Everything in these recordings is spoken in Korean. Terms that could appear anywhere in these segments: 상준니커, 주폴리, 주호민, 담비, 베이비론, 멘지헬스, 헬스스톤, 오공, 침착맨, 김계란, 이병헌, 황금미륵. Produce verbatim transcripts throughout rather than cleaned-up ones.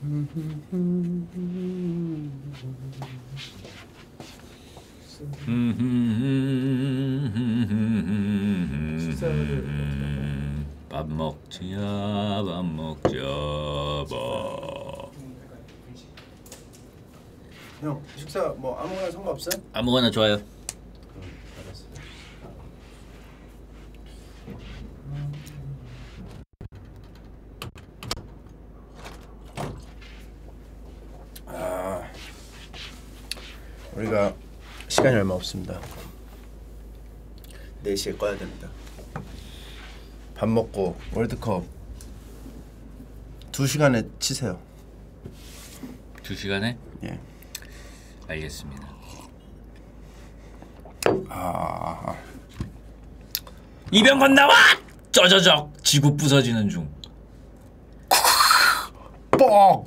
밥 먹자 밥 먹자 밥. 형 식사 뭐 아무거나 상관없어? 아무거나 좋아요. 응, 알았어. 아, 우리가 시간이 얼마 없습니다. 네 시에 꺼야 됩니다. 밥 먹고 월드컵 두 시간에 치세요. 두 시간에? 예. 알겠습니다. 아. 이병헌 나와! 쩌저적! 지구 부서지는 중. 뻥!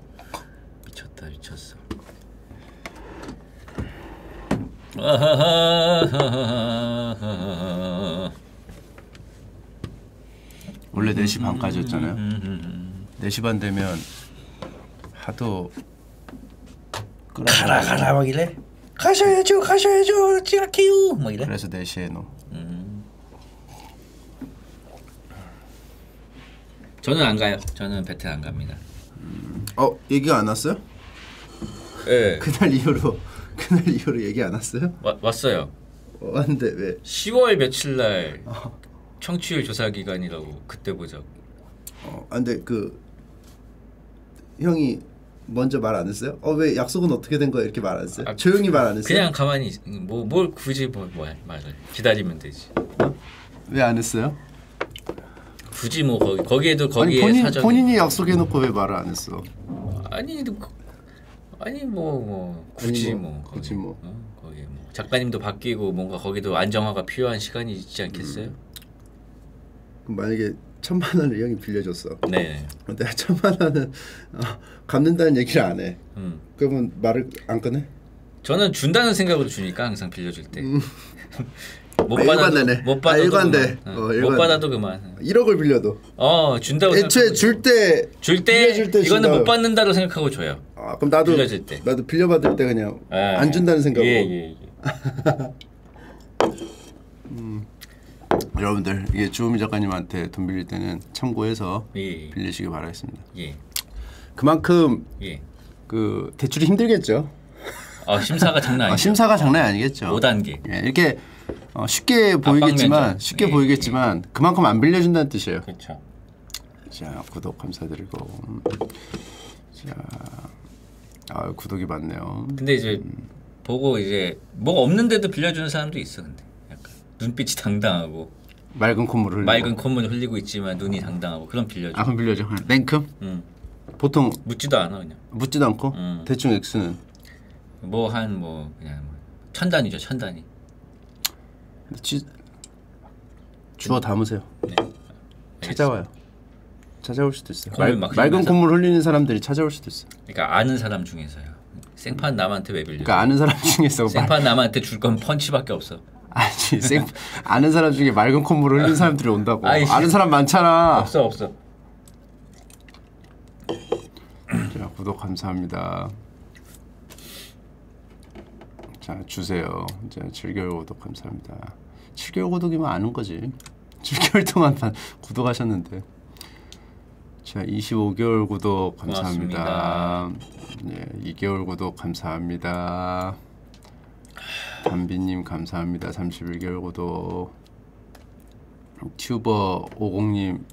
미쳤다, 미쳤어. 원래 네 시 반까지였잖아요. 네 시 반 되면 하도 가라 가라 막 이래. 가셔야죠 가셔야죠 찌라키우 막 이래. 그래서 네 시에 노. 음. 저는 안 가요. 저는 베트남 안 갑니다. 음. 어? 얘기 안 왔어요? 예. 네. 그날 이후로 그날 이후로 얘기 안 왔어요? 와, 왔어요. 어, 왔는데 왜? 시월 며칠 날 어. 청취율 조사 기간이라고 그때 보자고. 어, 근데 그 형이 먼저 말 안 했어요? 어, 왜 약속은 어떻게 된 거야? 이렇게 말 안 했어요? 아, 조용히 말 안 했어요? 그냥 가만히 뭐 뭘 굳이 뭐 뭐야 말을 기다리면 되지. 어? 왜 안 했어요? 굳이 뭐 거기 거기에도 거기에 본인, 사전 본인이 약속해놓고 왜 말을 안 했어? 아니 아니 뭐 뭐 굳이 뭐, 뭐 굳이 뭐, 거기, 뭐. 어? 거기 뭐 작가님도 바뀌고 뭔가 거기도 안정화가 필요한 시간이 있지 않겠어요? 음. 그럼 만약에 천만 원을 형이 빌려줬어. 네. 근데 천만 원은 어, 갚는다는 얘기를 안 해. 음. 그러면 말을 안 꺼내? 저는 준다는 생각으로 주니까 항상 빌려줄 때. 음. 못 아, 받아도 못 받아도 아, 일관돼. 어, 못 일관돼. 받아도 그만. 일억을 빌려도. 어 준다고. 애초에 줄 때 줄 때 이거는 못 받는다고 생각하고 줘요. 아 그럼 나도 빌려줄 때. 나도 빌려받을 때 그냥 아, 안 준다는 생각으로. 예, 예, 예. 음. 여러분들 이게 주호민 작가님한테 돈 빌릴 때는 참고해서 예, 예. 빌리시길 바라겠습니다. 예. 그만큼 예. 그 대출이 힘들겠죠. 아 심사가 장난 아니죠. 아, 심사가 장난 아니겠죠. 오 단계. 예, 이렇게 어, 쉽게 보이겠지만 쉽게 예, 보이겠지만 예. 그만큼 안 빌려준다는 뜻이에요. 그렇죠. 자 구독 감사드리고 자 아, 구독이 많네요. 근데 이제 음. 보고 이제 뭐가 없는데도 빌려주는 사람도 있어. 근데 약간 눈빛이 당당하고. 맑은 콧물을 흘리고. 맑은 콧물을 흘리고 있지만 눈이 당당하고 그럼 빌려줘. 아 그럼 빌려줘. 냉큼? 응. 보통 묻지도 않아 그냥. 묻지도 않고? 응. 대충 액수는? 뭐 한 뭐 그냥 천 단위죠 천 단위. 지... 주워 담으세요. 네. 찾아와요. 찾아올 수도 있어요. 말, 맑은 콧물 흘리는 사람들이 찾아올 수도 있어요. 그러니까 아는 사람 중에서요. 생판 남한테 왜 빌려? 그러니까 아는 사람 중에서 생판 남한테 줄 건 펀치밖에 없어. 아니 생 아는 사람 중에 맑은 콧물을 흘린 사람들이 온다고. 아니, 아는 사람 많잖아. 없어 없어. 자 구독 감사합니다. 자 주세요. 자 칠 개월 구독 감사합니다. 칠 개월 구독이면 아는 거지. 칠 개월 동안 다 구독하셨는데. 자 이십오 개월 구독 감사합니다. 고맙습니다. 예 이 개월 구독 감사합니다. 담비님 감사합니다. 삼십일 개월 구독. 튜버 오공님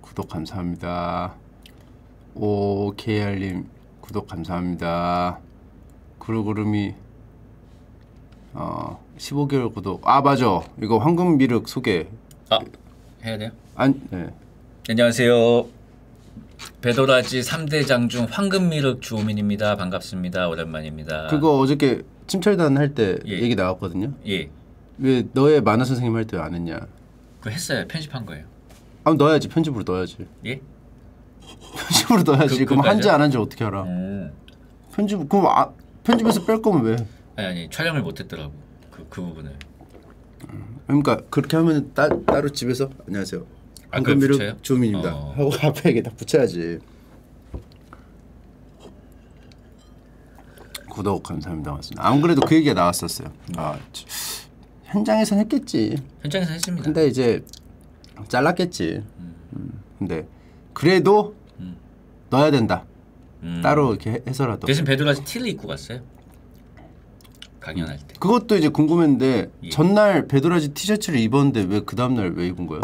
구독 감사합니다. 오케이알님 구독 감사합니다. 구루구름이 어 십오 개월 구독. 아 맞아 이거 황금미륵 소개. 아 해야 돼요? 안 네. 안녕하세요. 배도라지 삼 대장 중 황금미륵 주호민입니다. 반갑습니다. 오랜만입니다. 그거 어저께 침철단 할 때 예. 얘기 나왔거든요. 예. 왜 너의 만화 선생님 할 때 안 했냐? 그거 했어요. 편집한 거예요. 아, 넣어야지. 편집으로 넣어야지. 예? 편집으로 넣어야지. 그, 그럼 한지 안 한지 어떻게 알아? 음. 편집 그럼 아, 편집에서 뺄 거면 왜? 아니 아니 촬영을 못 했더라고. 그, 그 부분을. 음. 그러니까 그렇게 하면 따, 따로 집에서 안녕하세요. 황금미륵 주호민입니다. 하고 앞에 이게 딱 붙여야지. 구독 감사합니다. 맞습니다. 안 그래도 그 얘기가 나왔었어요. 아, 현장에서는 했겠지. 현장에서 했습니다. 근데 이제 잘랐겠지. 음. 음. 근데 그래도 음. 넣어야 된다. 음. 따로 이렇게 해서라도. 대신 베드라지 티를 입고 갔어요. 강연할 때. 그것도 이제 궁금했는데 예. 전날 베드라지 티셔츠를 입었는데 왜 그 다음날 왜 입은 거예요?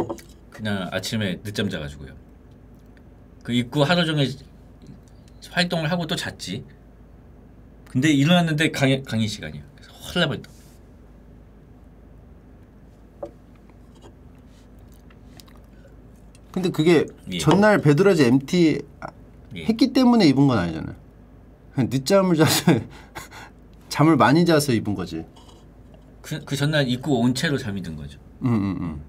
그냥 아침에 늦잠 자가지고요. 그 입고 하루 종일 활동을 하고 또 잤지. 근데 일어났는데 강의, 강의 시간이야. 그래서 헐레벌떡. 근데 그게 예. 전날 베드라지 엠티 예. 했기 때문에 입은 건 아니잖아요. 그냥 늦잠을 자서 잠을 많이 자서 입은 거지. 그, 그 전날 입고 온 채로 잠이 든 거죠. 음, 음, 음.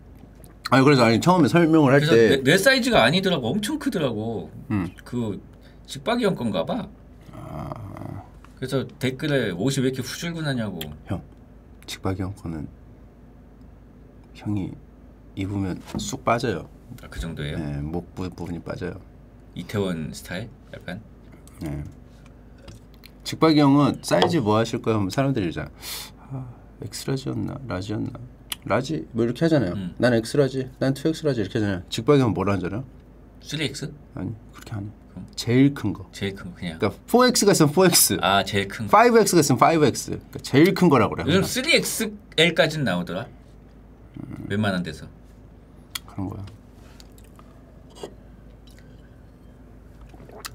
아니 그래서 아니 처음에 설명을 할 때 내 사이즈가 아니더라고. 엄청 크더라고. 음. 그 직박이 형 건가 봐. 아. 그래서 댓글에 옷이 왜 이렇게 후줄근하냐고. 형, 직박이 형 거는 형이 입으면 쑥 빠져요. 아, 그 정도예요? 네, 목 부분이 빠져요. 이태원 스타일? 약간? 네. 직박이 형은 사이즈 뭐 하실 거야? 하면 사람들이 이러잖아. 아, 엑스라지였나? 라지였나? 라지? 뭐 이렇게 하잖아요. 음. 난 엑스라지, 난 투엑스라지 이렇게 하잖아요. 직박이 형은 뭐라 하잖아요? 쓰리엑스? 아니, 그렇게 안 해. 그럼? 제일 큰 거. 제일 큰 거 그냥. 그러니까 포엑스가 있으면 포엑스. 아, 제일 큰 거. 파이브엑스가 있으면 파이브엑스. 그러니까 제일 큰 거라고 그래. 요즘 쓰리엑스엘까지는 나오더라. 음. 웬만한 데서. 그런 거야.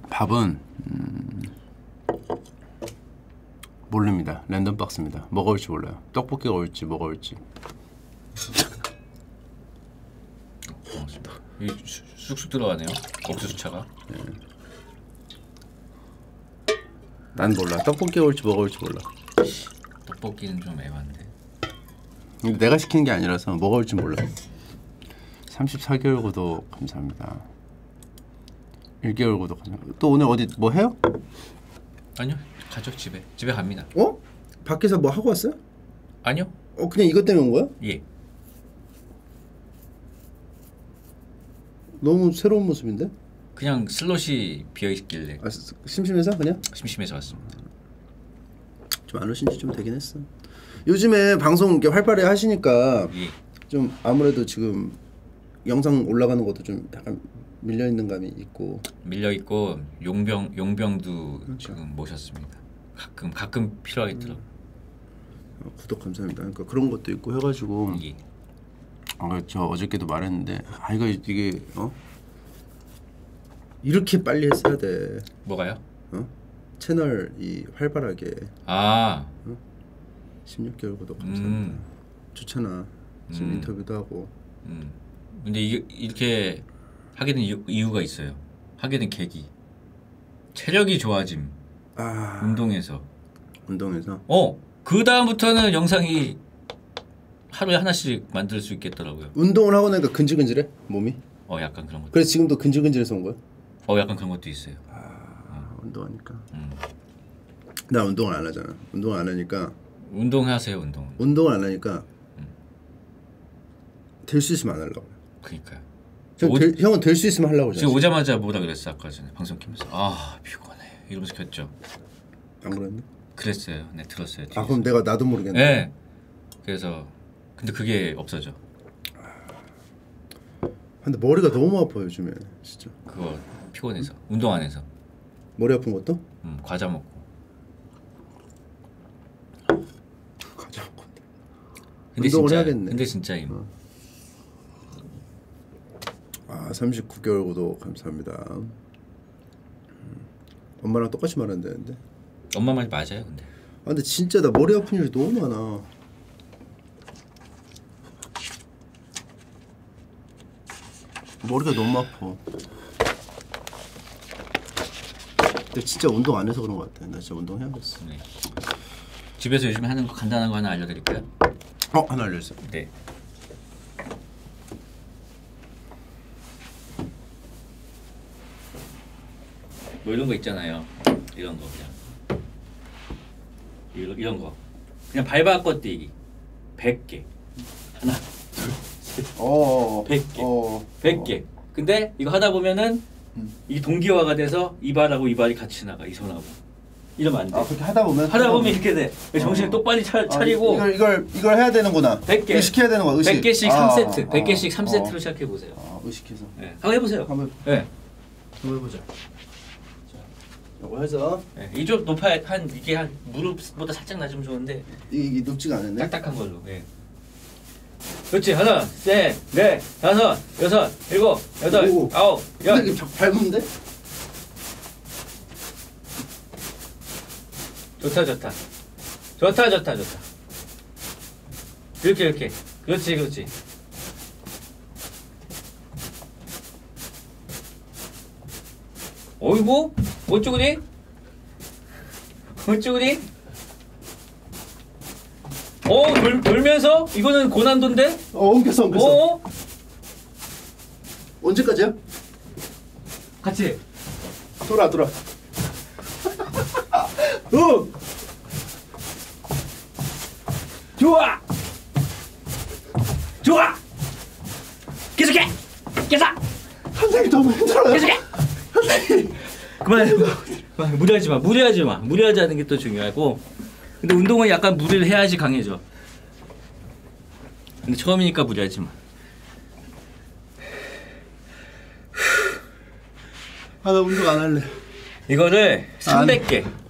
밥은 음, 모릅니다. 랜덤 박스입니다. 뭐가 올지 몰라요. 떡볶이가 올지 뭐가 올지. 이 쑥쑥 들어가네요. 옥수수차가. 네. 난 몰라. 떡볶이가 올지 뭐가 올지 몰라. 떡볶이는 좀 애반데. 근데 내가 시키는 게 아니라서 뭐가 올지 몰라. 삼십사 개월 구독 감사합니다. 일 개월 구독 감사합니다. 또 오늘 어디 뭐 해요? 아니요. 가죠. 집에. 집에 갑니다. 어? 밖에서 뭐 하고 왔어요? 아니요. 어 그냥 이것 때문에 온 거야? 예. 너무 새로운 모습인데? 그냥 슬롯이 비어있길래. 아, 심심해서 그냥? 심심해서 왔습니다. 좀 안 오신 지 좀 되긴 했어. 요즘에 방송 이렇게 활발히 하시니까 예. 좀 아무래도 지금 영상 올라가는 것도 좀 약간 밀려있는 감이 있고. 밀려있고 용병, 용병도 그러니까. 지금 모셨습니다. 가끔 가끔 필요하겠더라고. 음. 구독 감사합니다. 그러니까 그런 것도 있고 해가지고 예. 아, 저 어저께도 말했는데 아 이거 이게 어? 이렇게 빨리 했어야 돼. 뭐가요? 어? 채널 이 활발하게. 아 어? 십육 개월 구독 감사합니다. 음. 좋잖아. 지금 음. 인터뷰도 하고 음. 근데 이, 이렇게 하게 된 이유, 이유가 있어요. 하게 된 계기. 체력이 좋아짐. 아... 운동에서 운동에서? 어! 그 다음부터는 영상이 하루에 하나씩 만들 수 있겠더라고요. 운동을 하고 나니까 근질근질해? 몸이? 어 약간 그런 것도. 그래서 지금도 근질근질해서 온 거야? 어 약간 그런 것도 있어요. 아... 어. 운동하니까 음. 나 운동을 안 하잖아. 운동을 안 하니까 운동하세요. 운동 운동을 안 하니까 음. 될 수 있으면 안 하려고. 그니까요. 형, 오... 형은 될 수 있으면 하려고. 지금 오자마자 뭐라 그랬어? 아까 전에 방송 키면서 아 피곤해 이러면서 켰죠. 안 그랬나? 그랬어요. 네 들었어요. 뒤에서. 아 그럼 내가 나도 모르겠네. 네. 그래서 근데 그게 없어져. 근데 머리가 너무 아파요 요즘에 진짜. 그거 피곤해서 응? 운동 안 해서. 머리 아픈 것도? 응 과자 먹고. 과자 먹고. 근데 운동을 진짜, 해야겠네. 근데 진짜 임. 어. 아 삼십구 개월 구독 감사합니다. 엄마랑 똑같이 말한다는데. 엄마 말이 맞아요, 근데. 아 근데 진짜 나 머리 아픈 일이 너무 많아. 머리가 너무 아파. 근데 진짜 운동 안 해서 그런 것 같아. 나 진짜 운동 해야겠어. 네. 집에서 요즘 하는 거 간단한 거 하나 알려드릴까요? 어, 하나 알려주세요. 네. 뭐 이런 거 있잖아요. 이런 거 그냥 이런, 이런 거 그냥 발바꿔 뛰기 백 개 하나 둘 셋 백 개 백 개 근데 이거 하다 보면은 음. 이게 동기화가 돼서 이 발하고 이 발이 같이 나가 이 손하고 이러면 안 돼. 아, 그렇게 하다 보면 하다 보면 이렇게 돼. 정신을 어. 똑바로 차, 차리고 아, 이걸 이걸 이걸 해야 되는구나. 백 개 의식해야 되는 거야. 의식. 백 개씩 아, 삼 세트. 아, 백 개씩 삼 세트로 어. 시작해 보세요. 아, 의식해서. 네. 한번 해 보세요. 한번. 예. 네. 한번 해 보자. 자. 요거 해서 네. 이쪽 높아 한 이게 한 무릎보다 살짝 낮으면 좋은데 이게 높지가 않은데. 딱딱한 걸로. 예. 네. 그렇지. 하나, 셋, 넷, 다섯, 여섯, 일곱, 여덟, 오. 아홉, 열. 근데 이게 밟은데? 좋다 좋다 좋다 좋다 좋다 이렇게 이렇게 그렇지 그렇지 어이구 어쩌구니 어쩌구니 어 돌, 돌면서 이거는 고난도인데 어 엉켰어 엉켰어 어? 언제까지야? 같이 돌아 돌아 어! 좋아! 좋아! 계속해! 계속! 선생님 너무 힘들어요! 계속해! 선생님! 그만해! 그만해. 무리하지 마! 무리하지 마! 무리하지 않은 게 또 중요하고 근데 운동은 약간 무리를 해야지 강해져 근데 처음이니까 무리하지 마 아 나 운동 안 할래 이거를 삼백 개 안.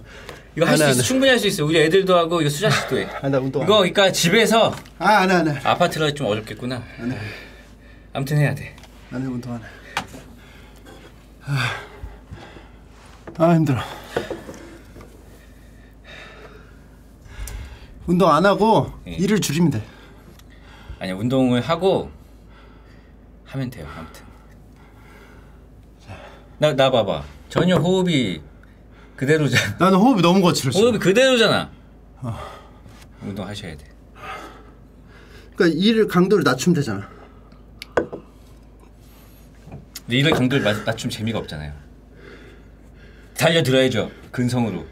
이거 할 수 있어. 충분히 할 수 있어. 우리 애들도 하고 이거 수자 씨도 해. 아, 나 운동 이거 그러니까 집에서 아, 안 해, 안 해. 아파트라 좀 어렵겠구나. 안 해. 아무튼 해야 돼. 안 해, 운동 안 해. 아, 아 힘들어. 운동 안 하고 네. 일을 줄이면 돼. 아니, 운동을 하고 하면 돼요. 아무튼. 나, 나 봐봐. 전혀 호흡이 그대로잖아. 나는 호흡이 너무 거칠었어. 호흡이 그대로잖아. 어. 운동하셔야 돼. 그러니까 일을 강도를 낮추면 되잖아. 근데 일을 강도를 낮추면 재미가 없잖아요. 달려들어야죠. 근성으로.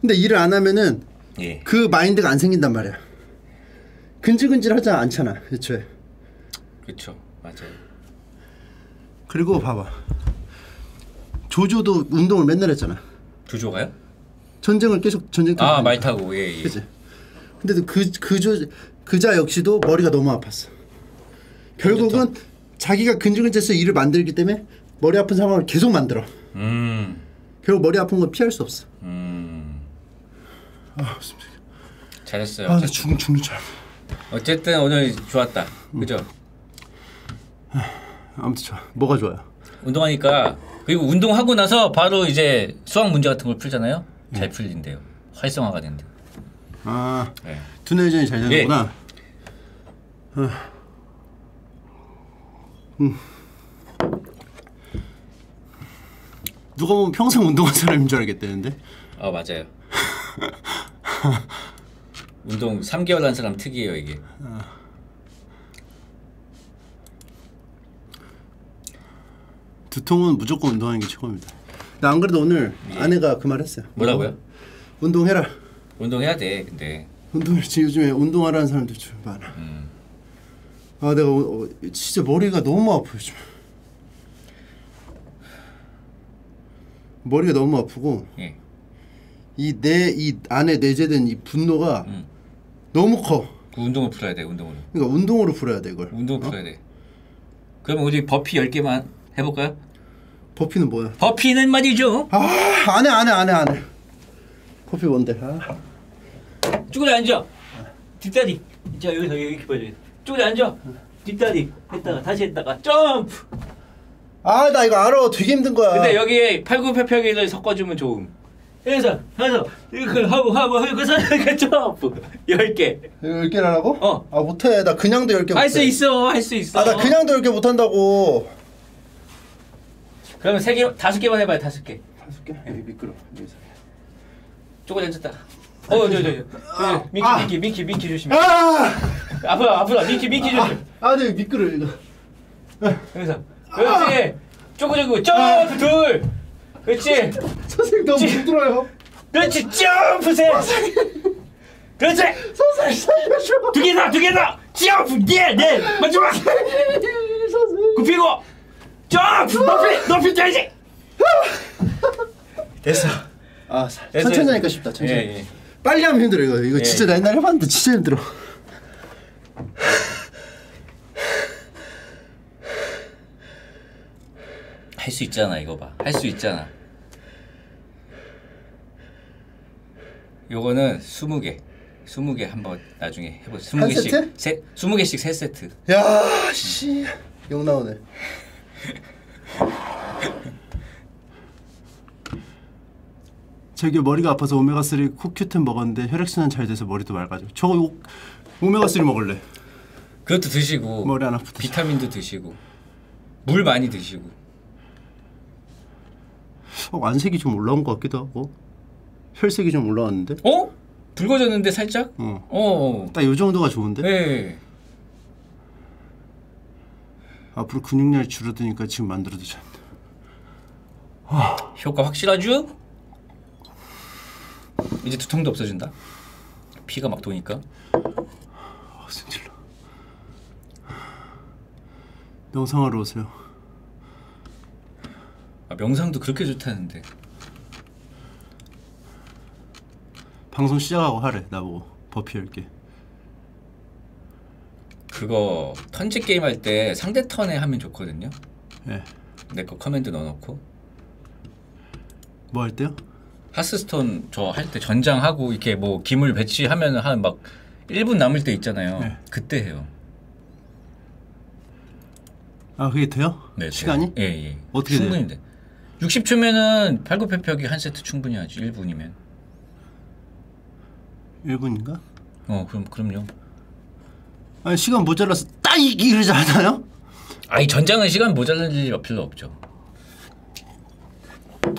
근데 일을 안 하면은 예. 그 마인드가 안 생긴단 말이야. 근질근질하지 않잖아. 애초에. 그렇죠. 맞아요. 그리고 봐봐. 조조도 운동을 맨날 했잖아. 조조가요? 전쟁을 계속 전쟁. 아, 말 타고 예. 예. 그치? 근데도 그 그조 그자 역시도 머리가 너무 아팠어. 결국은 컴퓨터. 자기가 근질근질해서 일을 만들기 때문에 머리 아픈 상황을 계속 만들어. 음. 결국 머리 아픈 건 피할 수 없어. 음. 아, 잘했어요. 아, 죽는 죽는 줄. 어쨌든 오늘 좋았다. 음. 그죠? 아, 아무튼 좋아. 뭐가 좋아요? 운동하니까. 그리고 운동하고 나서 바로 이제 수학 문제 같은 걸 풀잖아요. 네. 잘 풀린대요. 활성화가 된대. 아, 네. 두뇌전이 잘 되는구나. 네. 아. 음. 누가 보면 평생 운동한 사람인 줄 알겠다는데? 아 맞아요. 운동 삼 개월 한 사람 특이해요 이게. 아. 두통은 무조건 운동하는 게 최고입니다. 나 안 그래도 오늘 예. 아내가 그 말 했어요. 뭐라고요? 운동해라. 운동해야 돼. 근데 운동을 지금 요즘에 운동하라는 사람들이 좀 많아. 음. 아 내가 어, 진짜 머리가 너무 아파 요즘. 머리가 너무 아프고 예. 이 내 이 안에 내재된 이 분노가 음. 너무 커. 그 운동을 풀어야 돼. 운동으로. 그러니까 운동으로 풀어야 돼 이걸. 운동 어? 풀어야 돼. 그러면 우리 버피 열 개만 해볼까요? 버피는 뭐야? 버피는 말이죠. 아, 안 해, 안 해, 안 해, 안 해. 버피 뭔데? 아. 쭈그려 앉아. 뒷다리. 자, 여기서 여기 이렇게 보여줘. 쭈그려 앉아. 뒷다리. 했다가 다시 했다가 점프. 아, 나 이거 알아. 되게 힘든 거야. 근데 여기에 팔굽혀펴기를 섞어주면 좋음. 여기서, 여기서 이렇게 하고 하고 여기서 이렇게 점프. 열 개. 열 개라고? 어. 아, 못해. 나 그냥도 열 개 못해. 할 수 있어, 할 수 있어. 아, 나 그냥도 열 개 못한다고. 그러면 세 개, 다섯 개만 해봐요, 다섯 개. 다섯 개? 네. 미끄러. 쪼그려 앉았다. 어, 저, 저, 저. 민키, 민키, 민키, 민키 조심. 아! 아프다, 아프다. 민키, 민키 조심. 아, 네, 미끄러 이거. 여기서, 그렇지. 쪼그리고 점프 둘. 그렇지. 선생님 너무 힘들어요. 그렇지, 점프 셋. 그렇지. 선생님 살려줘. 두 개다, 두 개다. 점프 네, 네. 마지막. 굽히고. 점프! 높이! 높이 뛰어야지! 됐어. 아, 천천히 하니까 쉽다. 천천히. 예, 예. 빨리 하면 힘들어 이거. 이거 예. 진짜 나 옛날에 해봤는데 진짜 힘들어. 할 수 있잖아. 이거 봐. 할 수 있잖아. 요거는 스무 개. 스무 개 한번 나중에 해보자. 스무 개씩. 세, 스무 개씩 세 세트. 야, 씨. 욕 나오네. 저기 머리가 아파서 오메가삼 코큐텐 먹었는데 혈액순환 잘 돼서 머리도 맑아져. 저 오메가삼 먹을래. 그것도 드시고 머리 안 아프다. 비타민도 드시고 물 많이 드시고. 어, 안색이 좀 올라온 것 같기도 하고 혈색이 좀 올라왔는데? 어? 붉어졌는데 살짝? 어. 어. 딱 요 정도가 좋은데? 네. 앞으로 근육량이 줄어드니까 지금 만들어도 잔다. 효과 확실하죠? 이제 두통도 없어진다. 피가 막 도니까. 어, 승질나. 명상하러 오세요. 아, 명상도 그렇게 좋다는데. 방송 시작하고 하래. 나보고 버피 열 개. 그거 턴제 게임 할 때 상대 턴에 하면 좋거든요. 네. 내 거 커맨드 넣어놓고. 뭐 할 때요? 헬스스톤 저 할 때 전장하고 이렇게 뭐 기물 배치하면 한 막 일 분 남을 때 있잖아요. 네. 그때 해요. 아 그게 돼요? 네. 시간이? 예예. 예. 어떻게 충분히 돼요? 돼. 육십 초면은 팔굽혀펴기 한 세트 충분히 하지. 일 분이면. 일 분인가? 어 그럼 그럼요. 아니 시간 모자라서 딱 이러지 않아요? 아니 전장은 시간 모자랄 일이 별로 없죠.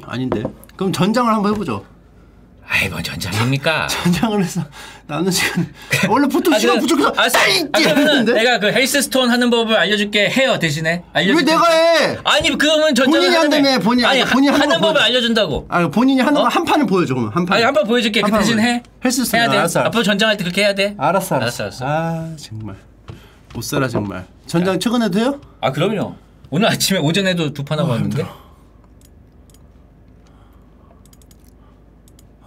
아닌데. 그럼 전장을 한번 해보죠. 아이 뭔 전장입니까? 전장을 해서 나는 시간 원래 보통 아, 시간 부족해서 아, 아 그러면 내가 그 헬스스톤 하는 법을 알려줄게. 해요 대신에. 알려줄게. 왜 내가 해? 아니 그러면 전장을 본인이 한다며. 본인 아니 본인 하는, 하는 법을 보여줘. 알려준다고. 아니 본인이 하는 어? 한 판을 보여줘. 그러면 한 판. 아니 한 판 보여줄게. 한 그 대신 해. 헬스스톤 해야 돼. 알았어, 알았어. 앞으로 전장할 때 그렇게 해야 돼. 알았어 알았어. 알았어, 알았어. 아 정말 못 살아 정말. 전장 야. 최근에도 해요? 아 그럼요. 오늘 아침에 오전에도 두 판 하고 왔는데. 어,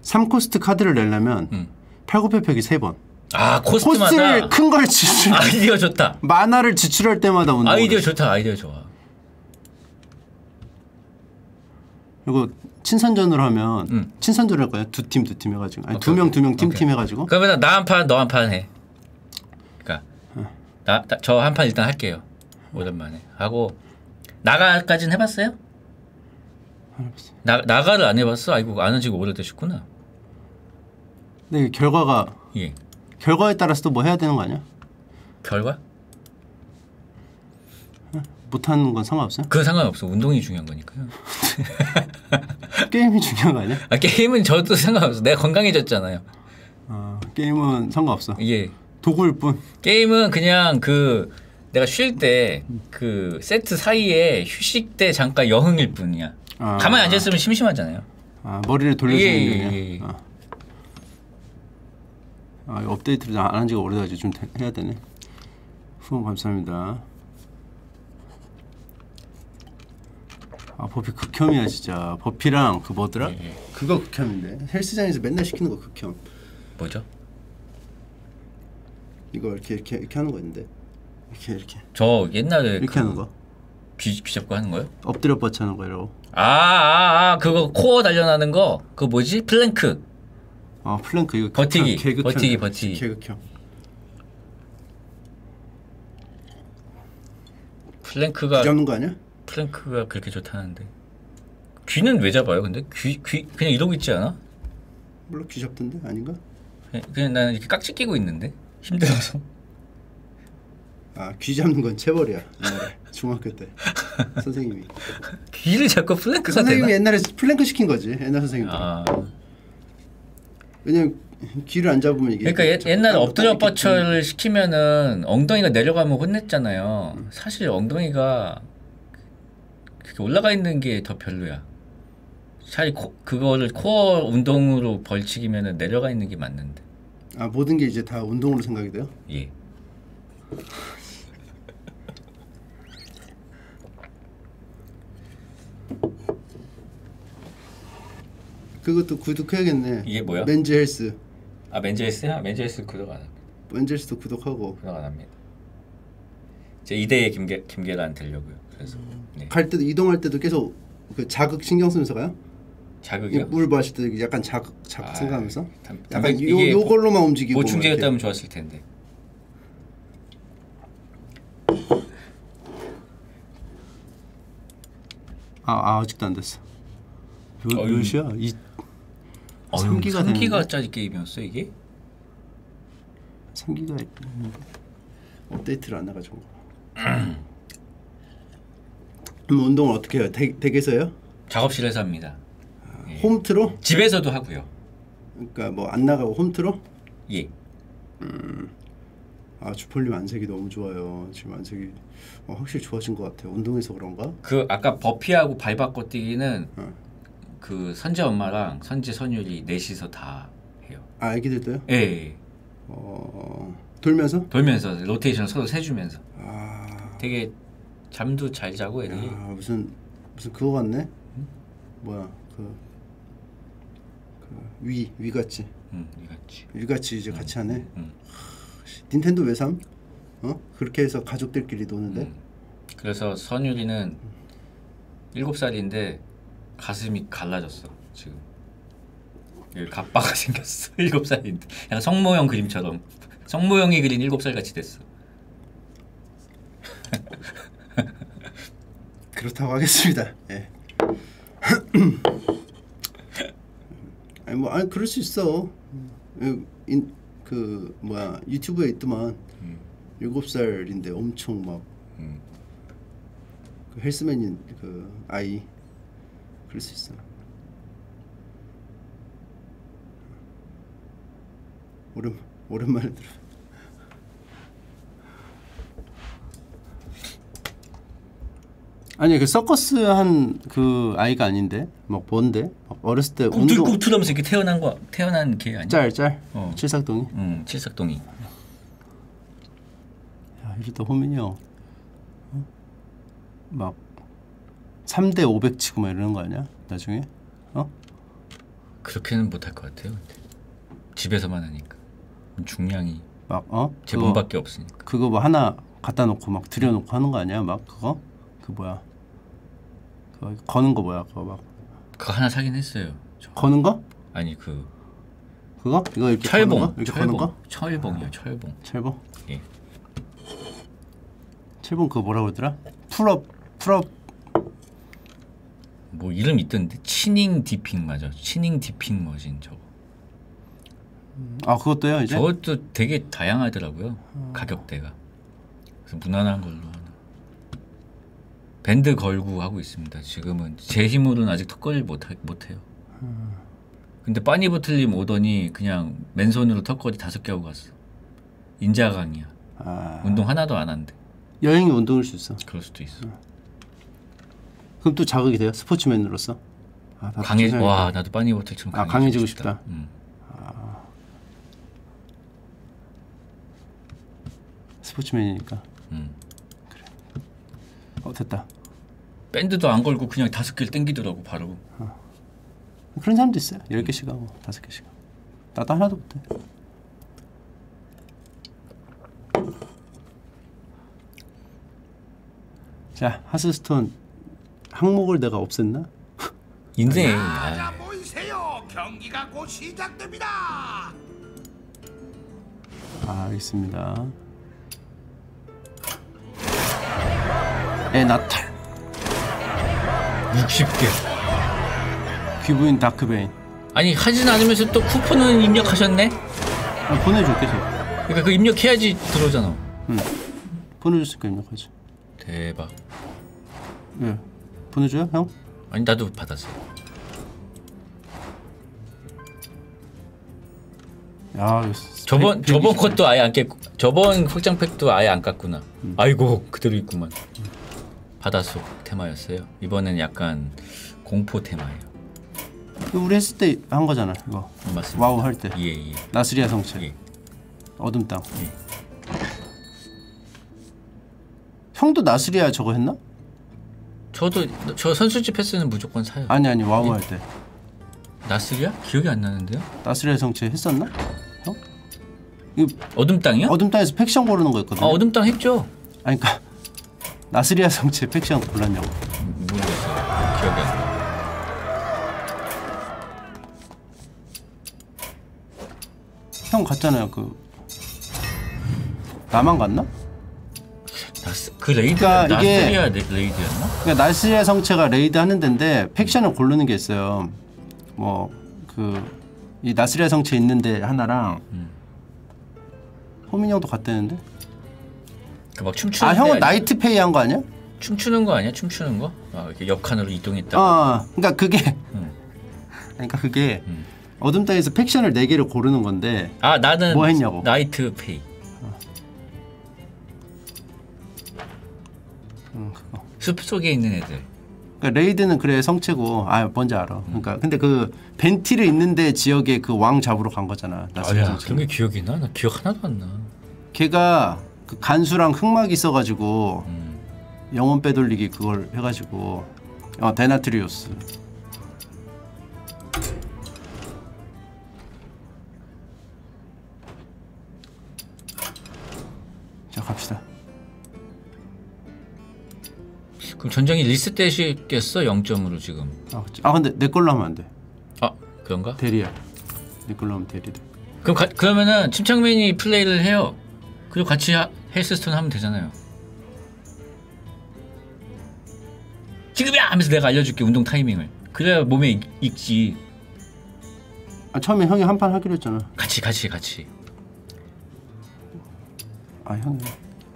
삼 코스트 카드를 내려면 음. 팔굽혀펴기 세 번. 아 코스트마다? 코스트를 큰 걸 지출. 아이디어 좋다. 만화를 지출할 때마다 운동. 아이디어 좋다. 아이디어 좋아. 그리고 친선전으로 하면 음. 친선전을 할 거야. 두 팀 두 팀 해가지고. 아니 두 명 두 명 팀 팀 해가지고. 그러면 나 한 판 너 한 판 해. 그러니까 나 저 한 판 일단 할게요. 오랜만에 하고 나가까진 해봤어요? 나, 나가를 안 해봤어? 아이고 안 하지고 오래되셨구나. 근데 결과가 예 결과에 따라서 또 뭐 해야 되는 거 아니야? 결과? 못하는 건 상관없어요? 그건 상관없어. 운동이 중요한 거니까요. 게임이 중요한 거 아니야? 아, 게임은 저도 상관없어. 내가 건강해졌잖아요. 아, 게임은 상관없어. 예 도구일 뿐. 게임은 그냥 그 내가 쉴 때 그 세트 사이에 휴식 때 잠깐 여흥일 뿐이야. 아, 가만히 앉아있으면 심심하잖아요. 아 머리를 돌려주는 예, 예, 예, 예. 아. 아 업데이트를 안 한 지가 오래돼서 좀 해야 되네. 후원 감사합니다. 아 버피 극혐이야 진짜. 버피랑 그 뭐더라? 예, 예. 그거 극혐인데 헬스장에서 맨날 시키는 거 극혐. 뭐죠? 이거 이렇게 이렇게 이렇게 하는 거 있는데 이렇게 이렇게. 저 옛날에 이렇게 그... 하는 거? 비, 비잡고 하는 거요? 엎드려 뻗쳐 하는 거라고. 아, 아, 아, 그거 코어 단련하는 거. 그 뭐지? 플랭크. 아, 플랭크 이거 버티기. 개극형. 버티기, 버티기. 개극형. 플랭크가 잡는 거 아니야? 플랭크가 그렇게 좋다는데. 귀는 왜 잡아요? 근데 귀, 귀 그냥 이러고 있지 않아? 몰라 귀 잡던데 아닌가? 그냥, 그냥 나는 이렇게 깍지 끼고 있는데 힘들어서. 아, 귀 잡는 건 체벌이야. 중학교 때 선생님이 귀를 잡고 플랭크가 되나? 선생님이 옛날에 플랭크 시킨 거지. 옛날 선생님도. 아. 왜냐면 귀를 안 잡으면 이게. 그러니까 옛날에 엎드려 뻗쳐를 시키면은 엉덩이가 내려가면 혼냈잖아요. 음. 사실 엉덩이가 그렇게 올라가 있는 게 더 별로야. 차라리 코, 그거를 코어 운동으로 벌칙이면은 내려가 있는 게 맞는데. 아, 모든 게 이제 다 운동으로 생각이 돼요? 예. 그것도 구독해야겠네. 이게 뭐야? 멘지헬스. 아, 멘지헬스야? 멘지헬스 구독 안 합니다. 멘지헬스도 구독하고. 구독 안 합니다. 제 이 대에 김계, 김계란 되려고요. 그래서 네. 갈 때도 이동할 때도 계속 그 자극 신경 쓰면서 가요? 자극이요? 물 마실 때 약간 자극 자극 아, 생각하면서? 담, 약간 담배, 요 요걸로만 움직이고. 보충제였다면 좋았을 텐데. 아, 아 아직도 안 됐어. 요, 어이, 요시야? 이 삼 기가 삼 기가짜리 게임이었어 이게? 삼 기가 음. 업데이트를 안 나가지고. 그럼 운동을 어떻게 해요? 댁, 댁에서요? 작업실에서 합니다. 아, 예. 홈트로? 집에서도 하고요. 그러니까 뭐 안 나가고 홈트로? 예. 음. 아, 주폴리 안색이 너무 좋아요. 지금 안색이 어, 확실히 좋아진 것 같아요. 운동해서 그런가? 그 아까 버피하고 발 바꿔 뛰기는 어. 그 선재 엄마랑 선재 선율이 넷이서 다 해요. 아, 애기들도요? 예. 예. 어, 돌면서? 돌면서 로테이션을 서로 세주면서. 아. 되게 잠도 잘 자고 애들이. 아, 무슨 무슨 그거 같네. 응? 뭐야 그, 그 위, 위같이. 응, 위같이. 위같이 이제 응. 같이 하네. 응. 닌텐도 왜 삼? 어? 그렇게 해서 가족들끼리 노는데. 음. 그래서 선율이는 일곱 살인데 가슴이 갈라졌어 지금. 갑바가 생겼어. 일곱 살인데 약간 성모형 그림처럼 성모형이 그린 일곱 살같이 됐어. 그렇다고 하겠습니다. 예. 아니 뭐 아니 그럴 수 있어. 인, 그 뭐야 유튜브에 있더만 음. 일곱 살인데 엄청 막 음. 그 헬스맨인 그 아이 그럴 수 있어. 오랜 오랜만에 들어. 아니 그 서커스 한 그 아이가 아닌데 막 뭔데 막 어렸을 때 꿈틀꿈틀 운동... 하면서 이렇게 태어난 거 태어난 개 아니야? 짤짤. 어. 칠삭동이. 응, 칠삭동이. 야, 이래도 호민이 형 막 삼 대 오백 치고 막 이러는 거 아니야? 나중에? 어? 그렇게는 못할 것 같아요. 근데. 집에서만 하니까 중량이 막 어? 제 몸밖에 없으니까. 그거 뭐 하나 갖다 놓고 막 들여놓고 하는 거 아니야? 막 그거? 그 뭐야? 그거 거는 거 뭐야? 그거 막 그거 하나 사긴 했어요. 저. 거는 거? 아니 그 그거? 이거 이렇게 철봉 거는 거? 이렇게 철봉. 거는 거? 철봉이요. 아, 철봉. 철봉? 예. 철봉 그거 뭐라고 그러더라? 풀업 풀업 뭐 이름 있던데 치닝 디핑 맞아. 치닝 디핑 머신 저거. 아 그것도요 이제? 저것도 되게 다양하더라고요. 음. 가격대가. 그래서 무난한 걸로. 밴드 걸고 하고 있습니다. 지금은 제 힘으로는 아직 턱걸이 못 못해요. 음. 근데 빠니보틀님 오더니 그냥 맨손으로 턱걸이 다섯 개 하고 갔어. 인자강이야. 아. 운동 하나도 안 한대. 여행이 운동일 수 있어. 그럴 수도 있어. 음. 그럼 또 자극이 돼요? 스포츠맨으로서? 아, 강해. 와 나도 빠니보틀처럼 강해지고, 아, 강해지고 싶다. 싶다. 음. 아. 스포츠맨이니까. 음. 그래. 어 됐다. 밴드도 안 걸고 그냥 다섯 개를 땡기더라고 바로. 어. 그런 사람도 있어요. 열 개씩 하고 다섯 개씩. 나도 하나도 못해. 자 헬스스톤 항목을 내가 없앴나? 인생. 자 모이세요. 경기가 곧 시작됩니다. 아, 알겠습니다. 에 나탈. 육십 개 귀부인 다크베인. 아니 하진 않으면서 또 쿠폰은 입력하셨네? 아, 보내줄게 저. 그러니까 그 입력해야지 들어오잖아. 응. 보내줬으니까 입력하지. 대박. 예. 보내줘요 형? 아니 나도 받았어. 아, 저번 저번 컷도 아예 안 깼고 저번 확장팩도 아예 안 깠구나. 음. 아이고 그대로 있구만. 음. 바닷속 테마였어요. 이번엔 약간 공포 테마예요. 우리 했을 때 한 거잖아 이거. 어, 맞습니다. 와우 할 때. 예예. 나스리아 성체. 예. 어둠 땅. 예. 형도 나스리아 저거 했나? 저도 저 선술집 패스는 무조건 사요. 아니 아니 와우 할 때. 나스리아? 기억이 안 나는데요? 나스리아 성체 했었나? 형? 이거 어둠 땅이요? 어둠 땅에서 팩션 고르는 거였거든요. 아 어둠 땅 했죠. 아니 그러니까 나스리아 성체 팩션 골랐냐고. 음, 모르겠어요. 기억이 안 나. 형 갔잖아요. 그 나만 갔나? 나스 그 레이드가 그러니까 나스리아 레이드였나? 그러니까 나스리아 성체가 레이드 하는 데인데 팩션을 고르는 게 있어요. 뭐 그 이 나스리아 성체 있는데 하나랑 음. 호민 형도 갔다는데? 그 막 춤추는. 아 형은 나이트페이 한 거 아니야? 춤추는 거 아니야? 춤추는 거? 아 이렇게 옆 칸으로 이동했다. 아 그러니까 그게 음. 그러니까 그게 음. 어둠 땅에서 팩션을 네 개를 고르는 건데. 아 나는 뭐 했냐고. 나이트페이. 어. 음 그거. 숲 속에 있는 애들. 그러니까 레이드는 그래 성체고. 아 뭔지 알아. 음. 그러니까 근데 그 벤티를 있는데 지역에 그 왕 잡으러 간 거잖아. 아야 그런 게 기억이 나? 나 기억 하나도 안 나. 걔가 그 간수랑 흑막이 있어가지고 음. 영혼 빼돌리기 그걸 해가지고 어 데나트리우스. 자 갑시다. 그럼 전장이 리셋되시겠어? 영 점으로 지금. 아, 아 근데 내 걸로 하면 안 돼. 아 그런가? 대리야. 내 걸로 하면 대리돼. 그럼 가, 그러면은 침착맨이 플레이를 해요. 그리고 같이 하, 헬스스톤 하면 되잖아요. 지금이야! 하면서 내가 알려줄게 운동 타이밍을. 그래야 몸에 익, 익지. 아 처음에 형이 한 판 하기로 했잖아. 같이 같이 같이. 아 형이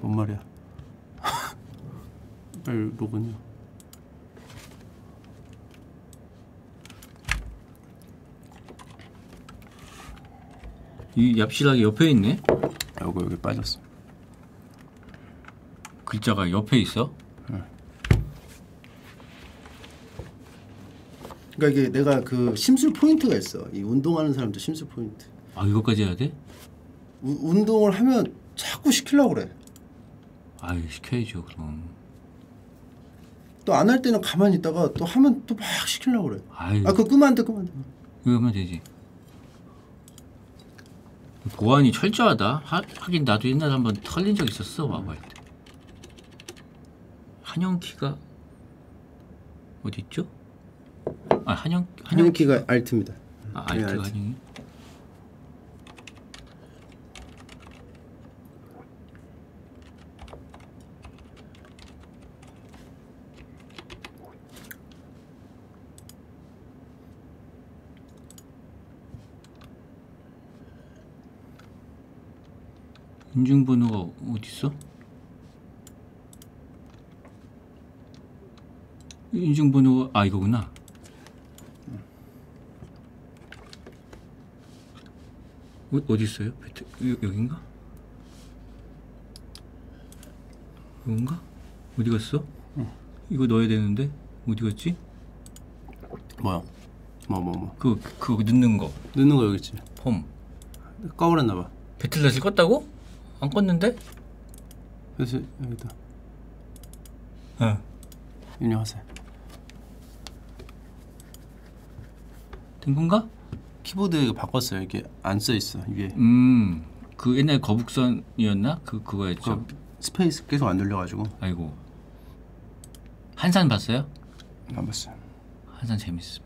뭔 말이야. 빨리 로그냐. 이 얍실하게 옆에 있네? 요거 여기 빠졌어. 글자가 옆에 있어? 응. 그러니까 이게 내가 그 심술 포인트가 있어. 이 운동하는 사람도 심술 포인트. 아 이거까지 해야 돼? 우, 운동을 하면 자꾸 시키려고 그래. 아유 시켜야죠 그럼. 또 안 할 때는 가만히 있다가 또 하면 또 막 시키려고 그래. 아유. 아 그거 끄면 안 돼 끄면 안 돼. 왜 하면 되지? 보안이 철저하다. 하, 하긴 나도 옛날에 한번 털린 적 있었어. 와봐야 돼. 한영키가 어디 있죠? 아 한영 한영키가 알트입니다. 아 알트가 알트. 한영이. 인증번호가 어딨어? 인증번호가.. 아 이거구나. 어, 어딨어요? 배트, 여, 여긴가? 이건가? 어디갔어? 응. 이거 넣어야 되는데? 어디갔지? 뭐야? 뭐뭐뭐 뭐, 뭐. 그거 그거 넣는 거 넣는 거 여기있지. 폼 꺼버렸나봐. 배틀넷을 껐다고? 안 껐는데? 그래서 여기다. 어. 입력하세요. 된 건가? 키보드 이거 바꿨어요. 이게 안 써 있어 위에. 음, 그 옛날 거북선이었나? 그 그거였죠. 스페이스 계속 안 눌려가지고. 아이고. 한산 봤어요? 안 봤어요. 한산 재밌음.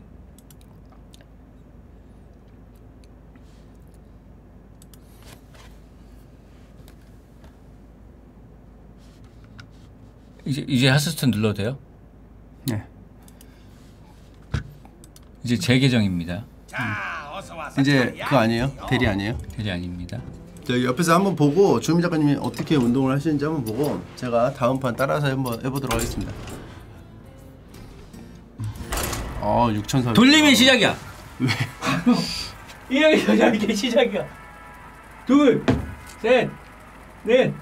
이제 이제 헬스스톤 눌러도 돼요? 네. 이제 제 계정입니다. 자, 어서 와서. 이제 그거 아니에요? 대리 아니에요? 대리 아닙니다. 저 옆에서 한번 보고 주호민 작가님이 어떻게 운동을 하시는지 한번 보고 제가 다음 판 따라서 한번 해보도록 하겠습니다. 아, 육천사백. 돌리면 시작이야. 왜? 이렇게 시작이야. 둘, 셋, 넷,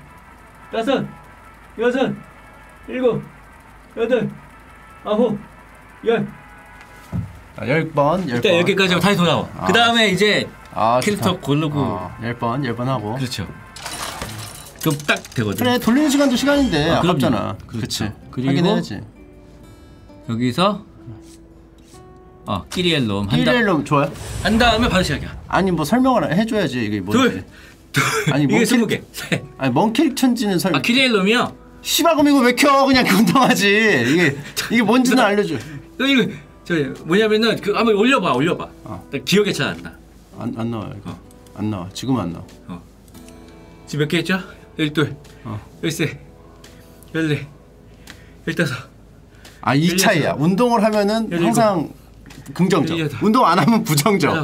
다섯, 여섯, 일곱, 여덟, 아홉, 열. 아, 열 번, 열 번. 일단 여기까지 하고 다시 돌아와. 아. 그 다음에 이제 아, 캐릭터 좋다. 고르고. 아, 열 번, 열 번 하고. 그렇죠. 그럼 딱 되거든. 그래, 돌리는 시간도 시간인데 아, 아깝잖아. 그렇지. 그리고 하긴 해야지. 여기서 어, 끼리엘롬 한 다음 좋아요? 한 다음에 바로 시작이야. 아니 뭐 설명을 해줘야지 이게 뭐지. 둘! 둘! 아니 이게 스무 개! 셋! 아니 뭔 캐릭터인지는 설명. 아 끼리엘롬이요? 씨발 그럼 이거 왜 켜! 그냥 운동하지! 이게 이게 뭔지는 알려줘. 너 이거 저 뭐냐면은 그 한번 올려봐 올려봐. 어. 기억에 잘 안 나. 안, 안 나와 이거. 어. 안 나와. 지금 안 나와. 어. 지금 몇 개 했죠? 열둘 어. 열세 열네 열다섯 아 이 차이야. 운동을 하면은 열일곱. 항상 긍정적. 열일곱. 운동 안 하면 부정적.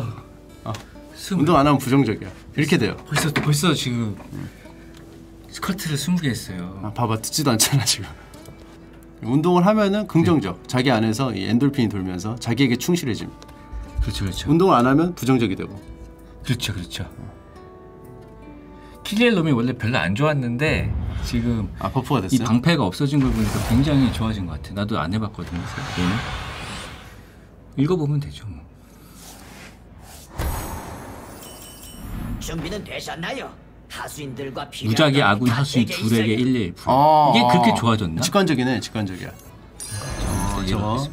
어. 운동 안 하면 부정적이야. 이렇게 돼요. 벌써 벌써 지금 음. 스쿼트를 스무 개 했어요. 아, 봐봐 듣지도 않잖아 지금. 운동을 하면은 긍정적. 네. 자기 안에서 이 엔돌핀이 돌면서 자기에게 충실해집니다. 그렇죠, 그렇죠. 운동을 안 하면 부정적이 되고. 그렇죠, 그렇죠. 어. 키리엘 놈이 원래 별로 안 좋았는데 지금 아, 버프가 됐어요? 이 방패가 없어진 걸 보니까 굉장히 좋아진 것 같아. 나도 안 해봤거든요. 네. 읽어보면 되죠. 뭐. 준비는 되셨나요? 하수인들과 무작위 아군 하수인 둘에게 일, 이, 일. 아, 이게 그렇게 좋아졌나? 직관적이네, 직관적이야. 아, 저거.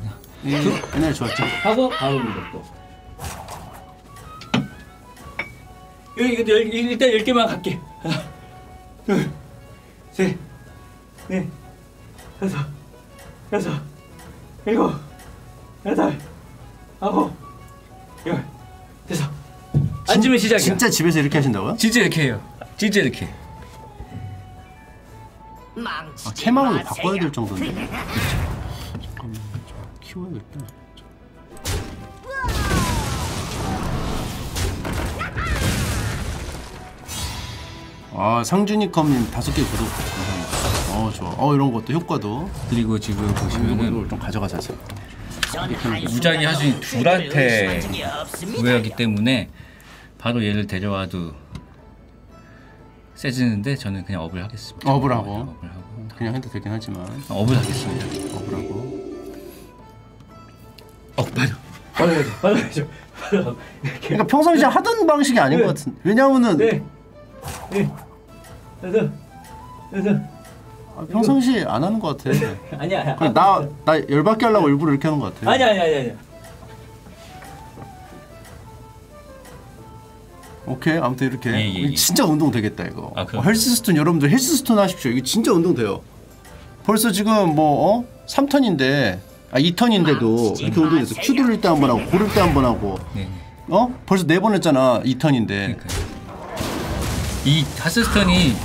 예, 옛날에 좋았죠. 하고 바로 읽었고. 이거 일단 열 개만 갈게. 하나, 둘, 셋, 넷, 다섯, 여섯, 일곱, 여덟, 아홉, 열, 됐어. 앉으면 시작이야. 진짜 집에서 이렇게 하신다고요? 진짜 이렇게 해요. 진짜 이렇게. 아, 캐망으로 바꿔야 될 정도인데. 잠깐만, 좀 키워야겠다. 아 상준니커님 다섯 개 구독 감사합니다. 어 좋아. 어 이런 것도 효과도. 그리고 지금 보시면은 좀 가져가 자세요. 무작위 하수인 둘한테 구애하기 때문에 바로 얘를 데려와도 세지는데 저는 그냥 업을 하겠습니다. 업을 하고. 업을 하고. 그냥 해도 되긴 하지만. 업을 하겠습니다. 업을 하고. 업 맞아. 맞아야죠. 맞아야죠. 그러니까 평소에 이제 하던 방식이 아닌 네. 것 같은. 왜냐면은. 네. 네. 여섯, 여섯. 아, 평상시 안 하는 것 같아. 아니야, 아니야. 그냥 나, 나 열받게 하려고 일부러 이렇게 하는 것 같아. 아니야, 아니야, 아니야. 오케이, 아무튼 이렇게. 예, 예, 예. 진짜 운동 되겠다 이거. 아, 어, 헬스스톤 여러분들 헬스스톤 하십시오. 이거 진짜 운동 돼요. 벌써 지금 뭐 어? 삼 턴인데, 아 이 턴인데도 이렇게 운동이 돼서 큐 돌릴 때 한 번 하고, 고를 때 한 번 하고. 네. 어? 벌써 네 번 했잖아. 이 턴인데. 그러니까요. 이 헬스스톤이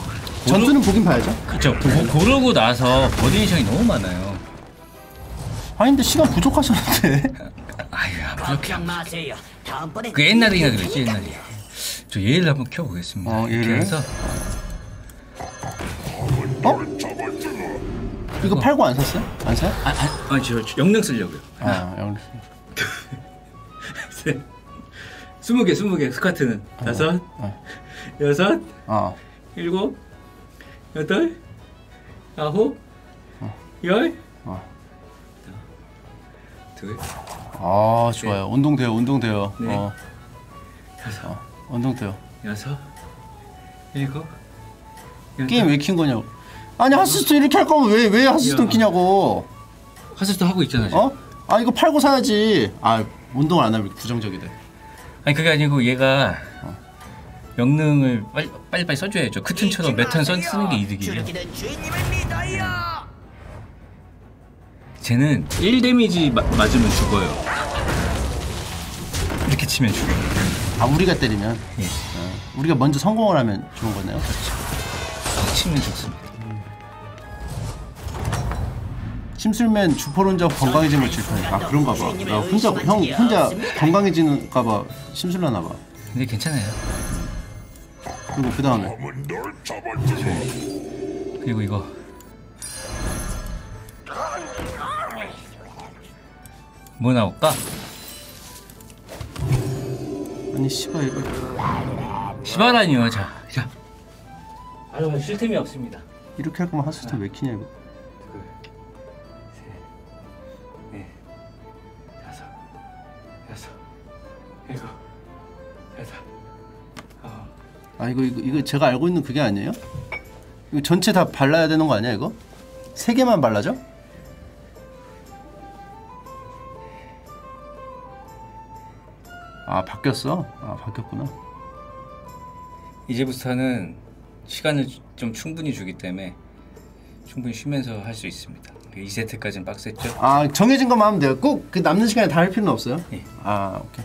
전투는 보긴 봐야죠. 그렇죠. 고르고 나서 버디션이 너무 많아요. 아니 근데 시간 부족하셨는데. 아야 부족해. 그 옛날이나 그랬지 옛날이. 저 얘를 한번 켜보겠습니다. 어, 얘를. 해서. 어? 이거 팔고 안 샀어요? 안 사요? 아, 아, 아니 저, 저 영능 쓰려고요. 아 영능. 스무 개, 스무 개 스쿼트는 아, 다섯. 아. 여섯, 어. 일곱, 여덟, 아홉, 어. 열, 어. 둘, 아 셋. 좋아요. 운동돼요, 운동돼요. 네. 어. 다섯, 어. 운동돼요. 여섯, 일곱, 여덟. 게임 왜 킨 거냐고. 아니 핫스톤 이렇게 할 거면 왜 왜 핫스톤 키냐고. 핫스톤 하고 있잖아 지금. 어? 아 이거 팔고 사야지. 아 운동을 안 하면 부정적이래. 아니 그게 아니고 얘가. 어. 명능을 빨리 빨리, 빨리 써줘야죠. 크튼처럼 메탄 써 쓰는 게 이득이에요. 쟤는 일 데미지 마, 맞으면 죽어요. 이렇게 치면 죽어요. 아 우리가 때리면? 예. 어, 우리가 먼저 성공을 하면 좋은 거네요. 그렇죠. 치면 좋습니다. 침술맨 주폴 혼자 건강해지면 질투하니까. 아 그런가 봐. 나 혼자 형 혼자 건강해지는가 봐. 침술하나 봐. 근데 괜찮아요. 그리고 그 다음에 그리고 이거 뭐 나올까? 아니 씨발 이거 시바라니요. 자, 자. 여러분 쉴 틈이 없습니다. 이렇게 할 거면 하스타 왜 키냐 이거. 아 이거 이거 이거 제가 알고 있는 그게 아니에요? 이거 전체 다 발라야 되는 거 아니야 이거? 세 개만 발라줘? 아 바뀌었어? 아 바뀌었구나. 이제부터는 시간을 좀 충분히 주기 때문에 충분히 쉬면서 할 수 있습니다. 이 세트까지는 빡셌죠? 아 정해진 것만 하면 돼요. 꼭 그 남는 시간에 다 할 필요는 없어요? 예. 아 오케이.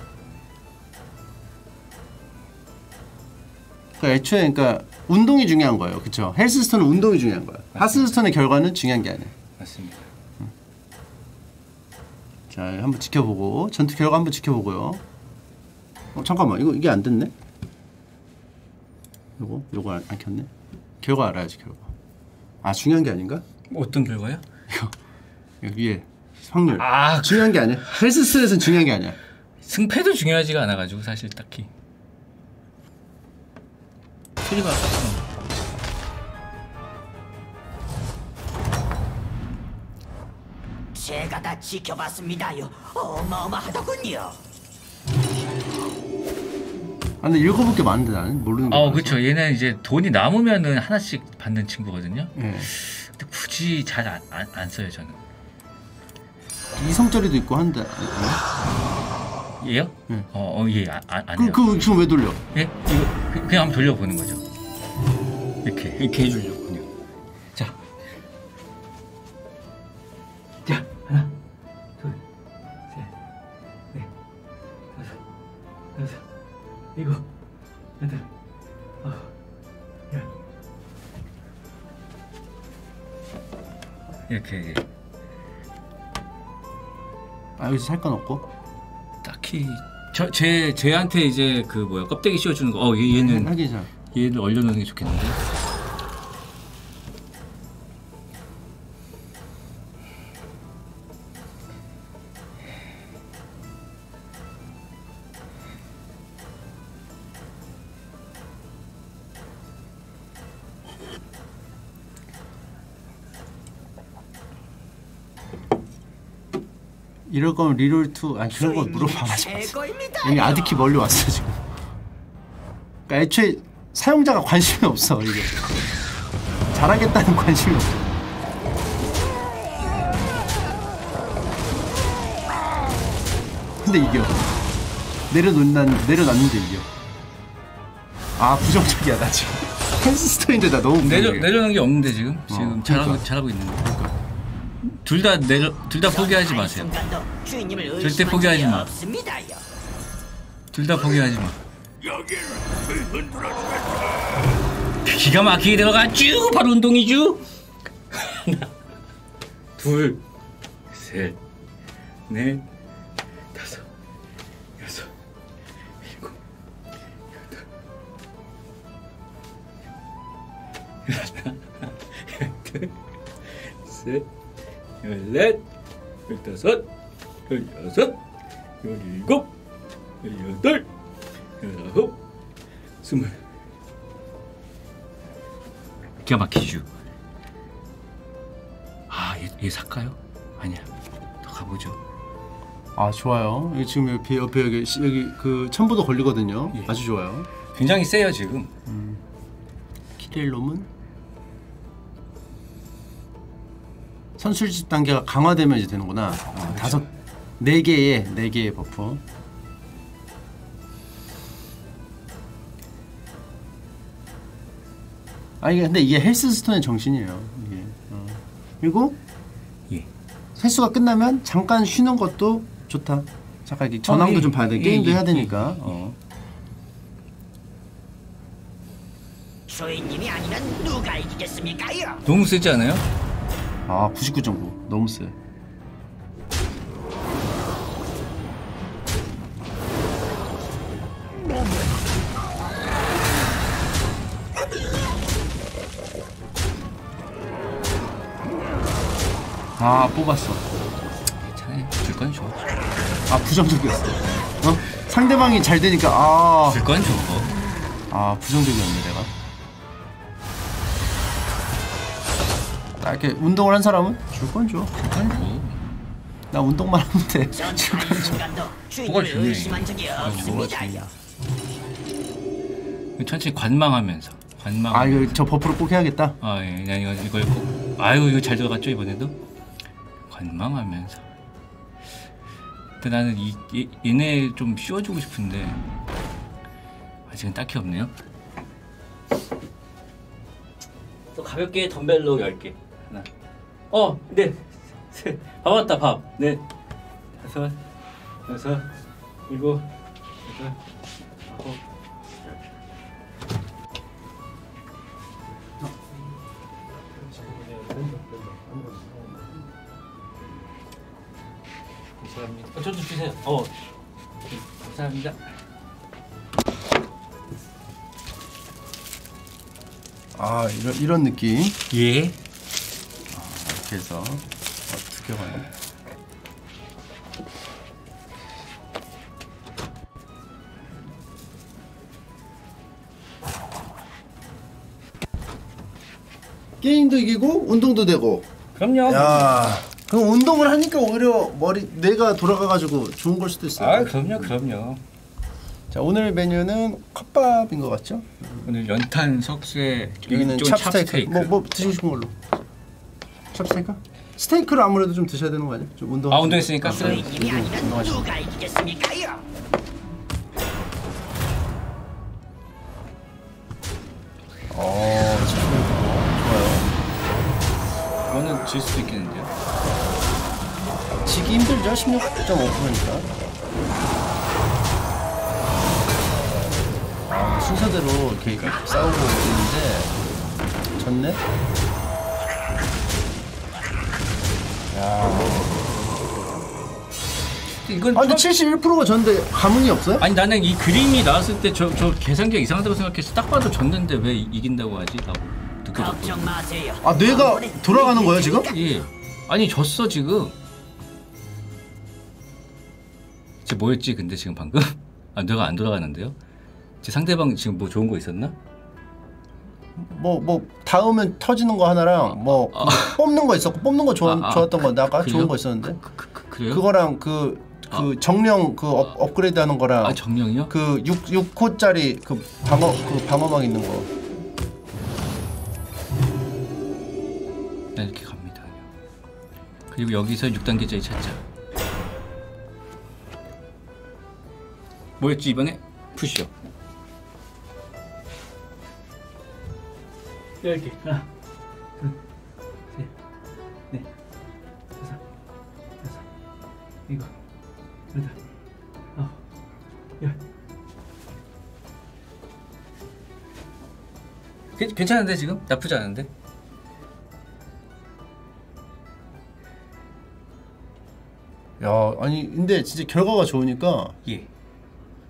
그러니까 애초에 그러니까 운동이 중요한 거예요, 그렇죠? 헬스스톤은 운동이 중요한 거예요. 헬스스톤의 결과는 중요한 게 아니에요. 맞습니다. 음. 자, 한번 지켜보고 전투 결과 한번 지켜보고요. 어, 잠깐만, 이거 이게 안 됐네? 요거 요거 안, 안 켰네? 결과 알아야지 결과. 아 중요한 게 아닌가? 뭐 어떤 결과요? 이거 위에 확률. 아 중요한 게 아니야. 헬스스톤에서는 중요한 게 아니야. 승패도 중요하지가 않아가지고 사실 딱히. 소리가 아깝다. 제가 다 지켜봤습니다요. 어마어마하더군요. 아 근데 읽어볼 게 많은데 나는 모르는 거. 어, 그렇죠. 얘는 이제 돈이 남으면은 하나씩 받는 친구거든요. 네. 근데 굳이 잘 안 안, 안 써요 저는. 이성절이도 있고 한데. 얘요? 네. 어, 어, 예, 안, 안 그, 해요. 그, 지금 왜 돌려? 예? 이거, 그, 그냥 한번 돌려보는 거죠. 이렇게, 이렇게 해주려고, 그냥. 자. 자, 하나, 둘, 셋, 넷, 다섯, 여섯, 일곱, 여덟, 아홉, 열. 이렇게, 예. 아, 여기서 살 건 없고? 딱히 저, 제, 제한테 이제 그 뭐야 껍데기 씌워주는 거. 어 얘는 네, 얘를 얼려놓는 게 좋겠는데. 이럴 거면 리롤 투 아니 그런 거 물어봐가지 마세요. 여기 아득히 멀리 왔어 지금. 그러니까 애초에 사용자가 관심이 없어 이게. 잘하겠다는 관심이 없어. 근데 이겨. 내려놓는 내려놨는데 이겨. 아 부정적이야 나 지금. 헬스스톤인데 나 너무 내려 내려놓은 게 없는데 지금 지금 어, 그러니까. 잘하고 잘하고 있는 거. 그러니까. 둘 다 내려 둘 다 포기하지 마세요. 절대 포기하지 마. 둘 다 포기하지 마. 기가 막히게 들어가 쭉 바로 운동이죠. 하나, 둘, 셋, 넷, 다섯, 여섯, 일곱, 여덟, 하나, 둘, 셋. 열넷, 열다섯, 열여섯, 열일곱, 열여덟, 열아홉, 스물. 기가 막히죠. 아, 얘, 얘 살까요? 아니야. 더 가보죠. 아, 좋아요. 여기 지금 옆에, 옆에 여기, 여기 그 첨부도 걸리거든요. 예. 아주 좋아요. 굉장히 세요 지금. 음. 키렐롬은? 선술집 단계가 강화되면 이제 되는구나. 아, 다섯, 네 개의 네 개의 버프. 아 이게 근데 이게 헬스스톤의 정신이에요. 이게. 어. 그리고 예. 횟수가 끝나면 잠깐 쉬는 것도 좋다. 잠깐 이렇게 전황도 어, 예, 좀 봐야 돼. 게임도 예, 해야 되니까. 예, 예, 예. 어. 소인님이 아니면 누가 이기겠습니까요? 너무 세지 않아요? 아, 구십구 정도. 너무 세. 아, 뽑았어. 괜찮아요. 줄 건 좋아. 아, 부정적이었어. 어? 상대방이 잘 되니까, 아. 줄 건 좋아. 아, 부정적이었네, 내가. 나 이렇게 운동을 한 사람은 줄건 줘. 괜찮니? 나 운동만 하면 돼. 줄건 줘. 뭐가 중요해. 아, 뭐가 중요해. 천천히 관망하면서. 관망. 아, 이거 저 버프를 꼭 해야겠다. 아, 예. 그냥 이거, 이걸 꼭. 아이고, 이거 잘 들어갔죠, 이번에도? 관망하면서. 근데 나는 이, 이, 얘네 좀 씌워주고 싶은데. 지금 딱히 없네요. 또 가볍게 덤벨로 열 개. 하나. 어, 네. 세. 밥 왔다, 밥. 네. 다섯, 여섯, 일곱, 여덟, 아홉. 감사합니다. 어, 저도 주세요. 어. 감사합니다. 아, 이런, 이런 느낌. 예. 아, 이렇게 해서 어떻게 봐요? 게임도 이기고 운동도 되고. 그럼요. 야, 그럼 운동을 하니까 오히려 머리, 뇌가 돌아가가지고 좋은 걸 수도 있어요. 아, 그럼요, 그럼요. 자, 오늘 메뉴는 컵밥인 것 같죠? 오늘 연탄 석쇠, 여기는 찹스테이크. 뭐, 뭐 드시고 싶은 걸로. 찹스테이크? 스테이크를 아무래도 좀 드셔야 되는 거 아니야? 좀 운동. 아, 운동했으니까. 저희 힘이 아니라 누가 이기겠습니까요? 어, 좋아요. 저는 질 수도 있겠는데요. 지기 힘들죠? 십육 점 오 퍼센트니까. 순서대로 이렇게 싸우고 있는데 졌네? 야. 이건 아, 근데 칠십일 퍼센트가 졌는데 감흥이 없어요? 아니, 나는 이 그림이 나왔을 때 저 저 계산기가 이상하다고 생각해서 딱 봐도 졌는데 왜 이긴다고 하지? 라고 느껴졌거든요. 아, 뇌가 돌아가는 거예요 지금? 예. 아니, 졌어 지금. 쟤 뭐였지 근데 지금 방금? 아, 뇌가 안 돌아가는데요? 제 상대방 지금 뭐 좋은 거 있었나? 뭐뭐 뭐 닿으면 터지는 거 하나랑 뭐 아, 아. 뽑는 거 있었고 뽑는 거 좋, 아, 아. 좋았던 건데 아까 그래요? 좋은 거 있었는데 그, 그, 그, 그래요? 그거랑 그, 그 아. 정령 그 업, 업그레이드 하는 거랑 아 정령이요? 그 육, 육 호짜리 그 방어 그 방어막 있는 거 이렇게 갑니다. 그리고 여기서 육 단계짜리 찾자. 뭐였지 이번에? 푸시요. 열 개. 하나, 둘, 셋, 넷, 다섯, 여섯, 일곱, 여덟, 아홉, 열. 괜찮은데 지금? 나쁘지 않은데? 야, 아니 근데 진짜 결과가 좋으니까 예.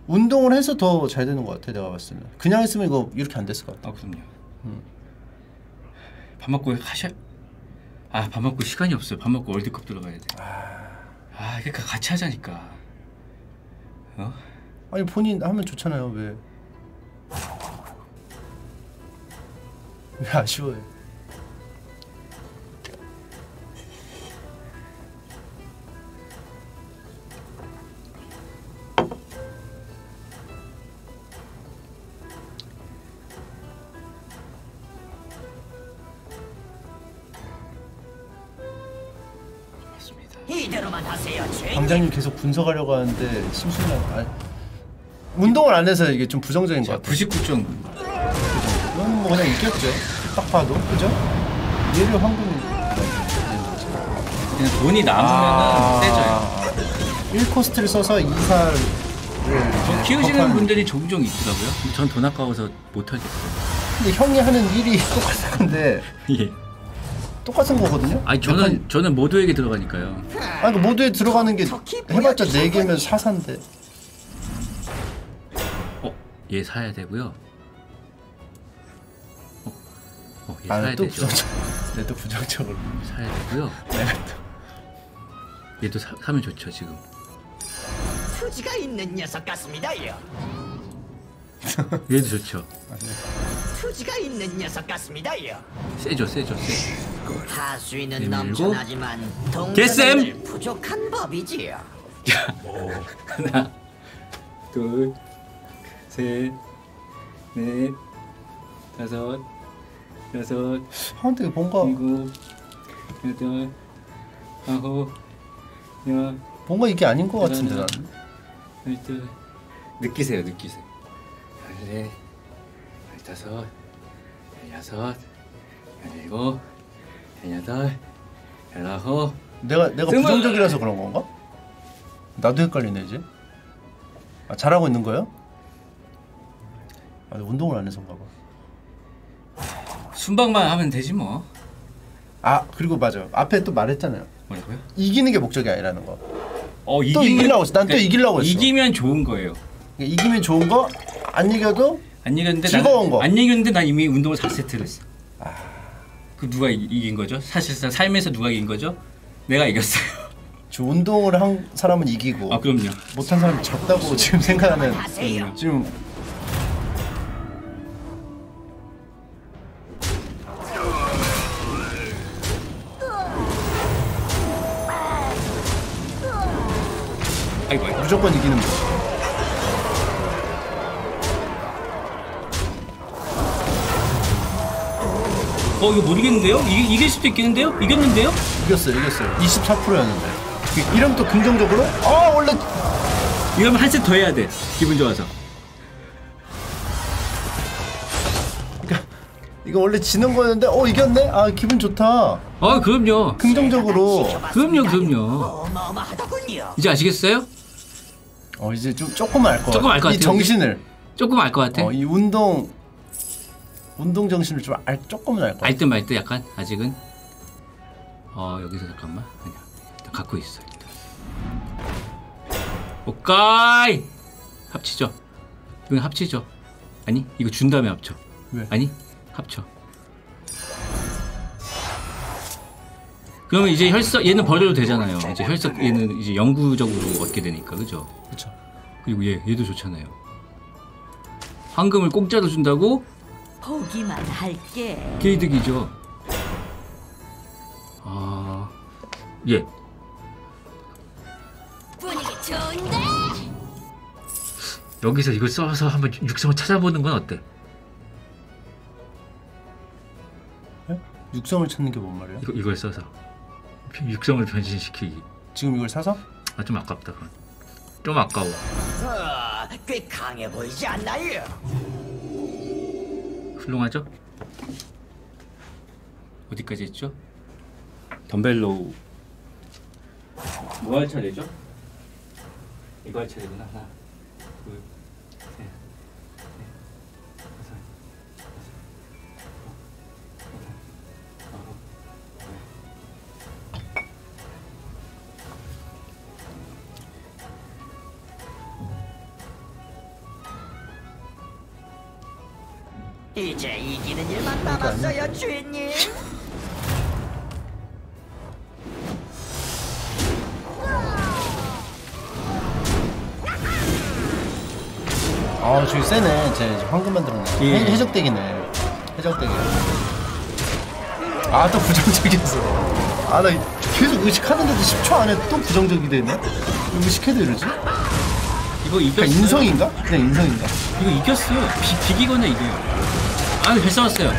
운동을 해서 더 잘 되는 것 같아. 내가 봤을 때 그냥 했으면 이거 이렇게 안 됐을 것 같아. 아, 그럼요. 음. 밥 먹고 하셔. 아, 밥 먹고 시간이 없어요. 밥 먹고 월드컵 들어가야 돼. 아, 아 그러니까 같이 하자니까. 어? 아니 본인 하면 좋잖아요. 왜? 왜 아쉬워요? 감장님 계속 분석하려고 하는데 심심해. 아, 운동을 안 해서 이게 좀 부정적인 것 같아요. 구십구 점. 이건 뭐 그냥 있겠죠. 딱 봐도 그죠? 얘를 황금. 그냥 돈이 남으면은 떼져요. 아 일 코스트를 써서 이사를. 저 키우시는 분들이 종종 있더라고요. 전 돈 아까워서 못 하겠어요. 근데 형이 하는 일이 똑같은 건데. 예. 똑같은 거거든요? 아니 저는 약간... 저는 모두에게 들어가니까요. 아니 그 모두에 들어가는 게 해봤자 네 개면 사산데. 어, 얘 사야 되고요. 어, 어, 얘 아, 사야 또 되죠. 부정적... 얘도 부정적으로 사야 되고요. 내가 또 얘도 사, 사면 좋죠 지금. 투지가 있는 녀석 같습니다요. 얘도 좋죠. 투지가 있는 녀석 같습니다요. 세죠, 세죠, 세. 하수인은 넘쳐나지만 동전은 부족한 법이지요. 야, 하나, 둘, 셋, 넷, 다섯, 여섯, 한테 뭔가 일곱, 여덟, 아홉, 열. 뭔가 이게 아닌 것 같은데 나는. 일단 느끼세요, 느끼세요. 열네, 열다섯, 열여섯, 열일곱, 열여덟, 열아홉. 내가 내가 스물... 부정적이라서 그런 건가? 나도 헷갈리네 이제. 아, 잘하고 있는 거야? 아, 운동을 안 해서인가 봐. 순방만 하면 되지 뭐. 아, 그리고 맞아. 앞에 또 말했잖아요. 뭐라고요? 이기는 게 목적이 아니라는 거. 어, 이기면, 또 이기려고 했어. 난 또 그러니까 이기려고 했어. 이기면 좋은 거예요. 그러니까 이기면 좋은 거, 안 이겨도 안 이겼는데 즐거운 난, 거. 안 이겼는데 난 이미 운동을 사 세트를 했어. 아... 그 누가 이긴 거죠? 사실상 삶에서 누가 이긴 거죠? 내가 이겼어요. 저 운동을 한 사람은 이기고. 아, 그럼요. 못한 사람이 졌다고 지금 생각하는. 음, 지금 아이고, 아이고. 무조건 이기는 거. 어, 이거 모르겠는데요? 이, 이길 수도 있겠는데요? 이겼는데요? 이겼어요, 이겼어요. 이십사 퍼센트였는데. 이러면 또 긍정적으로? 어, 원래. 이러면 한 세트 더 해야 돼. 기분 좋아서. 그러니까 이거 원래 지는 거였는데, 어, 이겼네? 아, 기분 좋다. 아, 그럼요. 긍정적으로. 그럼요, 그럼요. 이제 아시겠어요? 어, 이제 좀 조금 알 것 같아. 같아요. 이 정신을 조금 알 것 같아. 어, 이 운동 운동 정신을 좀 알, 조금은 알 것 같아. 알 듯 말 듯 약간 아직은. 어, 여기서 잠깐만. 아니야. 일단 갖고 있어. 일단. 오케이. 합치죠. 이건 합치죠. 아니, 이거 준 다음에 합쳐. 왜? 아니, 합쳐. 그러면 이제 혈석 얘는 버려도 되잖아요. 이제 혈석 얘는 이제 영구적으로 얻게 되니까, 그죠? 그렇죠. 그리고 얘 얘도 좋잖아요. 황금을 공짜로 준다고? 보기만 할게. 개이득이죠. 아, 예. 분위기 좋은데? 여기서 이걸 써서 한번 육성을 찾아보는 건 어때? 네? 육성을 찾는 게 뭔 말이야? 이거 이걸 써서. 육성을 변신시키기. 지금 이걸 사서? 아, 좀 아깝다. 그건. 좀 아까워. 어, 꽤 강해 보이지 않나요? 훌륭하죠? 어디까지 했죠? 덤벨로 뭐 할 차례죠? 이거 할 차례구나. 하나, 둘, 셋, 넷, 다섯, 여섯, 일곱, 아홉. 이제 이기는 일만 남았어요, 주인님. 아, 저기 세네. 제 황금 만들었네. 예. 해, 해적대기네. 해적대기. 아, 또 부정적이었어. 아, 나 계속 의식하는데도 십 초 안에 또 부정적이 되네. 의식해도 이러지? 이거 이겼어요. 그냥 인성인가? 그냥 인성인가? 이거 이겼어요. 비, 비기거나 이겨요. 아, 벌써 왔어요.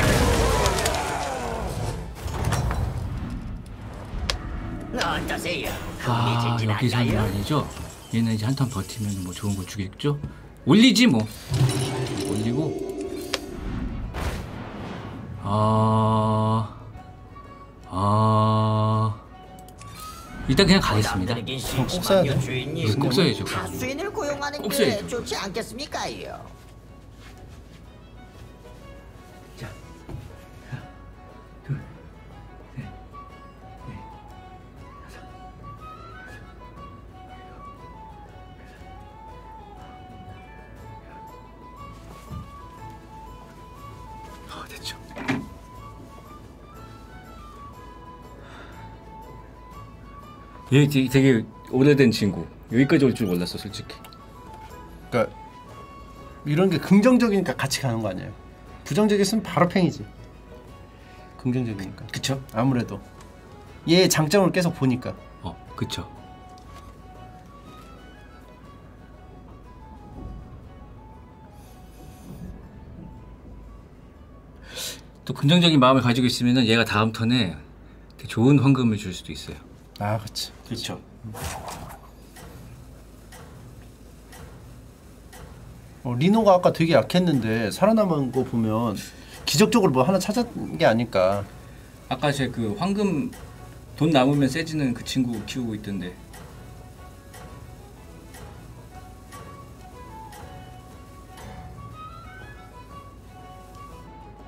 아, 여기서는 아니죠? 얘는 이제 한턴 버티면 뭐 좋은 거 주겠죠? 올리지 뭐. 올리고. 아, 아. 일단 그냥 가겠습니다. 꼭 써야 돼. 꼭 써야죠. 수인을 고용하는 게 좋지 않겠습니까요? 얘 되게 오래된 친구. 여기까지 올 줄 몰랐어, 솔직히. 그러니까 이런 게 긍정적이니까 같이 가는 거 아니에요. 부정적이었으면 바로 팽이지. 긍정적이니까. 그, 그쵸? 아무래도 얘의 장점을 계속 보니까. 어, 그쵸. 또 긍정적인 마음을 가지고 있으면은 얘가 다음 턴에 되게 좋은 황금을 줄 수도 있어요. 아, 그치. 그쵸. 음. 어, 리노가 아까 되게 약했는데 살아남은 거 보면 기적적으로 뭐 하나 찾은 게 아닐까. 아까 제 그 황금 돈 남으면 세지는 그 친구 키우고 있던데.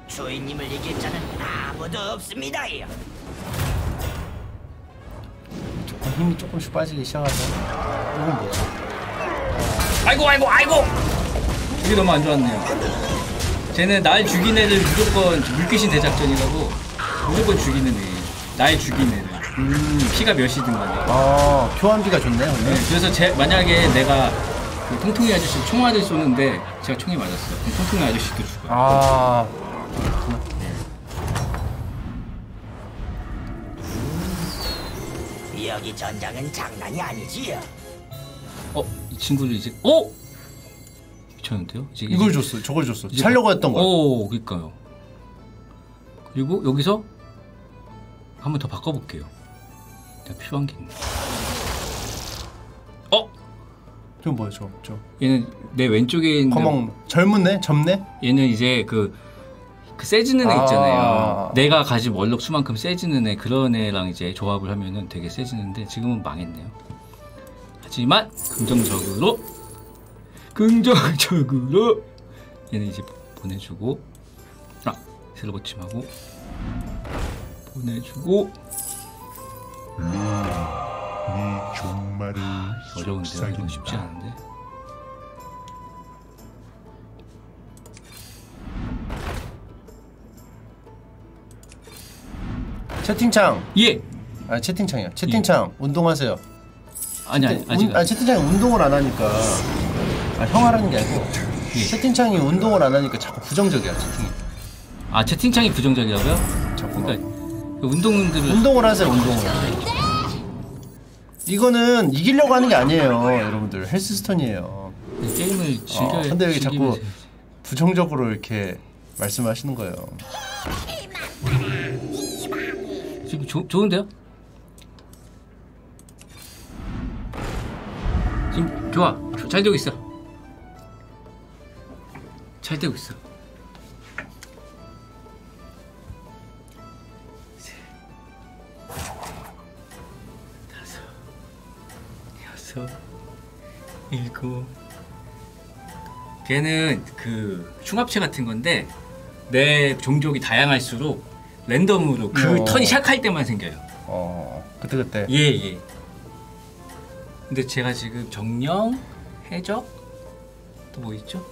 주인님을 이길 자는 아무도 없습니다. 조금 힘이 조금씩 빠지기 시작하죠. 이건 뭐야? 아이고 아이고 아이고. 이게 너무 안 좋았네요. 쟤는 날 죽인 애들 무조건 물귀신 대작전이라고 무조건 죽이는 애, 날 죽이는 애들. 음, 피가 몇이든 간에. 아, 교환비가 좋네요. 네, 그래서 제, 만약에 내가 그 통통이 아저씨 총알을 쏘는데 제가 총이 맞았어요. 통통이 아저씨도 죽어요. 아, 그렇구나. 음, 여기 전장은 장난이 아니지요. 어, 이 친구들 이제, 어? 미쳤는데요? 이제 이걸 이제 줬어, 저걸 줬어. 살려고 했던 거야. 오, 그니까요. 그리고 여기서 한번 더 바꿔볼게요. 내가 필요한 게 있네. 어? 저건 뭐야, 저, 저. 얘는 내 왼쪽에 있는. 거멍, 젊은 애? 젊네? 얘는 이제 그, 그 세지는 애 있잖아요. 아 내가 가진 월록수만큼 세지는 애, 그런 애랑 이제 조합을 하면은 되게 세지는데 지금은 망했네요. 하지만 긍정적으로. 긍정적으로 얘는 이제 보내주고, 아! 새로 거침하고 보내주고. 음. 아, 어려운데요? 이건 쉽지 않은데. 채팅창! 예! 아, 채팅창이야. 채팅창! 예. 운동하세요. 아니, 아니, 아직 아니, 채팅창이 운동을 안 하니까. 아, 형 하라는 게 아니고. 예. 채팅창이 운동을 안 하니까 자꾸 부정적이야, 채팅이. 아, 채팅창이 부정적이라고요? 자꾸. 그러니까 운동들을 운동을 하세요, 운동을. 이거는 이기려고 하는 게 아니에요, 여러분들. 헬스스톤이에요. 게임을 즐겨야. 어, 근데 여기 즐기면서. 자꾸 부정적으로 이렇게 말씀하시는 거예요. 지금 조, 좋은데요? 지금 좋아, 잘 되고 있어. 잘 되고 있어. 다섯, 여섯, 일곱. 걔는 그 흉합체 같은 건데 내 종족이 다양할수록 랜덤으로 그 어. 턴이 시작할 때만 생겨요. 어, 그때 그때. 예, 예. 근데 제가 지금 정령, 해적, 또 뭐 있죠?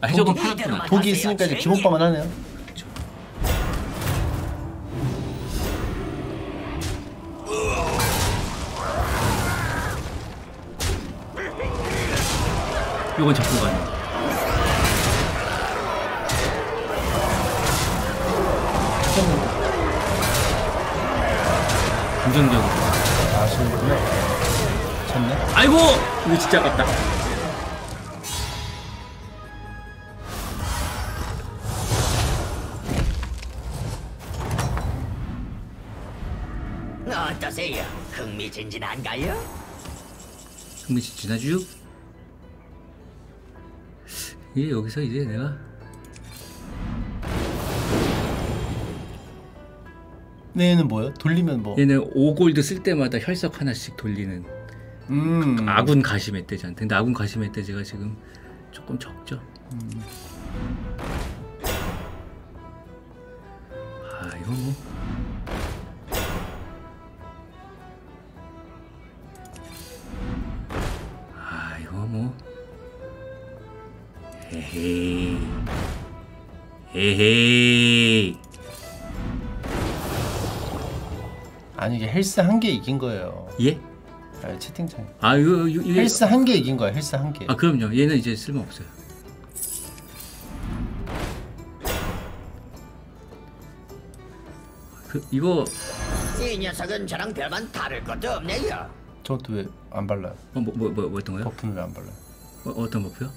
아, 해적은 팔았구나. 독이 있으니까 이제 기본빵은 하네요. 그렇죠. 요건 잡고 가네. 긍정적으로. 아, 아쉽군요. 졌네. 아이고! 이거 진짜 아깝다. 어떠세요? 흥미진진한가요? 흥미진진하죠? 이제 여기서 이제 내가 얘는 뭐야? 돌리면 뭐? 얘는 오 골드 쓸 때마다 혈석 하나씩 돌리는. 음. 아군 가시멧 돼지한테. 근데 아군 가시멧 돼지가 지금 조금 적죠. 음. 아, 이거 뭐. 에헤이 에헤이. 아니, 이게 헬스 한 개 이긴 거예요. 예? 아, 채팅창. 아, 이거 헬스 한 개 이긴 거야. 헬스 한 개. 아, 그럼요. 얘는 이제 쓸모 없어요. 그 이거 이 녀석은 저랑 별반 다를 것도 없네요. 저것도 왜 안 발라요? 어, 뭐, 뭐, 뭐, 뭐 했던 거예요? 버프는 왜 안 발라요? 어, 어떤 버프요?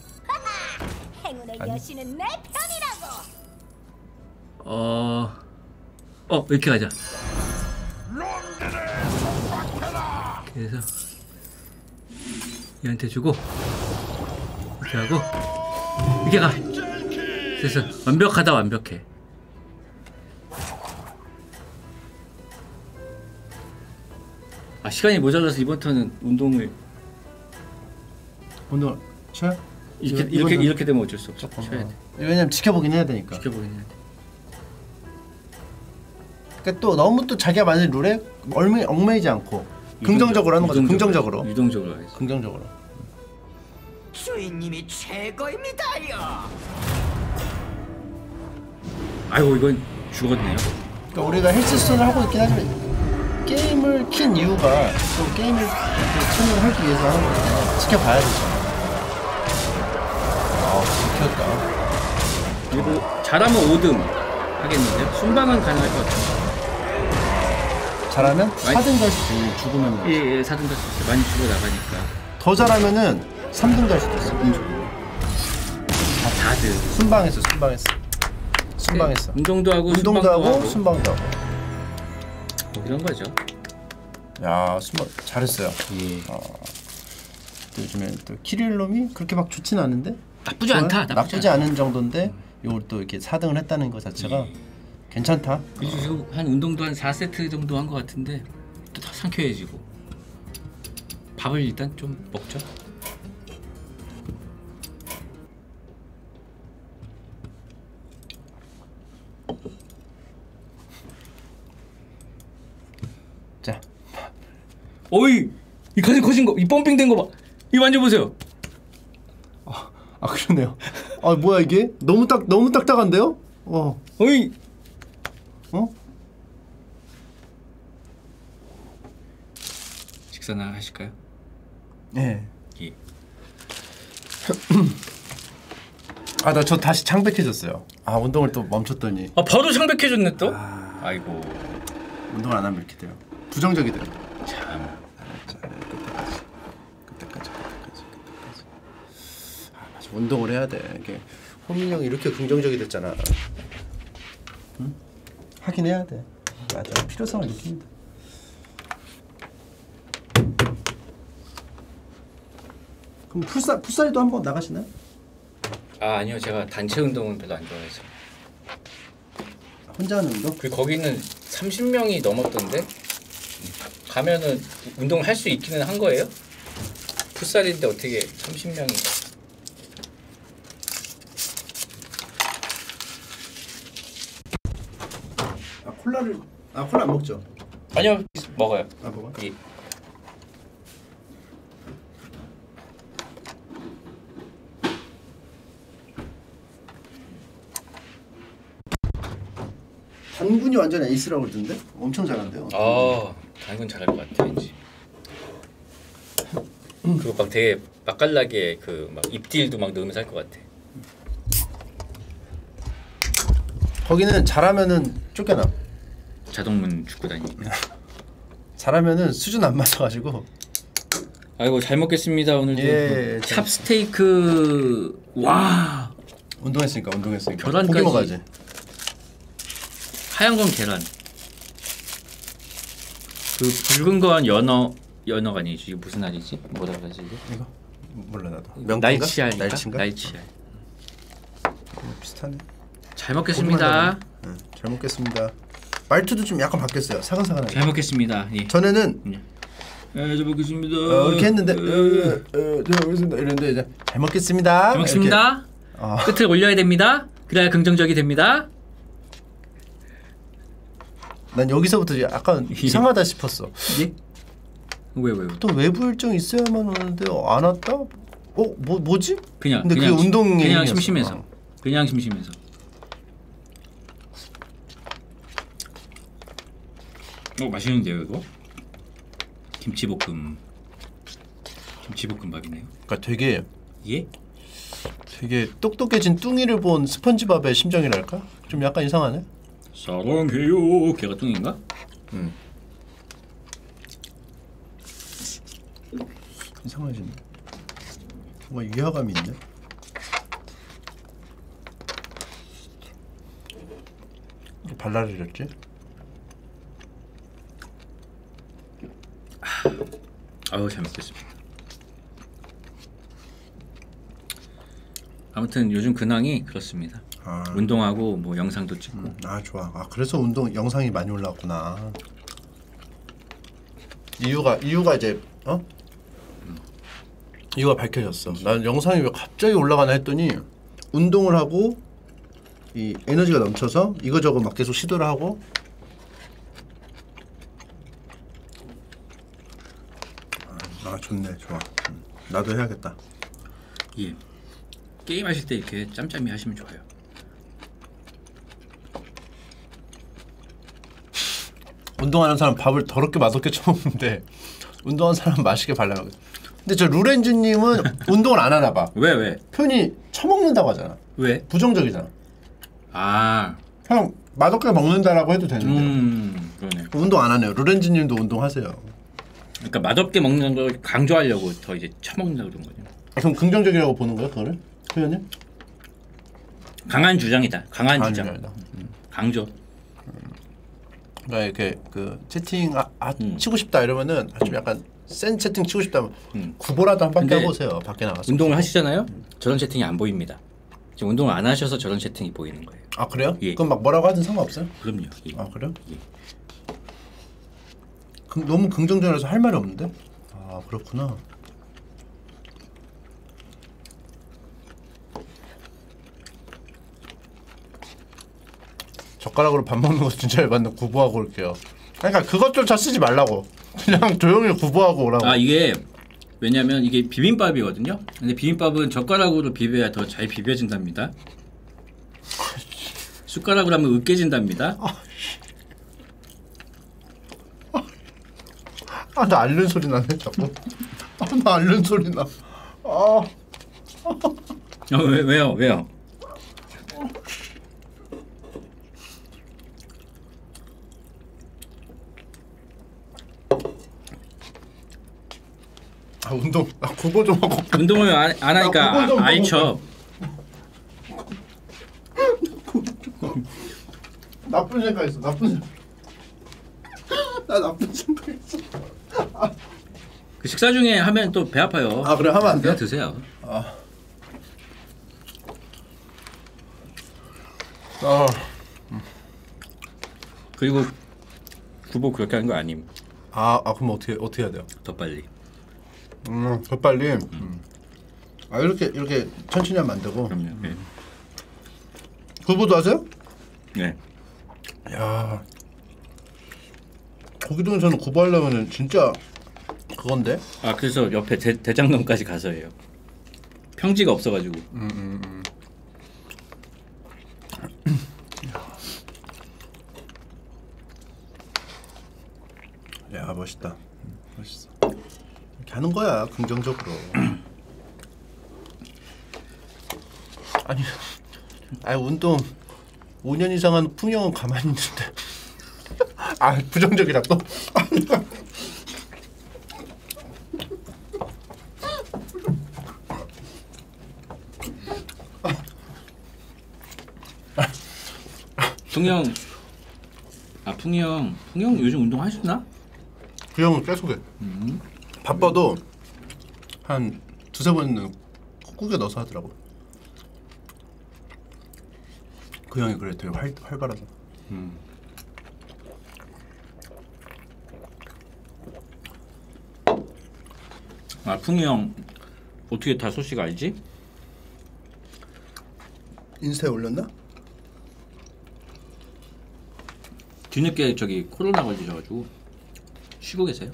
행운의 아니. 여신은 내 편이라고. 어, 어 이렇게 하자. 그래서 얘한테 주고 이렇게 하고 이렇게 가. 됐어. 완벽하다, 완벽해. 아 시간이 모자라서 이번 턴은 운동을 운동 쳐요? 이렇게 이번 이렇게, 턴... 이렇게 되면 어쩔 수 없어. 쳐야 어. 돼. 왜냐면 지켜보긴 해야 되니까. 지켜보긴 해야 돼. 그러니까 또 너무 또 자기가 만든 룰에 얼매, 얽매이지 않고 유동적, 긍정적으로 하는 거죠. 긍정적으로. 유동적으로 하겠어. 긍정적으로. 수인님이 최고입니다요. 아이고 이건 죽었네요. 그러니까 우리가 헬스스톤을 하고 있긴 하지만. 게임을 킨 이유가 또 게임을 참여를 하기 위해서 하는 거니까 지켜봐야 되죠. 아 지켰다. 그리고 잘하면 오 등 하겠는데요? 순방은 가능할 것 같아요. 잘하면 사 등 갈 수도 있고 죽으면 예예 예, 사 등 갈 수도 있어요. 많이 죽어나가니까 더 잘하면은 삼 등 갈 수도 있어요. 아 사 등 순방했어 순방했어 순방했어. 네, 운동도 하고 운동도 순방도 하고 순방도 하고 이런 거죠. 야, 스마 잘했어요. 예. 아, 또 요즘에 또 키릴롬이 그렇게 막 좋진 않은데 나쁘지 않다. 나쁘지, 나쁘지 않은 않다. 정도인데 이걸 또 이렇게 사 등을 했다는 거 자체가 예. 괜찮다. 그리고 어. 한 운동도 한 사 세트 정도 한 것 같은데 또 다 상쾌해지고 밥을 일단 좀 먹죠. 자, 어이 이 가슴 커진 거, 이 펌핑 된 거 봐. 이거 만져보세요. 아, 아 그러네요. 아 뭐야 이게? 너무 딱 너무 딱딱한데요? 어, 어이, 어? 식사나 하실까요? 네. 예. 아 나 저 다시 창백해졌어요. 아 운동을 또 멈췄더니. 아 바로 창백해졌네 또? 아... 아이고. 운동을 안 하면 이렇게 돼요. 부정적이더라고. 참. 그때까지. 그때까지. 그때까지. 그때까지. 아, 맞아. 운동을 해야 돼. 이게 호민이 형이 이렇게 긍정적이 됐잖아. 응? 하긴 해야 돼. 맞아. 필요성을 느낀다. 그럼 풋살 풋살이도 한번 나가시나요? 아, 아니요. 제가 단체 운동은 별로 안 좋아해서. 혼자 하는 운동? 그 거기는 삼십 명이 넘었던데. 가면은 운동을 할 수 있기는 한 거예요? 풋살인데 어떻게 삼십 명이 아 콜라를.. 아 콜라 안 먹죠? 아니요 먹어요. 아 먹어요? 예. 단군이 완전 에이스라고 그러던데? 엄청 잘한대요. 아 당근 잘할 것 같아 왠지. 그거 막 되게 맛깔나게 그 막 입딜도 막 넣으면서 할 것 같아. 거기는 잘하면은 쫓겨나. 자동문 죽고 다니니까. 잘하면은 수준 안 맞아가지고. 아이고 잘 먹겠습니다 오늘도. 예, 찹 스테이크. 와. 운동했으니까 운동했으니까. 계란까지 먹어야지. 하얀 건 계란. 그 붉은 건 연어, 연어가 아니지. 이게 무슨 알이지? 뭐라 그러지 이게? 이거? 몰라 나도. 명품가? 날치알인가? 날치인가? 날치알. 어, 비슷하네. 잘 먹겠습니다. 응, 잘 먹겠습니다. 말투도 좀 약간 바뀌었어요. 사근사근하게. 잘 먹겠습니다. 예. 전에는 예, 잘 먹겠습니다. 어, 이렇게 했는데 에, 에, 잘 먹겠습니다. 이랬는데 이제 잘 먹겠습니다. 잘 먹습니다. 어. 끝을 올려야 됩니다. 그래야 긍정적이 됩니다. 난 여기서부터 약간 이상하다 싶었어. 예? 왜 왜? 보통 외부 일정이 있어야만 오는데 안 왔다? 어? 뭐 뭐지? 그냥 근데 그냥 그게 운동이 그냥 심심해서. 그냥 심심해서. 어 맛있는데요 이거? 김치볶음. 김치볶음밥이네요. 그러니까 되게 예? 되게 똑똑해진 뚱이를 본 스펀지밥의 심정이랄까? 좀 약간 이상하네. 사랑해요. 걔가 뚱인가? 응. 이상하지. 뭔가 위화감이 있네. 발랄해졌지? 아우 잘 먹겠습니다. 아무튼 요즘 근황이 그렇습니다. 아. 운동하고 뭐 영상도 찍고. 음, 아 좋아. 아 그래서 운동 영상이 많이 올라왔구나. 이유가 이유가 이제 어? 음. 이유가 밝혀졌어. 난 영상이 왜 갑자기 올라가나 했더니 운동을 하고 이 에너지가 넘쳐서 이거저거 막 계속 시도를 하고. 아 좋네 좋아. 나도 해야겠다. 예. 게임 하실 때 이렇게 짬짬이 하시면 좋아요. 운동하는 사람 밥을 더럽게 맛없게 처먹는데 운동하는 사람 맛있게 발라먹어. 근데 저 루렌즈님은 운동을 안 하나 봐. 왜 왜? 표현이 처먹는다고 하잖아. 왜? 부정적이잖아. 아 그냥 맛없게 먹는다라고 해도 되는데. 음 그러네. 운동 안 하네요. 루렌즈님도 운동하세요. 그러니까 맛없게 먹는 걸 강조하려고 더 이제 처먹는다고 그런 거죠. 아, 그럼 긍정적이라고 보는 거야 그거를? 표현이? 강한 주장이다. 강한, 강한 주장. 음. 강조. 그러니까 이렇게 그 채팅 아, 아 음. 치고 싶다 이러면은 좀 약간 센 채팅 치고 싶다면 음. 구보라도 한 바퀴 해보세요. 밖에 나가서. 운동을 하시잖아요? 음. 저런 채팅이 안 보입니다. 지금 운동을 안 하셔서 저런 채팅이 보이는 거예요. 아 그래요? 예. 그럼 막 뭐라고 하든 상관없어요? 그럼요. 예. 아 그래요? 예. 그, 너무 긍정적이라서 할 말이 없는데? 아 그렇구나. 젓가락으로 밥 먹는 거 진짜 열받네. 구부하고 올게요. 그러니까 그것조차 쓰지 말라고. 그냥 조용히 구부하고 오라고. 아 이게 왜냐면 이게 비빔밥이거든요. 근데 비빔밥은 젓가락으로 비벼야 더 잘 비벼진답니다. 숟가락으로 하면 으깨진답니다. 아 나 앓는 소리 나네 자꾸. 아 나 앓는 소리 나. 아. 아 왜, 왜요 왜요? 아 운동 나 구보 좀 하고 운동을 안, 안 하니까 아, 알쳐. 나쁜 생각 있어. 나쁜 생각. 나 나쁜 생각 있어. 아. 그 식사 중에 하면 또 배 아파요. 아 그래 하면 안 돼? 드세요. 아. 아. 그리고 구보 그렇게 하는 거 아님. 아, 아 그럼 어떻게 어떻게 해야 돼요? 더 빨리. 음, 더 빨리. 음. 아 이렇게 이렇게 천천히 하면 안 되고. 그럼요. 음. 구보도 하세요? 네. 야, 고기동 저는 구보하려면은 진짜 그건데. 아 그래서 옆에 대, 대장동까지 가서 해요. 평지가 없어가지고. 음, 음, 음. 야 멋있다. 멋있어. 하는 거야 긍정적으로. 아니, 아니 운동 오 년 이상 한 풍영은 가만히 있는데. 아 부정적이라 또. 풍영, 아 풍영, 풍영 요즘 운동 하시나? 그 형은 계속해. 음. 바빠도 한 두세 번은 꾸겨 넣어서 하더라고. 그 형이 그래 되게 활, 활발하다. 음. 아 풍이 형 어떻게 다 소식 알지? 인스타에 올렸나? 뒤늦게 저기 코로나 걸리셔가지고 쉬고 계세요.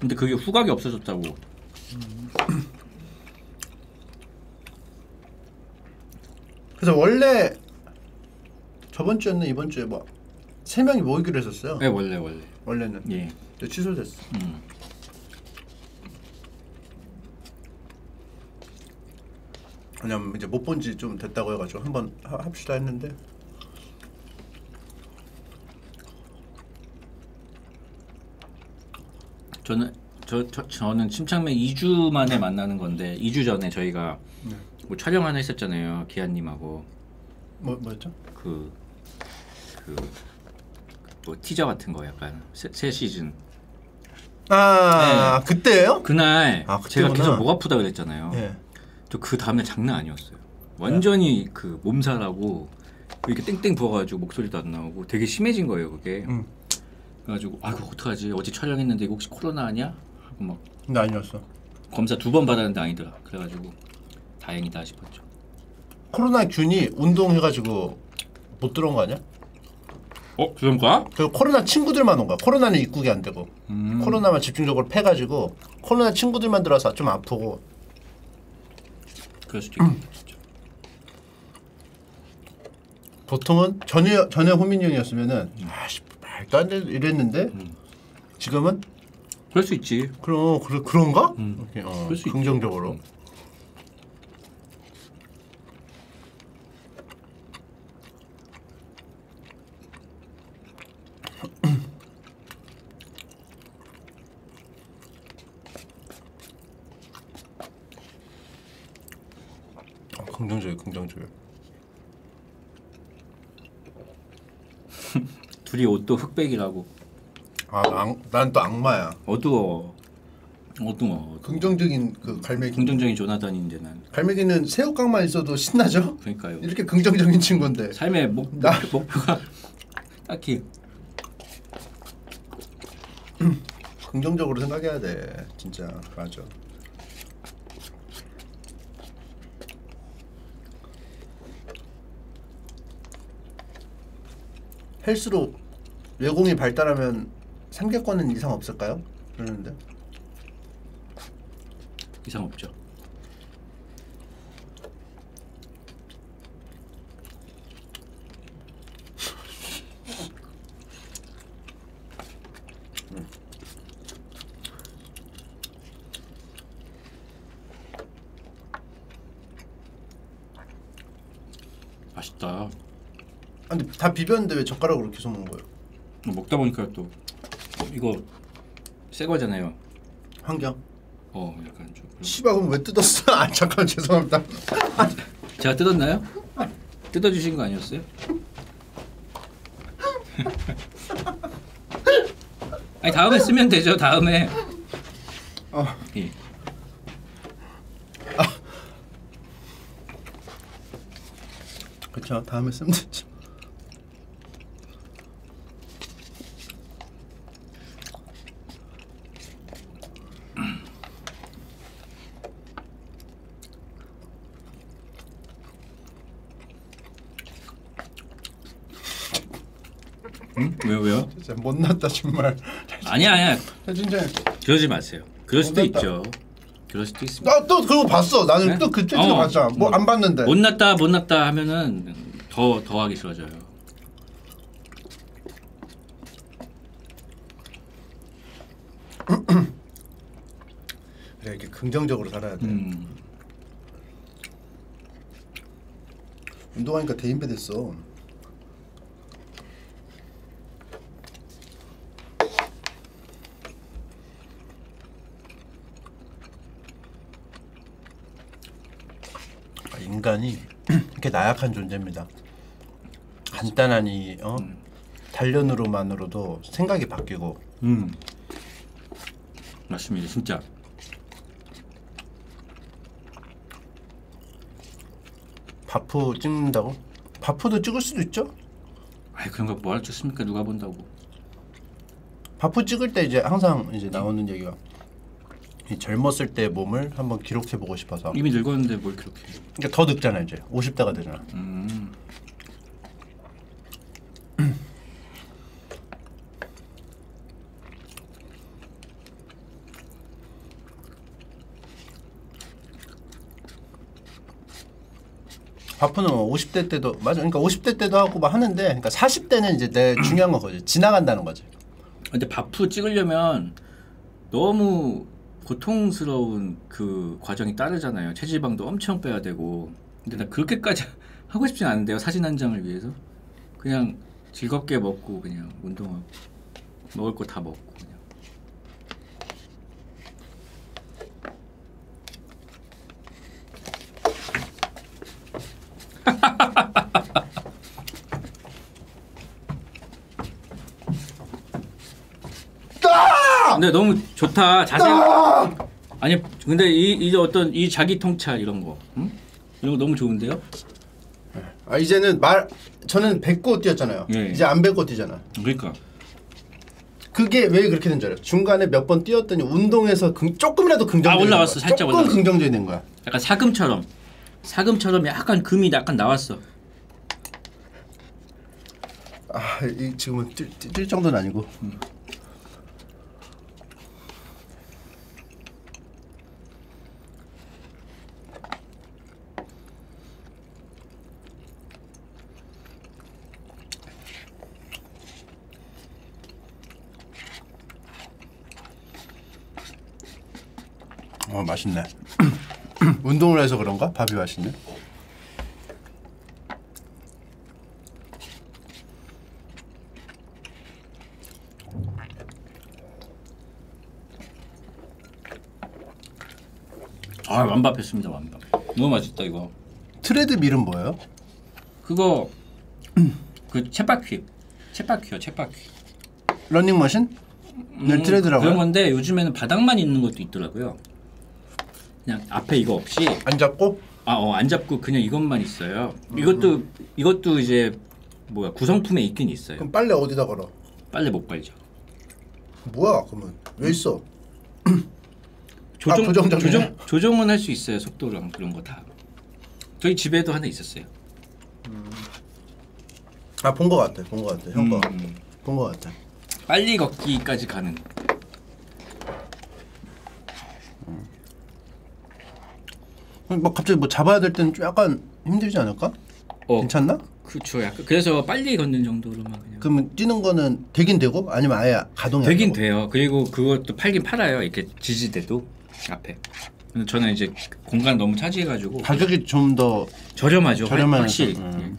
근데 그게 후각이 없어졌다고. 그래서 원래 저번 주였나 이번 주에 뭐 세 명이 모이기로 했었어요. 네 원래 원래 원래는. 예. 근데 취소됐어. 음. 왜냐면 이제 못 본 지 좀 됐다고 해가지고 한번 합시다 했는데 저는 저, 저 저는 침착맨 이 주 만에 만나는 건데 이 주 전에 저희가 네. 뭐 촬영 하나 했었잖아요. 기아님하고 뭐 뭐였죠? 그 그 뭐 티저 같은 거 약간 새, 새 시즌. 아 네. 그때예요? 그날 아, 제가 계속 목 아프다 그랬잖아요. 네. 저 그 다음날 장난 아니었어요. 완전히 네. 그 몸살하고 이렇게 땡땡 부어가지고 목소리도 안 나오고 되게 심해진 거예요 그게. 음. 그래가지고 아 이거 어떡하지? 어제 촬영했는데 이거 혹시 코로나 아니야? 하고 막. 근데 아니었어. 검사 두 번 받았는데 아니더라. 그래가지고 다행이다 싶었죠. 코로나 균이 운동해가지고 못 들어온 거 아니야? 어? 그런가? 그 코로나 친구들만 온 거야. 코로나는 입국이 안 되고 음. 코로나만 집중적으로 패가지고 코로나 친구들만 들어와서 좀 아프고. 그럴 수도 있겠다. 진짜. 보통은 전에 전에 호민이 형이었으면은 음. 아씨 말도 안 돼 이랬는데 음. 지금은 그럴 수 있지. 그럼 그러, 그런가? 음. 오케이. 어, 그럴 수 긍정적으로. 있지. 긍정적이야, 긍정적이야. 둘이 옷도 흑백이라고. 아, 난 또 악마야. 어두워. 어두워. 어두워. 긍정적인 그 갈매기. 긍정적인 조나단인데 난. 갈매기는 새우깡만 있어도 신나죠? 그러니까요. 이렇게 긍정적인 친구인데. 삶의 목, 나... 목표가 딱히. 긍정적으로 생각해야 돼, 진짜. 맞아. 헬스로 외공이 발달하면 삼 개권은 이상 없을까요? 그러는데 이상 없죠. 맛있다. 근데 다 비볐는데 왜 젓가락으로 계속 먹는 거예요? 먹다 보니까 또 이거 새 거잖아요. 환경? 어 약간 좀. 씨발 그럼 왜 뜯었어? 아 잠깐 죄송합니다. 제가 뜯었나요? 뜯어주신 거 아니었어요? 아니 다음에 쓰면 되죠. 다음에. 어. 예. 아. 그쵸 다음에 쓰면 되죠. 왜요 왜요? 진짜 못났다 정말. 아니야 아니야. 진짜 그러지 마세요. 그럴 수도 났다. 있죠. 그럴 수도 있습니다. 나 또 그거 봤어. 나는 네? 또 그때 어, 봤잖아. 뭐 안 봤는데. 못났다 못났다 하면은 더 더 하기 싫어져요. 그래 이렇게 긍정적으로 살아야 돼. 음. 운동하니까 대인배 됐어. 인간이 이렇게 나약한 존재입니다. 간단하니 어? 음. 단련으로만으로도 생각이 바뀌고. 음. 맞습니다, 진짜. 바프 찍는다고? 바프도 찍을 수도 있죠? 아이 그런 거 뭐하러 찍습니까? 누가 본다고? 바프 찍을 때 이제 항상 이제 나오는 얘기가. 이 젊었을 때 몸을 한번 기록해보고 싶어서. 이미 늙었는데 뭘 기록해? 그러니까 더 늙잖아 이제 오십 대가 되잖아. 음. 바프는 오십 대 때도 맞아. 그러니까 오십 대 때도 하고 막 하는데, 그러니까 사십 대는 이제 내 중요한 거 거지. 지나간다는 거지. 근데 바프 찍으려면 너무 고통스러운 그 과정이 따르잖아요. 체지방도 엄청 빼야 되고. 근데 나 그렇게까지 하고 싶진 않은데요. 사진 한 장을 위해서. 그냥 즐겁게 먹고 그냥 운동하고 먹을 거 다 먹고 그냥. 근데 너무 좋다. 자세. 아니 근데 이, 이 어떤 이 자기 통찰 이런 거, 응? 이런 거 너무 좋은데요? 아 이제는 말 저는 뱉고 뛰었잖아요. 예. 이제 안 뱉고 뛰잖아. 그러니까. 그게 왜 그렇게 된 줄 알아요? 중간에 몇 번 뛰었더니 운동에서 긍, 조금이라도 긍정적인 거야. 아 올라왔어, 거야. 살짝 올라왔어. 조금 긍정적인 된 거야. 약간 사금처럼, 사금처럼 약간 금이 약간 나왔어. 아, 이 지금은 뛸, 뛸 정도는 아니고. 음. 어 맛있네. 운동을 해서 그런가? 밥이 맛있네. 아 완밥했습니다. 완밥. 너무 맛있다 이거. 트레드 밀은 뭐예요? 그거 그 쳇바퀴. 쳇바퀴요. 쳇바퀴. 러닝머신? 늘 음, 트레드라고요? 그런 건데 요즘에는 바닥만 있는 것도 있더라고요. 그냥 앞에 이거 없이 안 잡고? 아, 어, 안 잡고 그냥 이것만 있어요. 음. 이것도 이것도 이제 뭐야 구성품에 있긴 있어요. 그럼 빨래 어디다 걸어? 빨래 못 걸죠. 뭐야 그러면 왜 있어? 조정, 아, 조정 조정 조정은 할 수 있어요. 속도랑 그런 거 다. 저희 집에도 하나 있었어요. 음. 아, 본 거 같아, 본 거 같아, 형 거, 음. 본 거 같아. 빨리 걷기까지 가는. 막 갑자기 뭐 잡아야 될 때는 좀 약간 힘들지 않을까? 어, 괜찮나? 그쵸. 약간 그래서 빨리 걷는 정도로만 그냥. 그러면 뛰는 거는 되긴 되고 아니면 아예 가동이 되긴 안 되고. 돼요. 그리고 그것도 팔긴 팔아요. 이렇게 지지대도 앞에. 근데 저는 이제 공간 너무 차지해가지고 가격이 좀 더 저렴하죠. 저렴한 확실히. 음.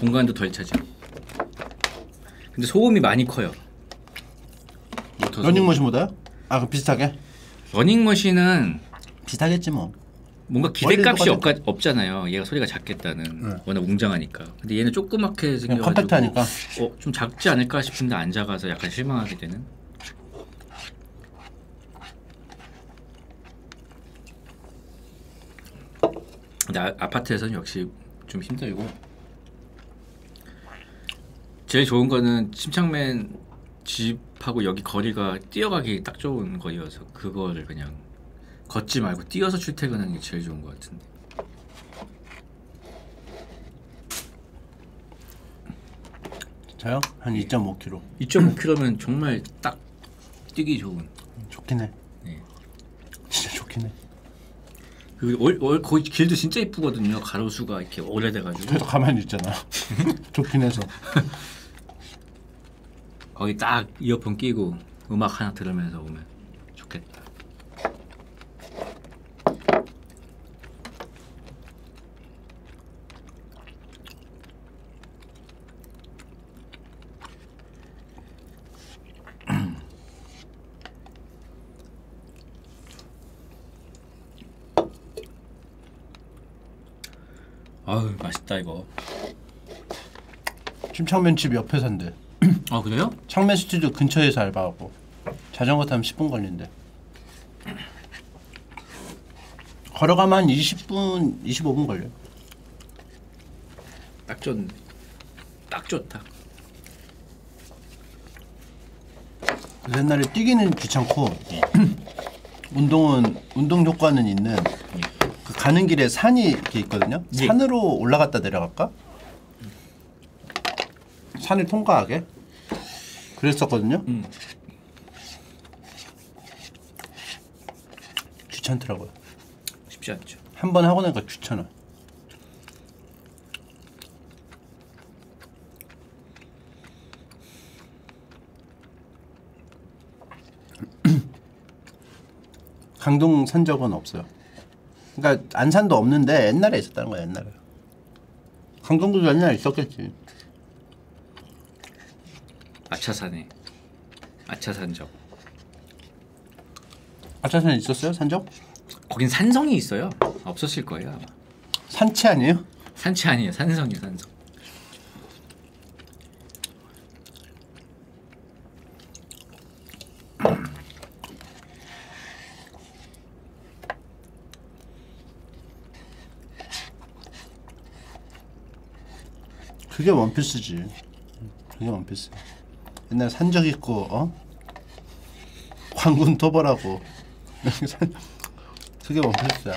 공간도 덜 차지. 근데 소음이 많이 커요. 러닝머신보다요? 아 그럼 비슷하게? 러닝머신은 비슷하겠지 뭐. 뭔가 기대값이 없가, 없잖아요. 얘가 소리가 작겠다는. 응. 워낙 웅장하니까. 근데 얘는 조그맣게 생겨가지고 컴팩트하니까 어, 좀 작지 않을까 싶은데 안 작아서 약간 실망하게 되는. 근데 아, 아파트에서는 역시 좀 힘들고. 제일 좋은 거는 침착맨 집하고 여기 거리가 뛰어가기 딱 좋은 거리여서 그거를 그냥 걷지 말고 뛰어서 출퇴근하는 게 제일 좋은 것 같은데. 저요? 한 네. 이 점 오 킬로미터. 이 점 오 킬로미터면 정말 딱 뛰기 좋은. 좋긴 해. 네. 진짜 좋긴 해. 그리고 올, 올, 거기 길도 진짜 이쁘거든요. 가로수가 이렇게 오래돼가지고. 그래도 가만히 있잖아. 좋긴 해서. 거기 딱 이어폰 끼고 음악 하나 들으면서 오면 좋겠다. 아유 맛있다 이거. 침착맨 집 옆에 산대. 아 그래요? 창맨 스튜디오 근처에서 알바하고 자전거 타면 십 분 걸린대. 걸어가면 한 이십 분, 이십오 분 걸려. 딱 좋네. 딱 좋다. 그래서 옛날에 뛰기는 귀찮고 운동은 운동 효과는 있는. 그 가는 길에 산이 이렇게 있거든요. 네. 산으로 올라갔다 내려갈까? 산을 통과하게? 그랬었거든요. 음. 귀찮더라고요. 쉽지 않죠. 한 번 하고 나니까 귀찮아. 강동 산 적은 없어요. 그러니까 안산도 없는데 옛날에 있었다는 거야. 옛날에 강동구도 옛날에 있었겠지. 아차산에 아차산적. 아차산에 있었어요? 산적? 거긴 산성이 있어요. 없었을 거예요 아마. 산치 아니에요? 산치 아니에요. 산성이에요. 산성. 그게 원피스지. 그게 원피스. 옛날 산적 있고 어? 황군 토벌하고 그게 원피스야.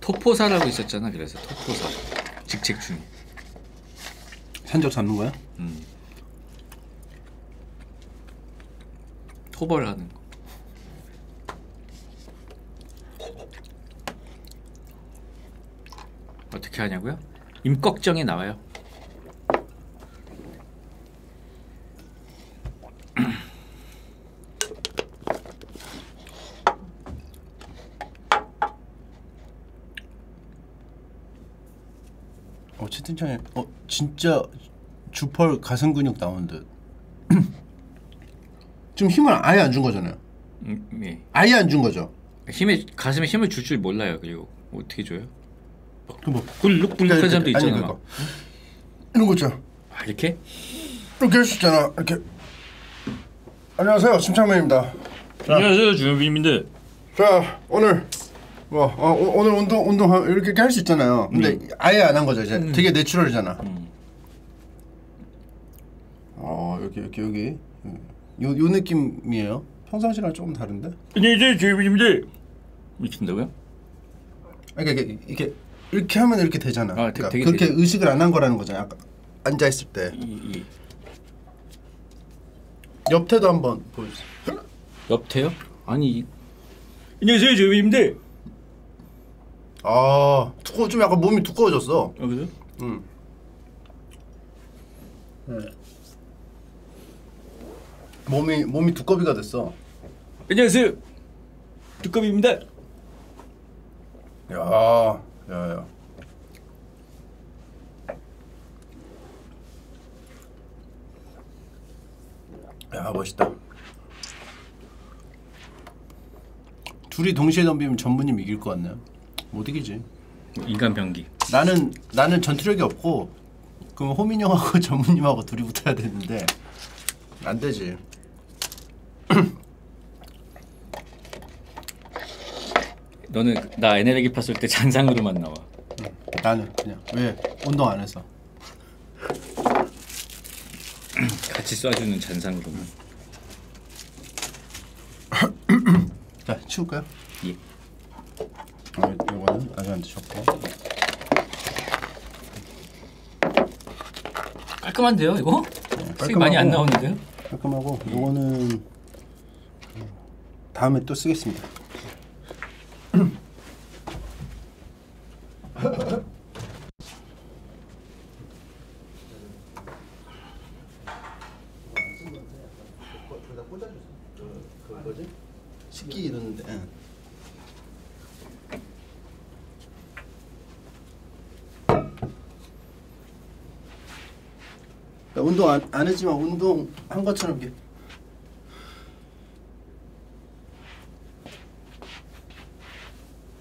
토포사라고 있었잖아. 그래서 토포사 직책 중 산적 잡는 거야? 음. 토벌하는 거. 어떻게 하냐고요? 임꺽정에 나와요. 어 채팅창에 어 진짜 주펄 가슴 근육 나온 듯. 지금 힘을 아예 안 준 거잖아요. 음, 네. 아예 안 준 거죠. 힘에 가슴에 힘을 줄 줄 몰라요. 그리고 어떻게 줘요? 그 뭐 굴룩굴룩한 사람도 있잖아. 막. 이런 거 있잖아. 아, 이렇게? 이렇게 할 수 있잖아. 이렇게. 안녕하세요, 침착맨입니다. 자, 안녕하세요, 주호민인데. 자, 오늘 뭐 어, 오늘 운동 운동 이렇게, 이렇게 할 수 있잖아요. 근데 음. 아예 안 한 거죠 이제. 음. 되게 내추럴이잖아. 음. 어 여기 여기 여기 요 요 느낌이에요. 평상시랑 조금 다른데? 안녕하세요, 주호민인데. 미친다고요? 아니, 이렇게 이렇게. 이렇게 하면 이렇게 되잖아. 아, 되게, 그러니까 되게, 그렇게 되게. 의식을 안 한 거라는 거잖아. 아까 앉아 있을 때. 이, 이. 옆태도 한번 보여주세요. 옆태요? 아니. 안녕하세요, 주호민인데. 아, 두꺼워. 좀 약간 몸이 두꺼워졌어. 아, 그래요? 응. 네. 몸이 몸이 두꺼비가 됐어. 안녕하세요, 두꺼비입니다. 야. 야야. 야 멋있다. 둘이 동시에 덤비면 전부님 이길 것 같나요? 못 이기지. 인간 병기. 나는 나는 전투력이 없고 그럼 호민 형하고 전부님하고 둘이 붙어야 되는데 안 되지. 너는 나 에너지 팠을 때 잔상으로만 나와. 응, 나는 그냥 왜 운동 안 해서 같이 쏴주는 잔상으로만. 자 치울까요? 예. 아, 이거는 아직 안 드셨고. 깔끔한데요 이거? 네, 색이 많이 안 나오는데요? 깔끔하고 이거는 예. 다음에 또 쓰겠습니다. 운동 안, 안 했지만 운동 한 것처럼 이게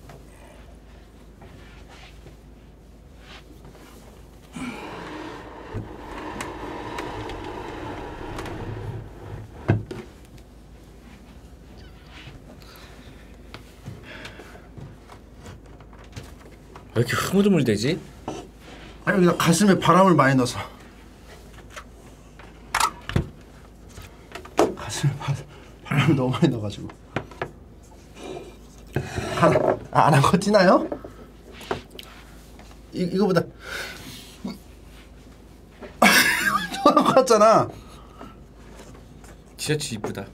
왜 이렇게 흐물흐물 되지? 아니 여기다 가슴에 바람을 많이 넣어서. 너무 많이 넣어가지고 안, 안 한 거 티나요? 이, 이거보다 저런 거 같잖아. 티셔츠 이쁘다.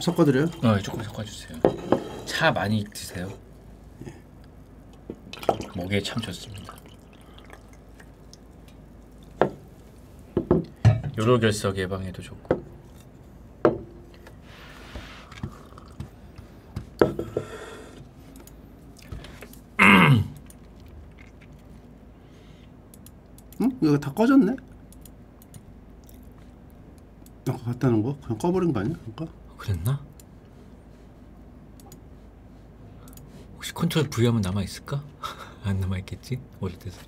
섞어드려요? 어, 조금 섞어주세요. 차 많이 드세요. 예. 목에 참 좋습니다. 요로결석 예방에도 좋고. 응? 이거 다 꺼졌네? 아까 봤다는 거? 그냥 꺼버린 거 아니야? 그러니까? 그랬나? 혹시 컨트롤 V 하면 남아있을까? 안 남아있겠지? 어릴 때서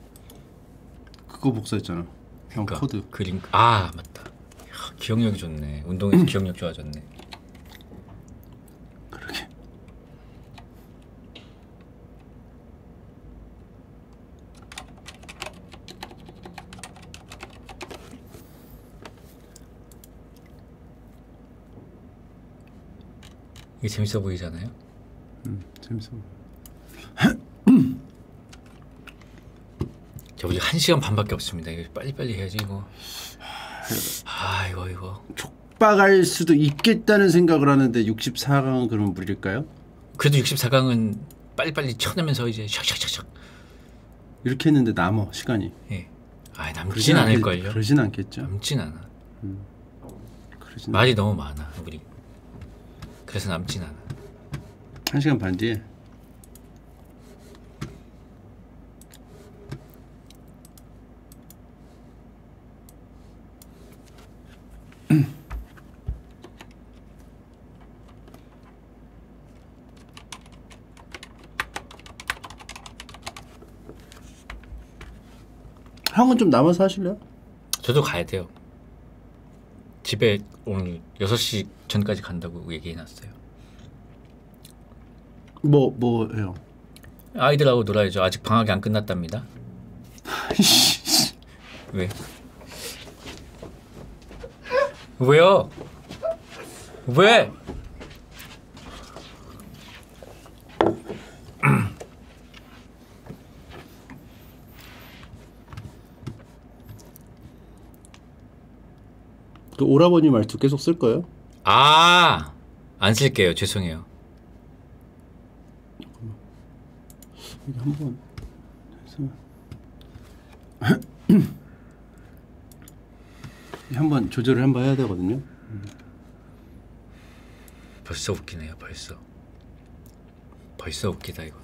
그거 복사했잖아. 그냥 그러니까, 코드 그림. 아 맞다. 야, 기억력이 좋네. 운동에서 기억력 좋아졌네. 그러게. 이게 재밌어 보이잖아요? 음, 재밌어. 저기 한 시간 반밖에 없습니다. 이거 빨리빨리 해야지 이거. 아 이거 이거. 촉박할 수도 있겠다는 생각을 하는데 육십사 강은 그럼 무리일까요? 그래도 육십사 강은 빨리빨리 쳐내면서 이제 샥샥샥샥 이렇게 했는데 남어 시간이. 예. 아 남진 않을걸요. 그러진 않겠죠. 남진 않아. 음. 그러진 말이 않아. 너무 많아 우리. 그래서 남진 않아. 한 시간 반 뒤에. 형은 좀 남아서 하실래요? 저도 가야 돼요. 집에 오늘 여섯 시 전까지 간다고 얘기해놨어요. 뭐 뭐예요? 아이들하고 놀아야죠. 아직 방학이 안 끝났답니다. 왜? 왜요? 왜? 그 오라버니 말투 계속 쓸 거예요? 아, 안 쓸게요. 죄송해요. 이게 한번 해서 한번 조절을 한번 해야 되거든요. 벌써 웃기네요. 벌써 벌써 웃기다 이거.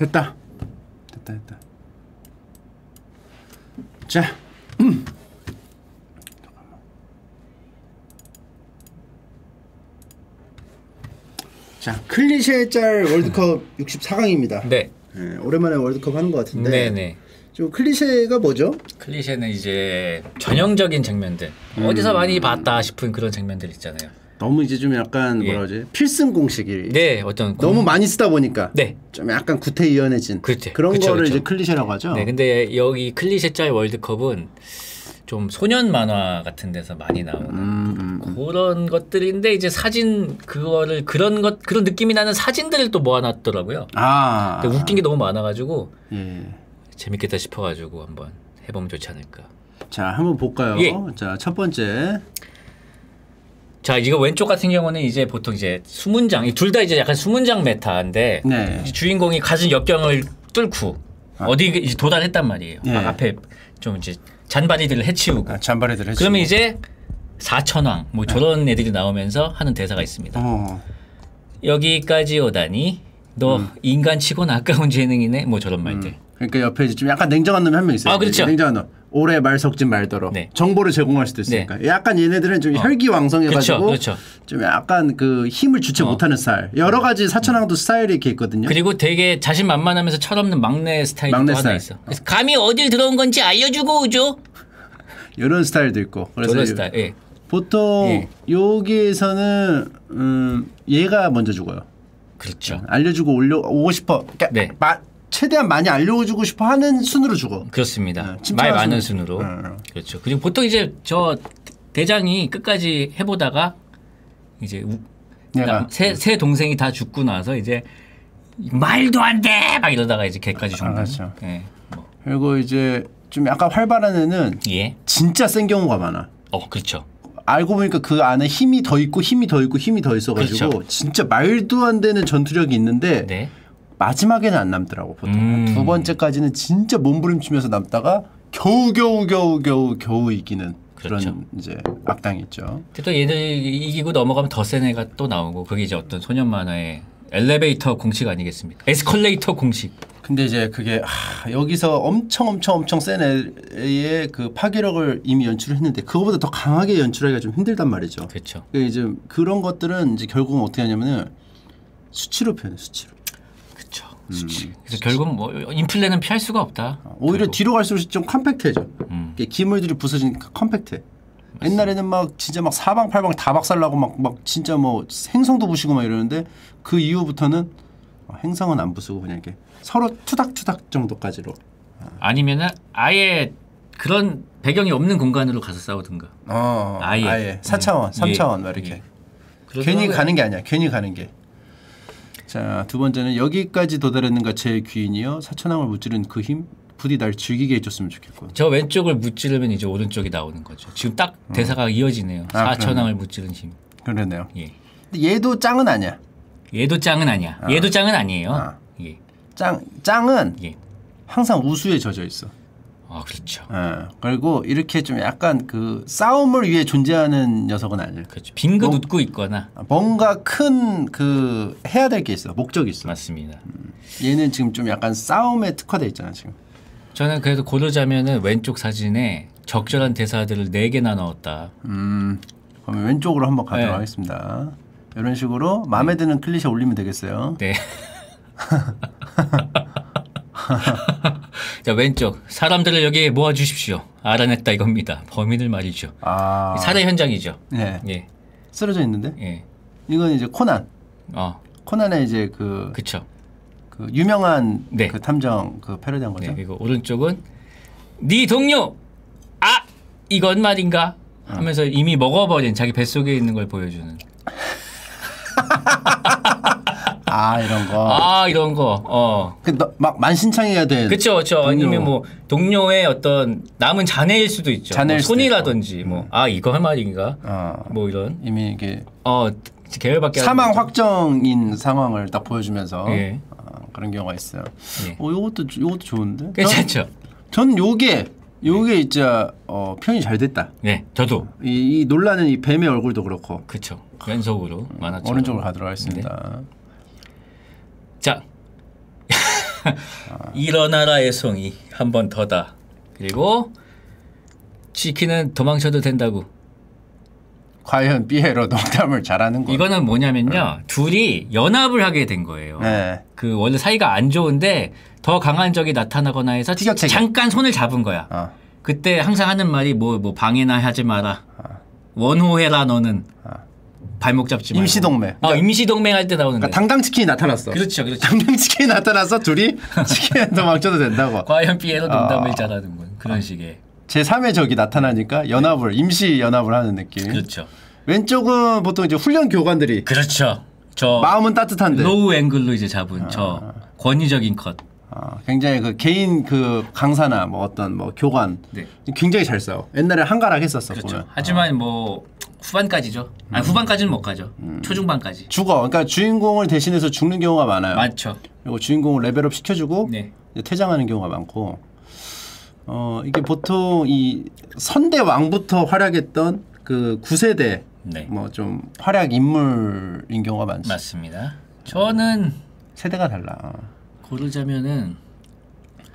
됐다. 됐다 됐다. 자. 음. 자, 클리셰 짤 월드컵 육십사 강입니다. 네. 네. 오랜만에 월드컵 하는 것 같은데. 네, 네. 좀 클리셰가 뭐죠? 클리셰는 이제 전형적인 장면들. 음. 어디서 많이 봤다 싶은 그런 장면들 있잖아요. 너무 이제 좀 약간 뭐라 그러지? 예. 필승 공식이. 네, 어떤 공... 너무 많이 쓰다 보니까. 네. 좀 약간 구태의연해진. 그렇지. 그런 그쵸, 거를 그쵸. 이제 클리셰라고 하죠. 네, 근데 여기 클리셰 짤 월드컵은 좀 소년 만화 같은 데서 많이 나오는 음, 음, 그런 것들인데 이제 사진 그거를 그런 것 그런 느낌이 나는 사진들을 또 모아놨더라고요. 아. 근데 웃긴 게 너무 많아가지고 예. 재밌겠다 싶어가지고 한번 해보면 좋지 않을까. 자, 한번 볼까요? 예. 자, 첫 번째. 자, 이거 왼쪽 같은 경우는 이제 보통 이제 수문장, 둘 다 이제 약간 수문장 메타인데 네. 주인공이 가진 역경을 뚫고 아. 어디 이제 도달했단 말이에요. 네. 막 앞에 좀 이제 잔바리들을 해치우고. 아, 잔바리들을 해치우고. 그러면 이제 사천왕 뭐 네. 저런 애들이 나오면서 하는 대사가 있습니다. 어. 여기까지 오다니 너 음. 인간치곤 아까운 재능이네 뭐 저런 말들. 음. 그러니까 옆에 이제 좀 약간 냉정한 놈이 한 명 있어요. 아, 그렇죠. 냉정한 놈. 오래 말 섞지 말도록 네. 정보를 제공할 수도 있으니까 네. 약간 얘네들은 좀 어. 혈기왕성해가지고 그렇죠, 그렇죠. 좀 약간 그 힘을 주체 어. 못하는 스타일. 여러 가지 사천왕도 스타일이 이렇게 있거든요. 그리고 되게 자신만만하면서 철없는 막내 스타일도 막내 하나 스타일. 있어. 그래서 감히 어딜 들어온 건지 알려주고 오죠. 이런 스타일도 있고. 그래서 스타일. 예. 보통 예. 여기에서는 음 얘가 먼저 죽어요. 그렇죠. 알려주고 올려 오고 싶어. 그러니까 네. 마 최대한 많이 알려주고 싶어 하는 순으로 죽어. 그렇습니다. 네, 말 많은 순으로. 네, 네. 그렇죠. 그리고 보통 이제 저 대장이 끝까지 해보다가 이제 우, 그러니까 세, 세 동생이 다 죽고 나서 이제 말도 안 돼! 막 이러다가 이제 걔까지 죽는. 아, 그렇죠. 네, 뭐. 그리고 이제 좀 약간 활발한 애는 예. 진짜 센 경우가 많아. 어, 그렇죠. 알고 보니까 그 안에 힘이 더 있고 힘이 더 있고 힘이 더 있어가지고 그렇죠. 진짜 말도 안 되는 전투력이 있는데 네. 마지막에는 안 남더라고 보통. 음. 두 번째까지는 진짜 몸부림치면서 남다가 겨우 겨우 겨우 겨우 겨우 이기는 그렇죠. 그런 이제 악당이 있죠. 또 얘들 이기고 넘어가면 더 센 애가 또 나오고 그게 이제 어떤 소년 만화의 엘리베이터 공식 아니겠습니까? 에스컬레이터 공식. 근데 이제 그게 하, 여기서 엄청 엄청 엄청 센 애의 그 파괴력을 이미 연출했는데 그거보다 더 강하게 연출하기가 좀 힘들단 말이죠. 그렇죠. 그러니까 이제 그런 것들은 이제 결국은 어떻게 하냐면은 수치로 표현해. 수치로. 그렇죠. 음. 수치. 그래서 결국 뭐 인플레는 피할 수가 없다. 오히려 결국. 뒤로 갈수록 좀 컴팩트해져. 음. 기물들이 부서지니까 컴팩트해. 맞습니다. 옛날에는 막 진짜 막 사방팔방 다 박살나고 막 막 진짜 뭐 행성도 부시고 막 이러는데 그 이후부터는 행성은 안 부수고 그냥 이렇게 서로 투닥투닥 정도까지로. 아니면은 아예 그런 배경이 없는 공간으로 가서 싸우든가. 어, 아예, 아예. 사 차원, 네. 삼 차원 막 이렇게. 예. 괜히 가는 게 아니야. 괜히 가는 게. 자, 두 번째는 여기까지 도달했는가 제 귀인이여 사천왕을 무찌른 그 힘. 부디 날 즐기게 해줬으면 좋겠고. 저 왼쪽을 무찌르면 이제 오른쪽이 나오는 거죠. 지금 딱 대사가 음. 이어지네요. 아, 사천왕을 무찌른 힘. 그러네요. 예. 근데 얘도 짱은 아니야. 얘도 짱은 아니야. 아. 얘도 짱은 아니에요. 아. 예. 짱 짱은 예. 항상 우수에 젖어 있어. 아 그렇죠. 예. 그리고 이렇게 좀 약간 그 싸움을 위해 존재하는 녀석은 아니에요. 그렇죠. 빙긋 웃고 있거나 뭔가 큰 그 해야 될 게 있어. 목적이 있어. 맞습니다. 음. 얘는 지금 좀 약간 싸움에 특화돼 있잖아 지금. 저는 그래도 고르자면은 왼쪽 사진에 적절한 대사들을 네 개나 넣었다. 음, 그럼 왼쪽으로 한번 가도록 네. 하겠습니다. 이런 식으로 마음에 드는 네. 클리셰 올리면 되겠어요. 네. 자 왼쪽 사람들을 여기에 모아 주십시오. 알아냈다 이겁니다. 범인을 말이죠. 아. 살해 현장이죠. 네. 예. 쓰러져 있는데. 예. 이건 이제 코난. 어. 코난의 이제 그. 그쵸. 유명한 네. 그 탐정 그 패러디한 거죠. 네, 그리고 오른쪽은 네 동료 아 이건 말인가 하면서 음. 이미 먹어버린 자기 뱃속에 있는 걸 보여주는. 아 이런 거. 아 이런 거. 어. 그 막 만신창이가 된. 그렇죠, 그렇죠. 아니면 뭐 동료의 어떤 남은 잔해일 수도 있죠. 잔해일 뭐 손이라든지 뭐 아 이건 말인가. 어. 뭐 이런. 이미 이게. 어 계열밖에. 사망 확정인 상황을 딱 보여주면서. 예. 그런 경우가 있어요. 네. 어, 요것도 요것도 좋은데. 괜찮죠. 저는 요게 요게 네. 진짜 어, 표현이 잘 됐다. 네, 저도 이, 이 놀라는 이 뱀의 얼굴도 그렇고. 그렇죠. 연속으로 만화처럼. 오른쪽으로 가도록 하겠습니다. 네. 자, 아. 일어나라 애송이 한 번 더다. 그리고 지키는 도망쳐도 된다고. 과연 삐에로 농담을 잘하는 거. 이거는 뭐냐면요. 응. 둘이 연합을 하게 된 거예요. 네. 그 원래 사이가 안 좋은데 더 강한 적이 나타나거나 해서 티격태격. 잠깐 손을 잡은 거야. 어. 그때 항상 하는 말이 뭐, 뭐 방해나 하지 마라. 어. 원호해라 너는. 어. 발목 잡지 말고. 임시동맹. 어, 임시동맹 할 때 나오는 거야. 그러니까 당당 치킨이 나타났어. 그렇죠. 그렇죠. 당당 치킨이 나타나서 둘이 치킨 도망쳐도 된다고. 과연 삐에로 농담을 어. 잘하는 건 그런 어. 식의. 제삼의 적이 나타나니까 연합을 임시 연합을 하는 느낌. 그렇죠. 왼쪽은 보통 이제 훈련 교관들이. 그렇죠. 저 마음은 따뜻한데. 로우 앵글로 이제 잡은 아. 저 권위적인 컷. 아, 굉장히 그 개인 그 강사나 뭐 어떤 뭐 교관. 네. 굉장히 잘 싸워. 옛날에 한가락 했었어. 그렇죠. 보면. 하지만 아. 뭐 후반까지죠. 아니 후반까지는 못 가죠. 음. 초중반까지. 죽어. 그러니까 주인공을 대신해서 죽는 경우가 많아요. 맞죠. 그리고 주인공을 레벨업 시켜주고 네. 퇴장하는 경우가 많고. 어 이게 보통 이 선대왕부터 활약했던 그 구세대 네. 뭐 좀 활약 인물인 경우가 많죠. 맞습니다. 저는 세대가 달라. 고르자면은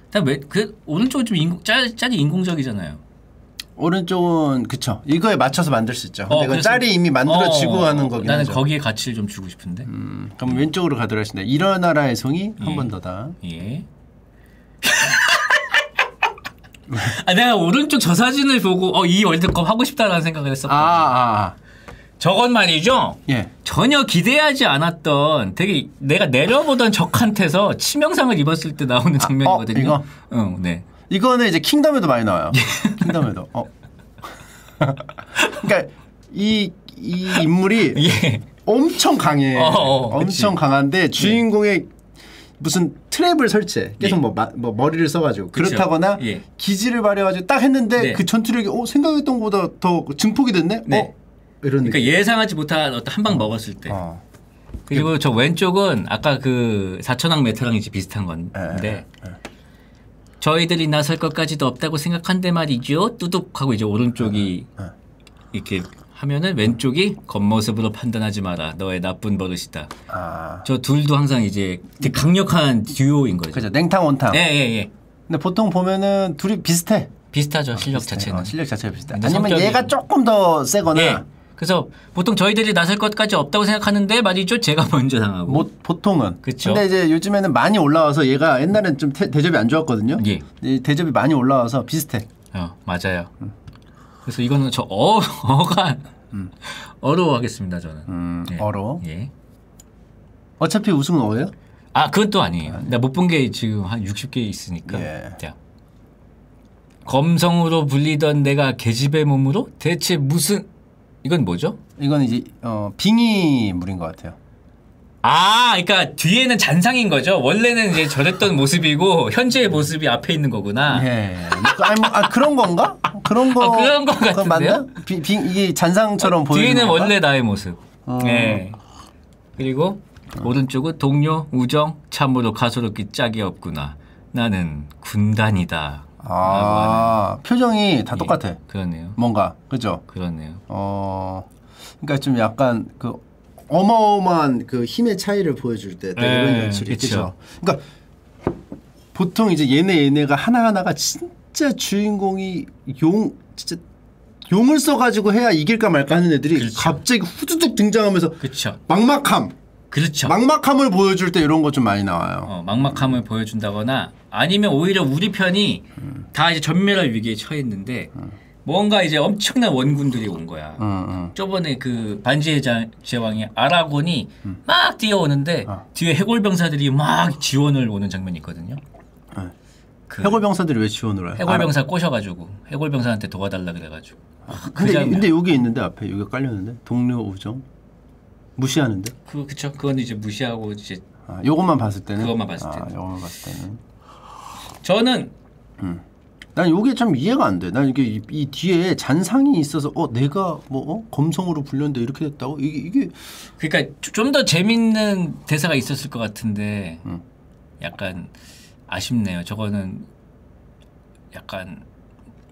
일단 왜 그 오른쪽은 좀 인공 짤 짤이 인공적이잖아요. 오른쪽은 그쵸. 이거에 맞춰서 만들 수 있죠. 근데 어, 이건 짤이 이미 만들어지고 어, 하는 거긴 나는 하죠. 거기에 가치를 좀 주고 싶은데. 음, 그럼 왼쪽으로 가도록 하겠습니다. 일어나라 애송이 예. 한 번 더다. 예. 아, 내가 오른쪽 저 사진을 보고 어, 이 월드컵 하고 싶다라는 생각을 했었거든요. 아, 아, 아. 저건 말이죠. 예. 전혀 기대하지 않았던 되게 내가 내려보던 적한테서 치명상을 입었을 때 나오는 장면이거든요. 아, 이거? 응, 네. 이거는 이제 킹덤에도 많이 나와요. 킹덤에도. 어. 그러니까 이, 이 인물이 예. 엄청 강해. 어, 어, 엄청 그치. 강한데 주인공의 예. 무슨 트랩을 설치해. 계속 예. 뭐, 마, 뭐 머리를 써가지고 그쵸. 그렇다거나 예. 기지를 발휘해가지고 딱 했는데 네. 그 전투력이 어, 생각했던 것보다 더 증폭이 됐네. 네. 어? 이런 그러니까 느낌. 예상하지 못한 어떤 한 방 어. 먹었을 때. 어. 그리고 그, 저 왼쪽은 아까 그 사천왕 메타랑 이제 비슷한 건데 에, 에, 에. 저희들이 나설 것까지도 없다고 생각한데 말이죠. 뚜둑하고 이제 오른쪽이 에, 에. 이렇게 하면은 왼쪽이 겉모습으로 판단하지 마라. 너의 나쁜 버릇이다. 아. 저 둘도 항상 이제 되게 강력한 듀오인 거죠. 그죠. 냉탕 원탕. 예, 예, 예. 근데 보통 보면은 둘이 비슷해. 비슷하죠. 어, 실력 비슷해. 자체는. 어, 실력 자체가 비슷해. 아니면 성격이... 얘가 조금 더 세거나. 예. 그래서 보통 저희들이 나설 것까지 없다고 생각하는데 말이죠. 제가 먼저 당하고. 뭐, 보통은. 그렇죠. 근데 이제 요즘에는 많이 올라와서 얘가 옛날엔 좀 태, 대접이 안 좋았거든요. 예. 대접이 많이 올라와서 비슷해. 어, 맞아요. 음. 그래서 이거는 저 어, 어가 음. 어로 하겠습니다. 저는. 음, 예. 어로. 예. 어차피 우승은 어예요? 아, 그건 또 아니에요. 아니. 내가 못 본 게 지금 한 육십 개 있으니까. 예. 자. 검성으로 불리던 내가 계집의 몸으로 대체 무슨 이건 뭐죠? 이건 이제 어, 빙의물인 것 같아요. 아, 그러니까 뒤에는 잔상인 거죠. 원래는 이제 저랬던 모습이고 현재의 모습이 앞에 있는 거구나. 예. 아니, 뭐, 아 그런 건가? 그런 거. 아, 그런 거 같은데요? 맞나? 비, 비, 이게 잔상처럼 어, 보이는. 뒤에는 건가? 원래 나의 모습. 어... 예. 그리고 어. 오른쪽은 동료, 우정, 참으로 가소롭기 짝이 없구나. 나는 군단이다. 아, 표정이 다 똑같아. 예, 그러네요. 뭔가 그죠? 그러네요. 어, 그러니까 좀 약간 그 어마어마한 그 힘의 차이를 보여줄 때 이런 연출이 있죠. 그러니까 보통 이제 얘네 얘네가 하나 하나가 진짜 주인공이 용 진짜 용을 써가지고 해야 이길까 말까 하는 애들이 그렇죠. 갑자기 후두둑 등장하면서 그렇죠. 막막함. 그렇죠. 막막함을 보여줄 때 이런 거 좀 많이 나와요. 어, 막막함을 음. 보여준다거나 아니면 오히려 우리 편이 음. 다 이제 전멸할 위기에 처했는데 음. 뭔가 이제 엄청난 원군들이 온 거야. 음, 음. 저번에 그 반지의 제왕의 아라곤이 음. 막 뛰어오는데 어. 뒤에 해골병사들이 막 지원을 오는 장면이 있거든요. 네. 그 해골병사들이 왜 지원을 와요? 해골병사 아라... 꼬셔가지고 해골병사한테 도와달라 그래가지고. 아, 근데, 그 근데 여기 있는데 앞에 여기 깔렸는데 동료 우정 무시하는데? 그 그쵸. 그건 이제 무시하고 이제. 아, 요것만 봤을 때는. 그것만 봤을 때는. 아, 요것만 봤을 때는. 저는. 음. 난 이게 참 이해가 안 돼. 난 이게 이, 이 뒤에 잔상이 있어서 어 내가 뭐 어? 검성으로 불렸는데 이렇게 됐다고 이게 이게 그러니까 좀 더 재밌는 대사가 있었을 것 같은데 음. 약간 아쉽네요. 저거는 약간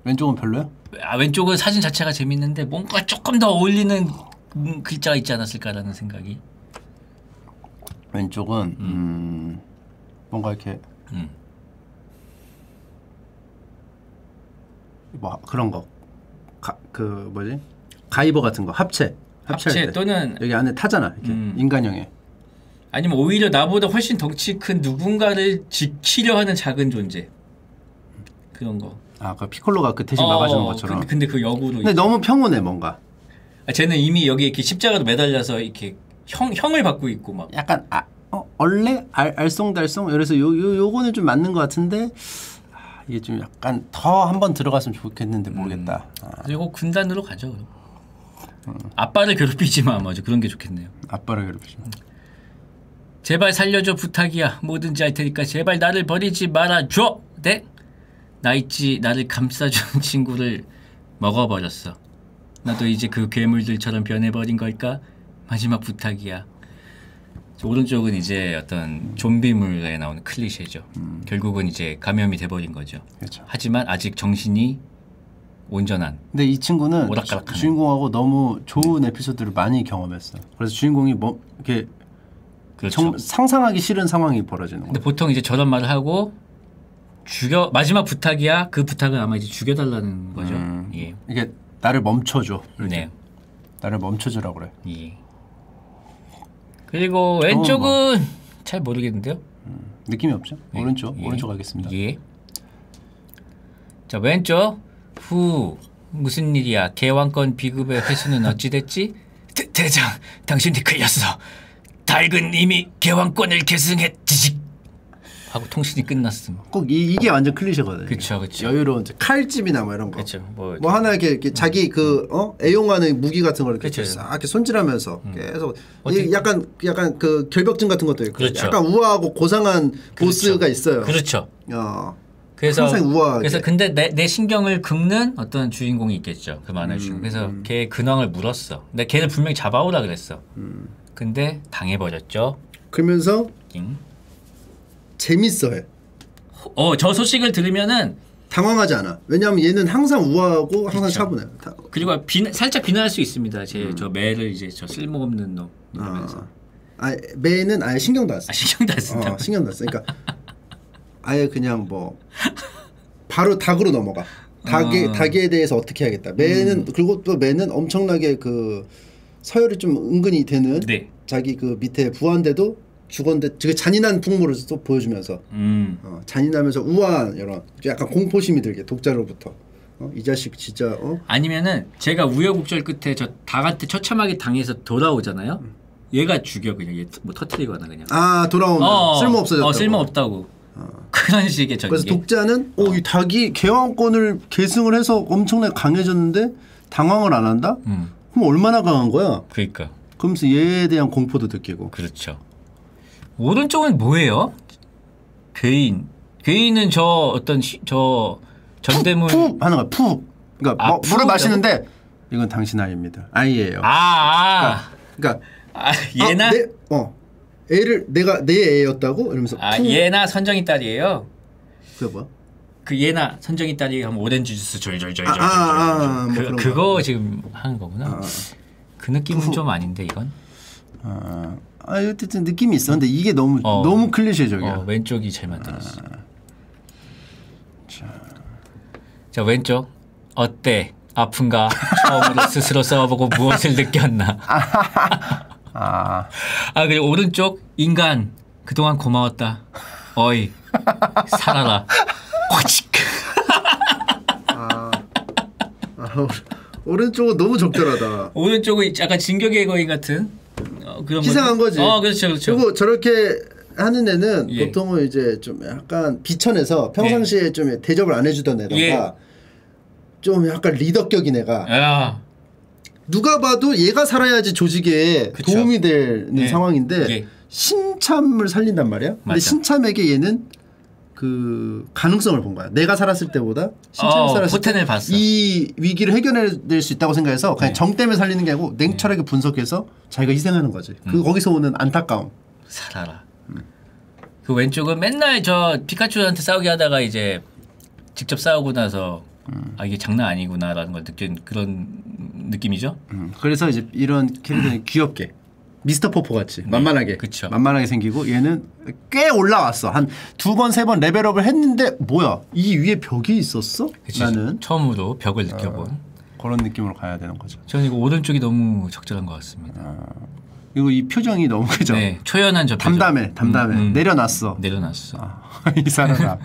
왼쪽은 별로야? 아 왼쪽은 사진 자체가 재밌는데 뭔가 조금 더 어울리는 글자가 있지 않았을까라는 생각이. 왼쪽은 음. 음, 뭔가 이렇게. 음. 뭐 그런 거, 가, 그 뭐지 가이버 같은 거 합체, 합체 또는 여기 안에 타잖아 이렇게 음. 인간형에. 아니면 오히려 나보다 훨씬 덩치 큰 누군가를 지키려 하는 작은 존재 그런 거. 아, 그 피콜로가 그 대신 어, 막아주는 것처럼. 근데, 근데 그 역으로. 근데 너무 평온해 뭔가. 아, 쟤는 이미 여기 이렇게 십자가로 매달려서 이렇게 형 형을 받고 있고 막. 약간 아, 어, 원래 알, 알쏭달쏭 그래서 요, 요 요거는 좀 맞는 것 같은데. 이게 좀 약간 더 한 번 들어갔으면 좋겠는데 모르겠다. 음. 아. 그리고 군단으로 가죠. 그럼. 음. 아빠를 괴롭히지 마. 맞아. 그런 게 좋겠네요. 아빠를 괴롭히지 마. 음. 제발 살려줘 부탁이야. 뭐든지 할 테니까 제발 나를 버리지 말아줘. 네? 나 있지 나를 감싸준 친구를 먹어버렸어. 나도 이제 그 괴물들처럼 변해버린 걸까? 마지막 부탁이야. 오른쪽은 이제 어떤 좀비물에 나오는 클리셰죠. 음. 결국은 이제 감염이 돼버린 거죠. 그렇죠. 하지만 아직 정신이 온전한. 근데 이 친구는 오락가락하는. 주인공하고 너무 좋은 에피소드를 많이 경험했어. 그래서 주인공이 뭐 이렇게 그렇죠. 정, 상상하기 싫은 상황이 벌어지는 거예요. 근데 보통 이제 저런 말을 하고 죽여 마지막 부탁이야. 그 부탁은 아마 이제 죽여달라는 거죠. 음. 예. 이게 나를 멈춰줘. 이렇게. 네. 나를 멈춰주라고 그래. 예. 그리고 왼쪽은 어, 뭐. 잘 모르겠는데요. 음, 느낌이 없죠. 예, 오른쪽, 예, 오른쪽 가겠습니다. 예. 자 왼쪽 후 무슨 일이야? 개왕권 비급의 회수는 어찌 됐지? 대, 대장, 당신이 걸렸어. 닭은 이미 개왕권을 계승했지. 하고 통신이 끝났음. 꼭 이, 이게 완전 클리셰거든. 그렇죠, 그렇죠. 여유로운 칼집이나 뭐 이런 거. 그렇죠. 뭐, 뭐 하나 이렇게, 이렇게 음. 자기 그 어? 애용하는 무기 같은 걸 이렇게 그쵸. 싹 이렇게 손질하면서 음. 계속 어떻게, 약간 약간 그 결벽증 같은 것도 있고, 그렇죠. 약간 우아하고 고상한 그렇죠. 보스가 있어요. 그렇죠. 어. 그래서 항상 우아하게. 그래서 근데 내, 내 신경을 긁는 어떤 주인공이 있겠죠. 그 만화 주인공. 음, 그래서 음. 걔의 근황을 물었어. 근데 걔를 분명히 잡아오라 그랬어. 음. 근데 당해버렸죠. 그러면서. 잉. 재밌어해. 어, 저 소식을 들으면은 당황하지 않아. 왜냐하면 얘는 항상 우아하고 항상 그쵸. 차분해요. 다. 그리고 비, 살짝 비난할 수 있습니다. 제 저 음. 매를 이제 저 쓸모없는 놈 이러면서. 어. 아, 매는 아예 신경도 안 써. 아, 신경도 안 쓴다. 어, 신경도 안 써. 그러니까 아예 그냥 뭐 바로 닭으로 넘어가. 닭에 어. 닭에 대해서 어떻게 해야겠다. 매는 음. 그리고 또 매는 엄청나게 그 서열이 좀 은근히 되는 네. 자기 그 밑에 부하인데도 죽었는데 되게 잔인한 풍모를 또 보여주면서 음. 어, 잔인하면서 우아한 이런 약간 공포심이 들게 독자로부터 어? 이 자식 진짜 어? 아니면은 제가 우여곡절 끝에 저 닭한테 처참하게 당해서 돌아오잖아요. 음. 얘가 죽여 그냥 얘 뭐 터뜨리거나 그냥 아 돌아오면 어, 쓸모 없어졌다고 어, 쓸모 없다고 어. 그런 식의 저기 그래서 독자는 어, 이 닭이 개왕권을 계승을 해서 엄청나게 강해졌는데 당황을 안 한다? 음. 그럼 얼마나 강한 거야? 그러니까 그러면서 얘에 대한 공포도 느끼고 그렇죠. 오른쪽은 뭐예요? 괴인. 괴인은 저 어떤 시, 저 전대물 푹 하는 거야. 푹. 그러니까 아, 뭐, 물을 마시는데 이건 당신 아이입니다. 아이예요. 아. 그러니까, 그러니까 아, 얘나 아, 내, 어. 애를 내가 내 애였다고 이러면서 아, 푹. 얘나 선정이 딸이에요. 그게 뭐야? 그 얘나 선정이 딸이 하면 오렌지 주스 절절절 절. 아, 아, 아, 그, 뭐 그거 거야. 지금 하는 거구나. 아. 그 느낌은 좀 아닌데 이건. 아. 아, 어쨌든 느낌이 있었는데 이게 너무 어, 너무 클리셰적이야. 어, 왼쪽이 제일 만들었어. 아, 자. 자, 왼쪽. 어때? 아픈가? 처음으로 스스로 싸워보고 무엇을 느꼈나? 아. 아, 그리고 오른쪽. 인간. 그동안 고마웠다. 어이. 살아라. 꼬치. 아. 아, 오른쪽은 너무 적절하다. 오른쪽은 약간 진격의 거인 같은 어, 희생한 거지. 어, 그렇죠, 그렇죠. 그리고 저렇게 하는 애는 예. 보통은 이제 좀 약간 비천해서 평상시에 예. 좀 대접을 안 해주던 애다가 예. 좀 약간 리더격인 애가 야. 누가 봐도 얘가 살아야지 조직에 그쵸. 도움이 되는 예. 상황인데 예. 신참을 살린단 말이야. 맞아. 근데 신참에게 얘는 그 가능성을 본 거야. 내가 살았을 때보다 신참이 어, 살았을 때 이 위기를 해결해낼 수 있다고 생각해서 그냥 네. 정 때문에 살리는 게 아니고 냉철하게 네. 분석해서 자기가 희생하는 거지. 음. 그 거기서 오는 안타까움. 살아라. 음. 그 왼쪽은 맨날 저 피카츄한테 싸우게 하다가 이제 직접 싸우고 나서 음. 아 이게 장난 아니구나라는 걸 느낀 그런 느낌이죠. 음. 그래서 이제 이런 캐릭터는 귀엽게. 미스터 포포 같이 만만하게, 네, 만만하게 생기고 얘는 꽤 올라왔어. 한 두 번 세 번 레벨업을 했는데 뭐야? 이 위에 벽이 있었어? 그치. 나는 처음으로 벽을 어, 느껴본 그런 느낌으로 가야 되는 거죠. 저는 이거 오른쪽이 너무 적절한 것 같습니다. 어, 그리고 이 표정이 너무 그죠? 네, 초연한 저 표정. 담담해, 담담해. 음, 음. 내려놨어. 내려놨어. 아, 이 사람아,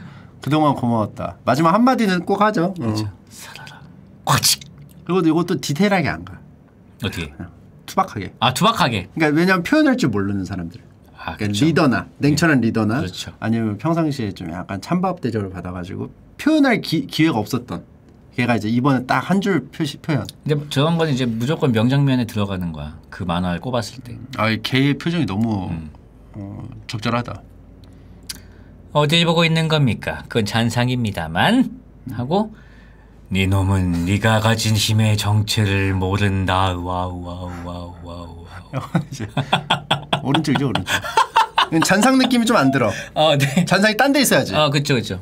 그동안 고마웠다. 마지막 한 마디는 꼭 하죠. 어. 살아라. 꽉치. 그리고 이것도 디테일하게 안 가. 어떻게? 투박하게. 아, 투박하게. 그러니까 왜냐면 표현할 줄 모르는 사람들. 아, 그러니까 그렇죠. 리더나 냉철한 네. 리더나 그렇죠. 아니면 평상시에 좀 약간 찬밥 대접을 받아가지고 표현할 기, 기회가 없었던. 걔가 이제 이번에 딱 한 줄 표시 표현. 근데 저런 건 이제 무조건 명장면에 들어가는 거야. 그 만화를 꼽았을 때. 아, 걔의 표정이 너무 음. 어, 적절하다. 어딜 보고 있는 겁니까? 그건 잔상입니다만 하고. 네 놈은 네가 가진 힘의 정체를 모른다. 와우 와우 와우 와우. 오른쪽이죠 오른쪽. 잔상 느낌이 좀 안 들어. 어, 네. 잔상이 딴 데 있어야지. 아, 그렇죠 그렇죠.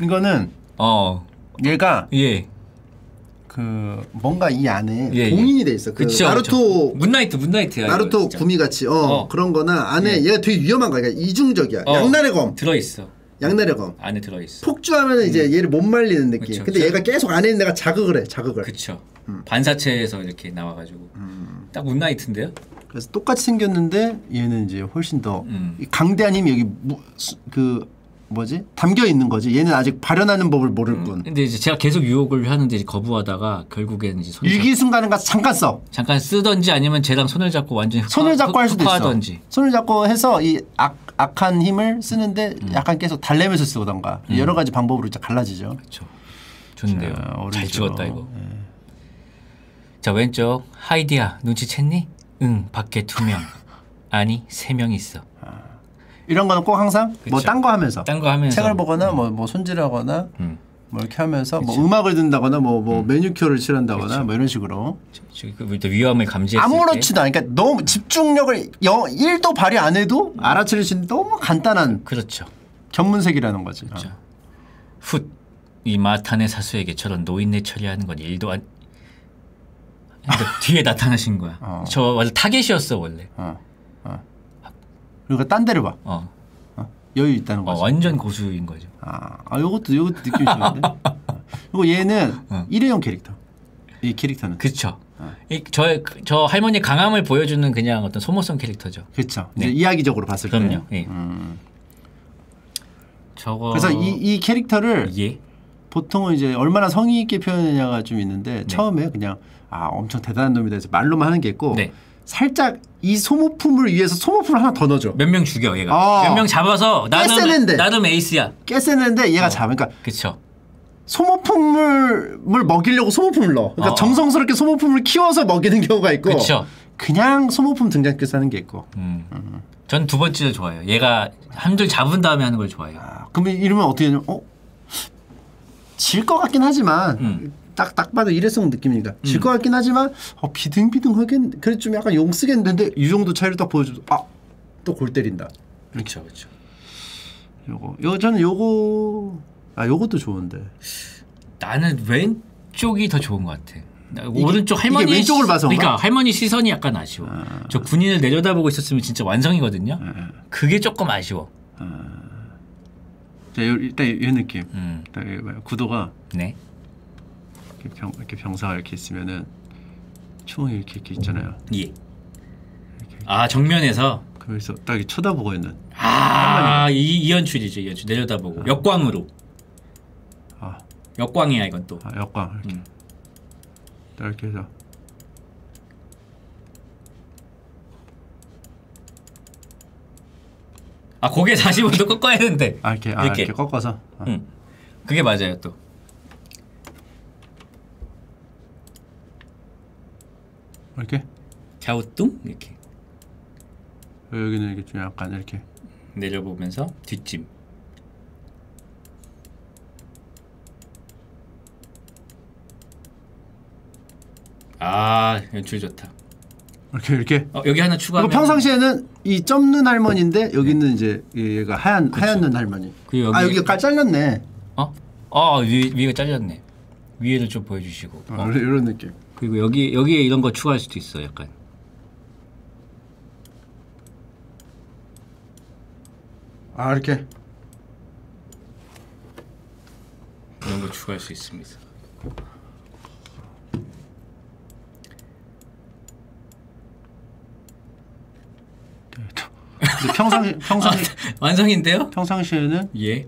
이거는 어 얘가 예 그 뭔가 이 안에 예, 봉인이 예. 돼 있어. 그 그쵸, 나루토 그쵸. 문나이트 문나이트야. 나루토 구미 같이 어, 어 그런거나 안에 예. 얘가 되게 위험한 거야. 그러니까 이중적이야. 어, 양날의 검 들어 있어. 양날의 검 안에 들어있어. 폭주하면 음. 이제 얘를 못 말리는 느낌. 그쵸, 근데 그쵸. 얘가 계속 안에 있는 애가 자극을 해. 자극을. 그쵸. 음. 반사체에서 이렇게 나와가지고 음. 딱 문나이트인데요. 그래서 똑같이 생겼는데 얘는 이제 훨씬 더 음. 강대한 힘이 여기 무, 수, 그 뭐지? 담겨 있는 거지. 얘는 아직 발현하는 법을 모를 음, 뿐. 근데 이제 제가 계속 유혹을 하는데 이제 거부하다가 결국에는 이제 손을 일기 순간은 가서 잠깐 써. 잠깐 쓰든지 아니면 쟤랑 손을 잡고 완전히 흑화, 손을 잡고 흑, 할 수도 흑화하던지. 있어. 손을 잡고 해서 이 악, 악한 힘을 쓰는데 음. 약간 계속 달래면서 쓰던가 음. 여러 가지 방법으로 이제 갈라지죠. 그렇죠. 좋네요. 자, 잘 찍었다 이거. 음. 자 왼쪽 하이디야 눈치챘니? 응 밖에 두 명. 아니 세 명 있어. 이런 거는 꼭 항상 뭐 딴 거 하면서, 딴 거 하면서 책을 보거나 음. 뭐, 뭐 손질하거나 음. 뭐 이렇게 하면서 그쵸. 뭐 음악을 듣는다거나 뭐, 뭐 음. 매니큐어를 칠한다거나 그쵸. 뭐 이런 식으로 그 위험을 감지했을 때 아무렇지도 않으니까 너무 집중력을 영, 일도 발휘 안 해도 음. 알아차릴 수 있는 너무 간단한 그렇죠. 견문색이라는 거지. 그렇죠. 어. 훗 이 마탄의 사수에게처럼 노인네 처리하는 건 일도 안 뒤에 나타나신 거야. 어. 저 원래 타겟이었어 원래. 어. 어. 그러니까 딴 데를 봐. 어. 어? 여유 있다는 거죠. 어, 완전 고수인 거죠. 아, 아 요것도 요것도 느낌이 좋은데. 그리고 얘는 어. 일회용 캐릭터. 이 캐릭터는. 그렇죠. 어. 저, 저 할머니 강함을 보여주는 그냥 어떤 소모성 캐릭터죠. 그렇죠. 네. 이야기적으로 봤을 때. 그럼요. 네. 음. 저거. 그래서 이, 이 캐릭터를 예. 보통은 이제 얼마나 성의 있게 표현하냐가 좀 있는데 네. 처음에 그냥 아 엄청 대단한 놈이다 해서 말로만 하는 게 있고. 네. 살짝 이 소모품을 위해서 소모품을 하나 더 넣어줘. 몇 명 죽여 얘가. 어. 몇 명 잡아서 나는 나는 에이스야. 깨세는데 얘가 어. 잡아. 그러니까 그쵸. 소모품을 먹이려고 소모품을 넣어. 그러니까 어. 정성스럽게 소모품을 키워서 먹이는 경우가 있고. 그쵸. 그냥 소모품 등장해서 하는 게 있고. 음. 음. 전 두 번째를 좋아해요. 얘가 한둘 잡은 다음에 하는 걸 좋아해요. 아, 그러면 이러면 어떻게 되냐면 어? 질 것 같긴 하지만. 음. 딱, 딱 봐도 일회성 느낌이니까. 음. 질 것 같긴 하지만, 어, 비등비등 하겠는데, 그래, 좀 약간 용 쓰겠는데, 이 정도 차이를 딱 보여줘도, 아! 또 골 때린다. 그렇죠, 그렇죠. 요거, 요, 저는 요거, 아, 요것도 좋은데. 나는 왼쪽이 더 좋은 것 같아. 이게, 오른쪽 할머니. 이게 왼쪽을 봐서. 그러니까 할머니 시선이 약간 아쉬워. 아. 저 군인을 내려다보고 있었으면 진짜 완성이거든요. 아. 그게 조금 아쉬워. 아. 자, 요, 일단 이 느낌. 음. 일단 구도가. 네. 병, 이렇게 병사가 이렇게 있으면은 총이 이렇게 이렇게 있잖아요. 예. 이렇게, 이렇게. 아 정면에서. 그래서 딱 이렇게 쳐다보고 있는. 아 이 이연출이죠 이연출 내려다보고 아. 역광으로. 아 역광이야 이건 또. 아 역광 이렇게. 음. 딱 이렇게 해서. 아 고개 사십오도 꺾어야 되는데. 아 이렇게 아, 이렇게. 이렇게 꺾어서. 아. 음. 그게 맞아요 또. 이렇게? 갸우뚱? 이렇게 여기는 이렇게 좀 약간 이렇게 내려보면서 뒷짐 아 연출 좋다 이렇게 이렇게? 어, 여기 하나 추가하면 평상시에는 이 점눈 할머니인데 여기는 네. 이제 얘가 하얀, 하얀 눈 할머니 여기 아 여기가 깔 잘렸네 어? 아 위, 위가 잘렸네 위에를 좀 보여주시고 어, 어. 이런 느낌 그리고 여기, 여기에 이런 거 추가할 수도 있어, 약간. 아, 이렇게. 이런 거 추가할 수 있습니다. 평상시, 평상시. 아, 완성인데요? 평상시에는? 예.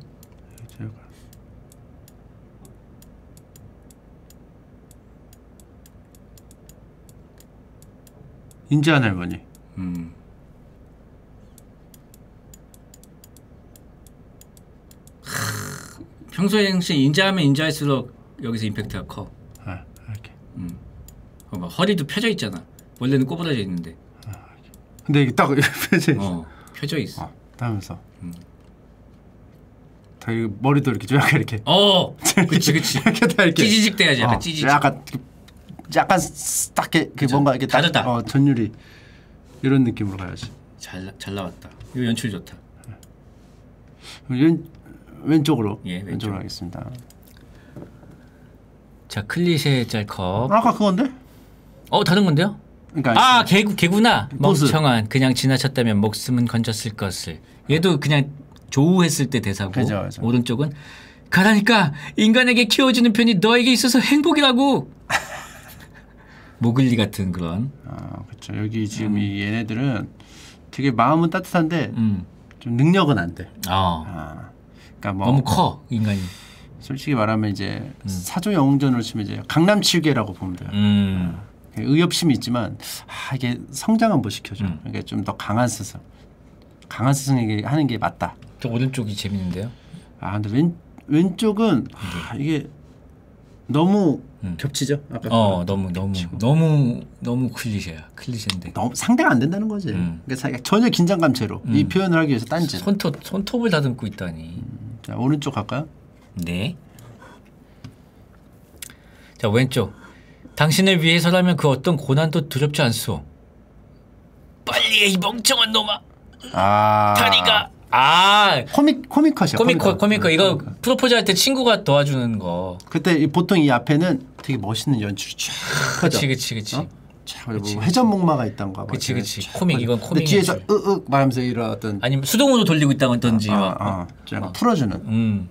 인자한 할머니. 음. 하, 평소에 인자하면 인자할수록 여기서 임팩트가 커. 아, 이렇게. 음. 어, 막 허리도 펴져 있잖아. 원래는 꼬부라져 있는데. 아, 이렇게. 근데 이게 딱 펴져 있어. 어, 펴져 있어. 어, 따면서. 음. 다 이거 머리도 이렇게 좀 약간 이렇게. 어, 그렇지, 그렇지. 이렇게 다 이렇게. 찌지직 돼야지. 약간 어, 찌지직. 약간 약간 딱 이렇게 뭔가 이렇게 다르다. 어, 전율이 이런 느낌으로 가야지. 잘 잘 나왔다. 이거 연출 좋다. 왼 왼쪽으로 예, 왼쪽. 왼쪽으로 하겠습니다. 자 클리셰 짤컵. 아까 그건데? 어 다른 건데요? 그러니까 아 개구 개구나. 멍청한 그냥 지나쳤다면 목숨은 건졌을 것을. 얘도 그냥 조우했을 때 대사고. 그죠, 그죠. 오른쪽은 가라니까 인간에게 키워주는 편이 너에게 있어서 행복이라고. 모글리 같은 그런. 아, 그렇죠. 여기 지금 음. 이 얘네들은 되게 마음은 따뜻한데 음. 좀 능력은 안 돼. 어. 아. 그러니까 뭐 너무 커 인간이. 솔직히 말하면 이제 음. 사조 영웅전으로 치면 이제 강남칠개라고 보면 돼요. 음. 의협심이 있지만 아, 이게 성장은 못 시켜줘. 음. 그러니까 좀 더 강한 스승, 강한 스승에게 하는 게 맞다. 저 오른쪽이 재밌는데요. 아 근데 왼 왼쪽은 아, 이게 너무 음. 겹치죠. 아까 어 너무 너무 겹치고. 너무 너무 클리셰야. 클리셰인데 너무 상대가 안 된다는 거지. 음. 그러니까 전혀 긴장감 제로 음. 이 표현을 하기 위해서 딴짓. 손톱 손톱을 다듬고 있다니. 음. 자 오른쪽 갈까요? 네. 자 왼쪽. 당신을 위해서라면 그 어떤 고난도 두렵지 않소. 빨리해 이 멍청한 놈아. 아 다리가. 아 코믹 코믹컷이야. 코믹컷 코믹컷 이거 코믹컷. 프로포즈 할 때 친구가 도와주는 거. 그때 보통 이 앞에는 되게 멋있는 연출이 쫙. 그렇지 그렇지 그렇지. 어? 뭐 회전목마가 있던가. 그렇지 그렇지. 코믹 이건 코믹. 뒤에서 으으 말하면서 이런 어떤. 아니면 수동으로 돌리고 있다던지. 아, 아, 아, 아. 어. 풀어주는. 음.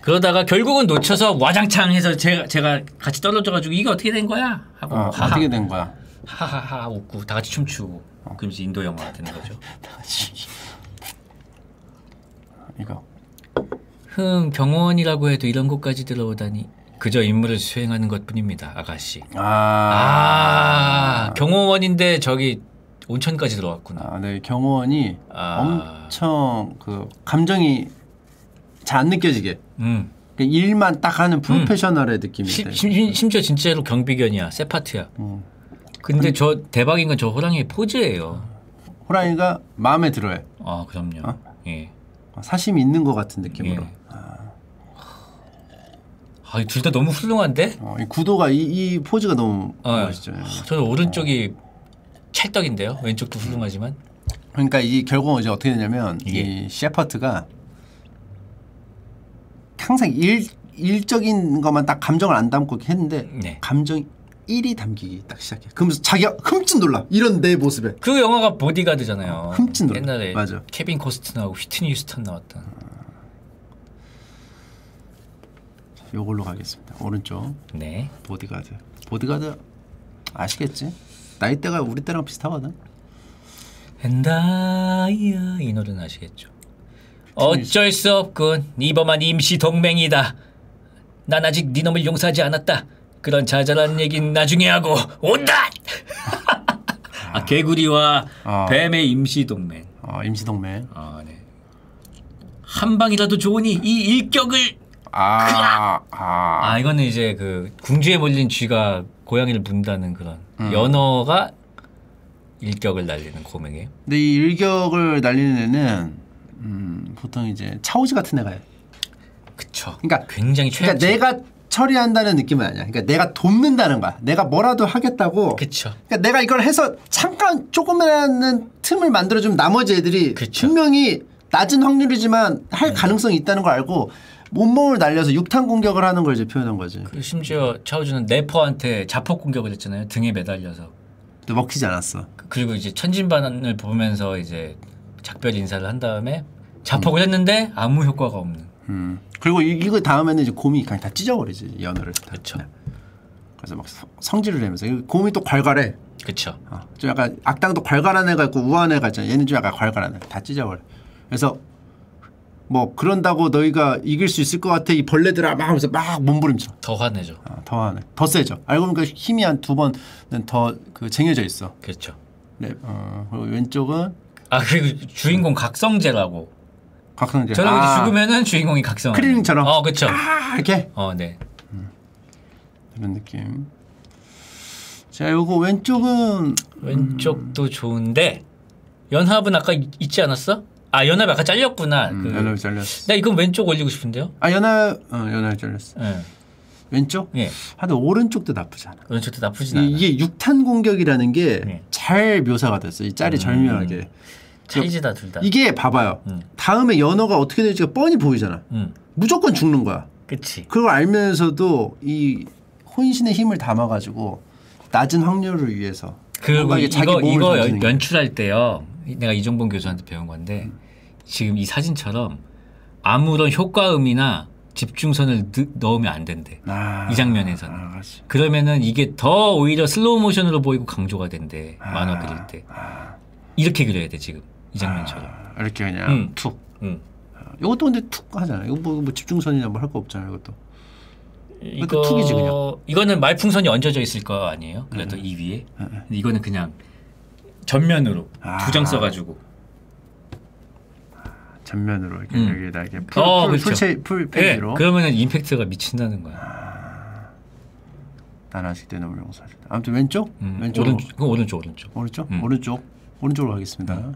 그러다가 결국은 놓쳐서 와장창 해서 제가, 제가 같이 떨어져가지고 이게 어떻게 된 거야? 하고 어, 어떻게 된 거야? 하하하 웃고 다 같이 춤추고 어. 그럼 이제 인도 영화가 되는 거죠. 다 같이 이거 흥 경호원이라고 해도 이런 것까지 들어오다니 그저 임무를 수행하는 것뿐입니다 아가씨. 아, 아, 아 경호원인데 저기 온천까지 들어왔구나. 아, 네 경호원이 아. 엄청 그 감정이 잘 안 느껴지게 음. 그러니까 일만 딱 하는 프로페셔널의 음. 느낌이 시, 심, 심지어 진짜로 경비견이야. 세파트야. 음. 근데 음. 저 대박인 건 저 호랑이의 포즈예요. 호랑이가 마음에 들어요. 아 그럼요. 어? 예. 사심이 있는 것 같은 느낌으로. 예. 아, 아 둘 다 너무 훌륭한데? 어, 이 구도가 이, 이 포즈가 너무 어, 멋있죠. 아, 저는 오른쪽이 어. 찰떡인데요. 왼쪽도 훌륭하지만. 그러니까 이 결과는 이제 어떻게 되냐면 예. 이 셰퍼트가 항상 일, 일적인 것만 딱 감정을 안 담고 했는데 네. 감정 일이 담기기 딱 시작해. 그러면서 자기가 흠칫 놀라. 이런 내 모습에. 그 영화가 보디가드잖아요. 어, 흠칫 놀라. 옛날에 맞아. 케빈 코스트너하고 휘트니 휴스턴 나왔던. 요걸로 가겠습니다. 오른쪽. 네. 보디가드. 보디가드 아시겠지? 나이대가 우리 때랑 비슷하거든. And I, 이 노래는 아시겠죠? 어쩔 수 없군. 이범한 임시 동맹이다. 난 아직 네 놈을 용서하지 않았다. 그런 자잘한 얘기는 나중에 하고 온다. 아, 개구리와 어. 뱀의 임시 동맹. 어, 임시 동맹. 어, 네. 한 방이라도 좋으니 이 일격을. 아, 아. 아 이거는 이제 그 궁지에 몰린 쥐가 고양이를 문다는 그런 음. 연어가 일격을 날리는 고맹이에요. 근데 이 일격을 날리는 애는. 음 보통 이제 차오지 같은 애가요. 그쵸. 그러니까 굉장히 최악이죠. 그러니까 내가 처리한다는 느낌은 아니야. 그러니까 내가 돕는다는 거야. 내가 뭐라도 하겠다고. 그쵸. 그러니까 내가 이걸 해서 잠깐 조금이라는 틈을 만들어주면 나머지 애들이 그쵸. 분명히 낮은 확률이지만 할 음. 가능성이 있다는 걸 알고 몸몸을 날려서 육탄 공격을 하는 걸 이제 표현한 거지. 그리고 심지어 차오지는 네퍼한테 자폭 공격을 했잖아요. 등에 매달려서. 근데 먹히지 않았어. 그리고 이제 천진반을 보면서 이제. 작별 인사를 한 다음에 자폭을 음. 했는데 아무 효과가 없는. 음. 그리고 이거 다음에는 이제 곰이 그냥 다 찢어버리지 연어를. 그렇죠. 그래서 막 성질을 내면서 곰이 또 괄괄해. 그렇죠. 어. 좀 약간 악당도 괄괄한 애가 있고 우아한 애가 있잖아. 얘는 좀 약간 괄괄한 애. 다 찢어버려. 그래서 뭐 그런다고 너희가 이길 수 있을 것 같아 이 벌레들아 막 하면서 막 몸부림쳐. 더 화내죠. 어, 더 화내. 더 세죠. 알고 보니까 힘이 한 두 번은 더 그 쟁여져 있어. 그렇죠. 네. 어, 그리고 왼쪽은. 아 그리고 주인공 각성제라고. 각성제. 저는 아. 죽으면은 주인공이 각성. 크리링처럼. 어 그렇죠. 아, 이렇게. 어 네. 음. 이런 느낌. 자 요거 왼쪽은 왼쪽도 음. 좋은데 연합은 아까 있지 않았어? 아 연합 아까 잘렸구나. 음, 그. 연합이 잘렸어. 나 이건 왼쪽 올리고 싶은데요. 아 연합 어 연합이 잘렸어. 네. 왼쪽? 예. 하여튼 오른쪽도 나쁘지 않아. 오른쪽도 나쁘지 않아. 이게 육탄 공격이라는 게 잘 예. 묘사가 됐어. 이 짤이 음. 절묘하게. 차이지다 둘 다. 이게 봐봐요. 음. 다음에 연어가 어떻게 될지가 뻔히 보이잖아. 음. 무조건 죽는 거야. 그치. 그걸 알면서도 이 혼신의 힘을 담아가지고 낮은 확률을 위해서. 그리고 이거, 이거 연, 연출할 때요. 내가 이종범 교수한테 배운 건데 음. 지금 이 사진처럼 아무런 효과음이나 집중선을 넣으면 안 된대. 아, 이 장면에서는. 아, 그러면은 이게 더 오히려 슬로우 모션으로 보이고 강조가 된대. 아, 만화 그릴 때. 아, 이렇게 그려야 돼 지금 이 장면처럼. 아, 이렇게 그냥 툭. 응. 응. 이것도 근데 툭 하잖아요. 이거 뭐, 뭐 집중선이냐 뭐 할 거 없잖아요. 이것도. 이거 툭이지 그냥. 이거는 말풍선이 얹어져 있을 거 아니에요? 그래도 음. 이 위에. 음. 근데 이거는 그냥 전면으로 아. 두 장 써가지고. 전면으로 이렇게 음. 여기에다 이렇게 풀, 어, 풀, 그렇죠. 풀, 풀 페이지로. 네. 그러면은 임팩트가 미친다는 거야. 아... 난 아직 내 놈을 용서하지. 아무튼 왼쪽, 음. 왼쪽, 오른쪽, 그건 오른쪽, 오른쪽, 오른쪽, 음. 오른쪽, 오른쪽으로 가겠습니다. 음.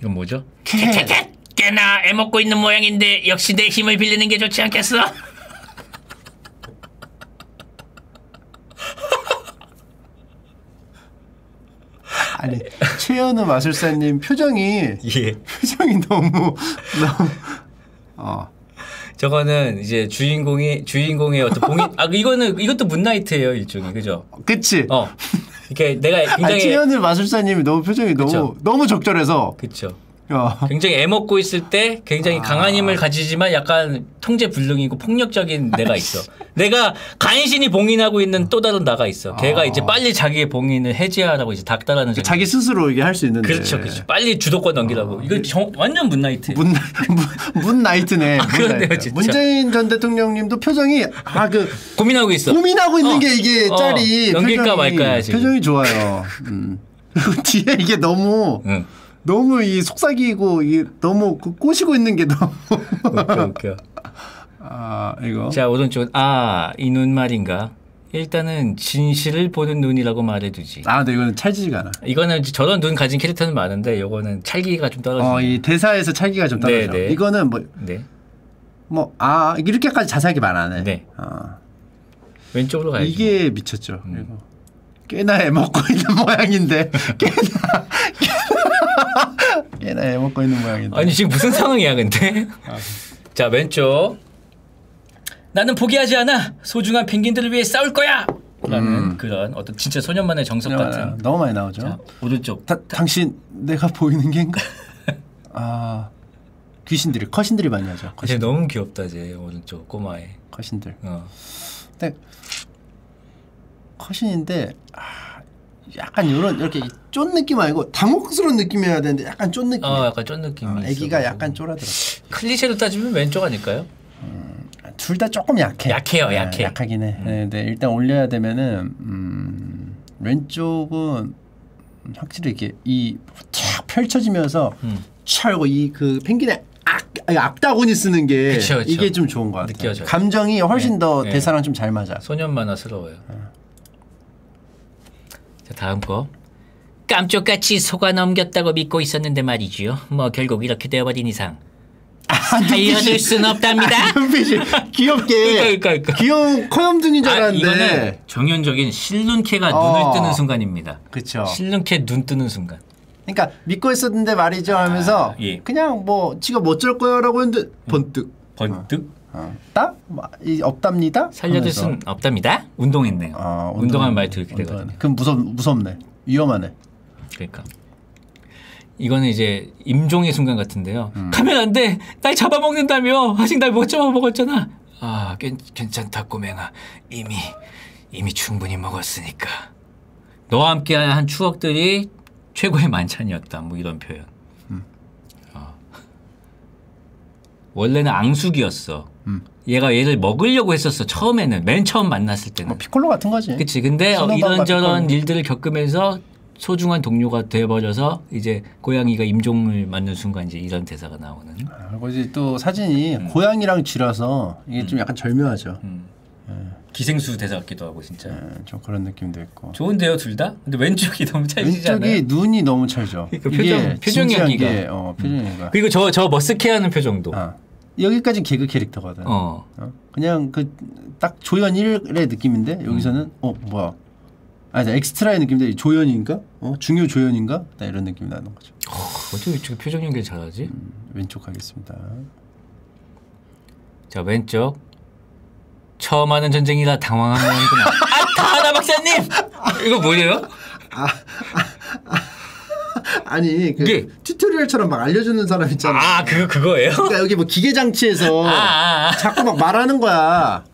이건 뭐죠? 캐캐캐 깨나 애 먹고 있는 모양인데 역시 내 힘을 빌리는 게 좋지 않겠어? 아니 최현우 마술사님 표정이 예. 표정이 너무 너무 어 저거는 이제 주인공이 주인공의 어떤 봉이 아 이거는 이것도 문나이트예요 일종의 그죠? 그치. 어 이렇게 내가 굉장히 최현우 마술사님이 너무 표정이 그쵸? 너무 너무 적절해서 그쵸. 어. 굉장히 애 먹고 있을 때 굉장히 아. 강한 힘을 가지지만 약간 통제 불능이고 폭력적인 내가 있어. 내가 간신히 봉인하고 있는 또 다른 나가 있어. 걔가 아. 이제 빨리 자기의 봉인을 해제하라고 이제 닥달하는. 그러니까 자기 스스로 이게 할 수 있는데. 그렇죠, 그렇죠. 빨리 주도권 넘기라고. 아. 이거 정, 완전 문나이트. 문 문나이트네. 아, 문나이트. 문재인 전 대통령님도 표정이 아 그 고민하고 있어. 고민하고 있는 어. 게 이게 짤이 어. 넘길까 말까야 지금. 표정이 좋아요. 음. 그리고 뒤에 이게 너무. 응. 너무 이 속삭이고 이 너무 그 꼬시고 있는 게 너무 웃겨 웃겨. 아 이거. 자 오른쪽 아 이 눈 말인가? 일단은 진실을 보는 눈이라고 말해두지. 아 근데 이거는 찰지지가 않아. 이거는 저런 눈 가진 캐릭터는 많은데 이거는 찰기가 좀 떨어져. 어 이 대사에서 찰기가 좀 떨어져. 네네. 이거는 뭐 네. 뭐 아 이렇게까지 자세하게 말 안 해. 네. 어. 왼쪽으로 가야지. 이게 미쳤죠. 음. 이거. 꽤나 애 먹고 있는 모양인데 꽤나. 얘나 애 먹고 있는 모양인데. 아니 지금 무슨 상황이야 근데? 자 왼쪽. 나는 포기하지 않아. 소중한 펭귄들을 위해 싸울 거야. 라는 음. 그런 어떤 진짜 소년만의 정석 같은. 너무 많이 나오죠. 자, 오른쪽. 다, 당신 내가 보이는 게인가? 아 귀신들이 커신들이 많이 하죠. 커신들. 너무 귀엽다 쟤 오른쪽 꼬마에. 커신들. 어. 근데 커신인데. 아. 약간 요런 이렇게 쫀 느낌 아니고 당혹스러운 느낌이어야 되는데 약간 쫀 느낌. 어, 약간 쫀 느낌. 어, 애기가 약간 쫄아들어. 클리셰로 따지면 왼쪽 아닐까요? 음, 둘 다 조금 약해. 약해요, 네, 약해. 약하긴 해. 음. 네, 네, 일단 올려야 되면은 음, 왼쪽은 확실히 이렇게 이 쫙 펼쳐지면서 찰고 음. 이 그 펭귄의 악 악다구니 쓰는 게 그쵸, 그쵸. 이게 좀 좋은 것 같아요. 느껴져요. 감정이 훨씬 네, 더 네. 대사랑 좀 잘 맞아. 소년 만화스러워요. 어. 다음 거 깜쪽같이 속아 넘겼다고 믿고 있었는데 말이지요. 뭐 결국 이렇게 되어버린 이상 살려줄 아, 순 없답니다. 아, 눈빛이 귀엽게 그러니까, 그러니까. 귀여운 코염둥인 줄 알았는데 아, 이거는 정연적인 실눈캐가 어. 눈을 뜨는 순간입니다. 그렇죠. 실눈캐 눈 뜨는 순간. 그러니까 믿고 있었는데 말이죠 하면서 아, 예. 그냥 뭐 지가 뭐 어쩔 거야라고 했는데 번뜩 번뜩 어. 없다? 없답니다? 살려줄 순 없답니다? 운동했네요. 아, 운동, 운동하면 말투 이렇게 되거든요. 그럼 무섭, 무섭네. 위험하네. 그러니까 이거는 이제 임종의 순간 같은데요. 음. 가면 안 돼! 날 잡아먹는다며! 아직 날 못 잡아먹었잖아! 아 괜찮다 꼬맹아. 이미 이미 충분히 먹었으니까. 너와 함께한 한 추억들이 최고의 만찬이었다. 뭐 이런 표현. 음. 어. 원래는 앙숙이었어. 음. 얘가 얘를 먹으려고 했었어. 처음에는 맨 처음 만났을 때는. 뭐 피콜로 같은 거지. 그치. 근데 어, 이런저런 피콜로. 일들을 겪으면서 소중한 동료가 돼버려서 이제 고양이가 임종을 맞는 순간 이제 이런 대사가 나오는. 아, 그리고 이제 또 사진이 음. 고양이랑 쥐라서 이게 음. 좀 약간 절묘하죠. 음. 음. 기생수 대사 같기도 하고 진짜. 음, 좀 그런 느낌도 있고. 좋은데요 둘 다? 근데 왼쪽이 너무 찰지지 않아요? 왼쪽이 눈이 너무 찰죠. 그러니까 표정, 표정 연기가. 어, 표정 연기가. 음. 그리고 저, 저 머쓱해하는 표정도. 아. 여기까지 개그 캐릭터거든. 어. 어? 그냥 그 딱 조연일의 느낌인데 여기서는 음. 어 뭐야? 아니 엑스트라의 느낌인데 조연인가? 어 중요 조연인가? 이런 느낌이 나는 거죠. 어, 어떻게 이쪽에 표정 연기를 잘하지? 음, 왼쪽 하겠습니다. 자 왼쪽 처음 하는 전쟁이라 당황한 모양이구나. 아 다하다 박사님 이거 뭐예요? 아, 아, 아. 아니 그 이게... 튜토리얼처럼 막 알려주는 사람 있잖아. 아 그거 그거예요? 그러니까 여기 뭐 기계 장치에서 아, 아, 아. 자꾸 막 말하는 거야.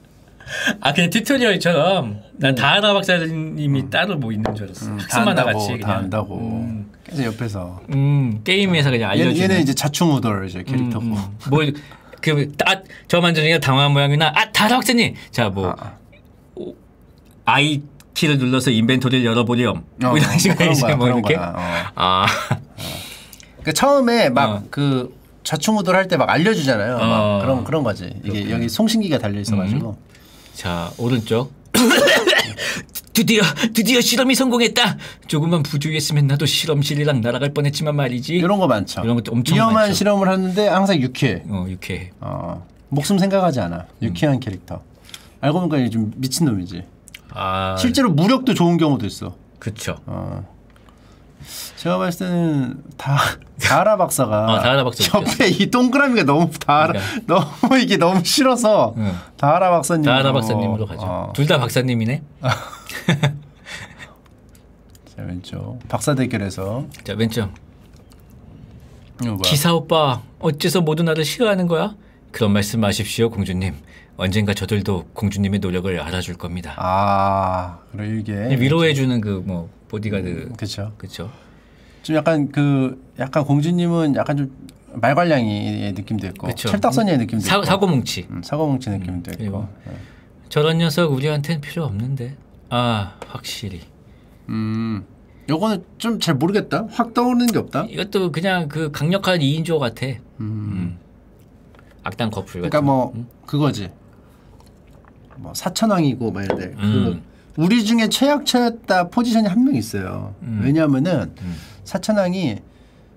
아 그냥 튜토리얼처럼 난 다하다 박사님이 음. 따로 뭐 있는 줄 알았어. 음, 학습만 다 같이 다 그냥. 안다고. 음. 그래서 옆에서 음 게임에서 그냥 알려주는. 얘는 이제 자충우돌 이제 캐릭터고. 음, 음. 뭐 그 아 저만 저니까 당황한 모양이나 아 다다 확진이 자 뭐 아이 키를 눌러서 인벤토리를 열어보렴. 어, 뭐 이런 식으로 이제 뭐 이렇게. 거야, 어. 아. 그러니까 처음에 막 그 어. 좌충우돌 할 때 막 알려주잖아요. 어. 막 그런 그런 거지. 이게 그렇구나. 여기 송신기가 달려 있어가지고. 음. 자 오른쪽. 드디어 드디어 실험이 성공했다. 조금만 부주의했으면 나도 실험실이랑 날아갈 뻔했지만 말이지. 이런 거 많죠. 이런 것도 엄청 위험한 많죠. 실험을 하는데 항상 유쾌해. 어 유쾌해. 어 목숨 생각하지 않아. 유쾌한 음. 캐릭터. 알고 보니까 이게 좀 미친 놈이지. 아... 실제로 무력도 좋은 경우도 있어. 그쵸. 어. 제가 봤을 때는 다 다하라 박사가 어, 다하라 박사 옆에 이 동그라미가 너무 다하라 그러니까. 너무 이게 너무 싫어서 응. 다하라 박사님 다하라 박사님으로 가죠. 어. 둘 다 박사님이네. 자 왼쪽 박사 대결에서 자 왼쪽 기사 오빠 어째서 모두 나를 싫어하는 거야? 그런 말씀 마십시오 공주님. 언젠가 저들도 공주님의 노력을 알아줄 겁니다. 아, 그리고 이게 위로해주는 그 뭐 보디가드. 그렇죠, 그렇죠. 좀 약간 그 약간 공주님은 약간 좀 말괄량이의 느낌도 있고, 철딱서니의 느낌도 사, 있고, 사고뭉치, 음, 사고뭉치 느낌도 음, 있고. 네. 저런 녀석 우리한테는 필요 없는데. 아, 확실히. 음, 요거는 좀 잘 모르겠다. 확 떠오르는 게 없다. 이것도 그냥 그 강력한 이인조 같아. 음. 음. 악당 커플. 그러니까 같은 뭐 음? 그거지. 뭐 사천왕이고 막 이런데 음. 그 우리 중에 최약체였다 포지션이 한 명 있어요. 음. 왜냐하면은 음. 사천왕이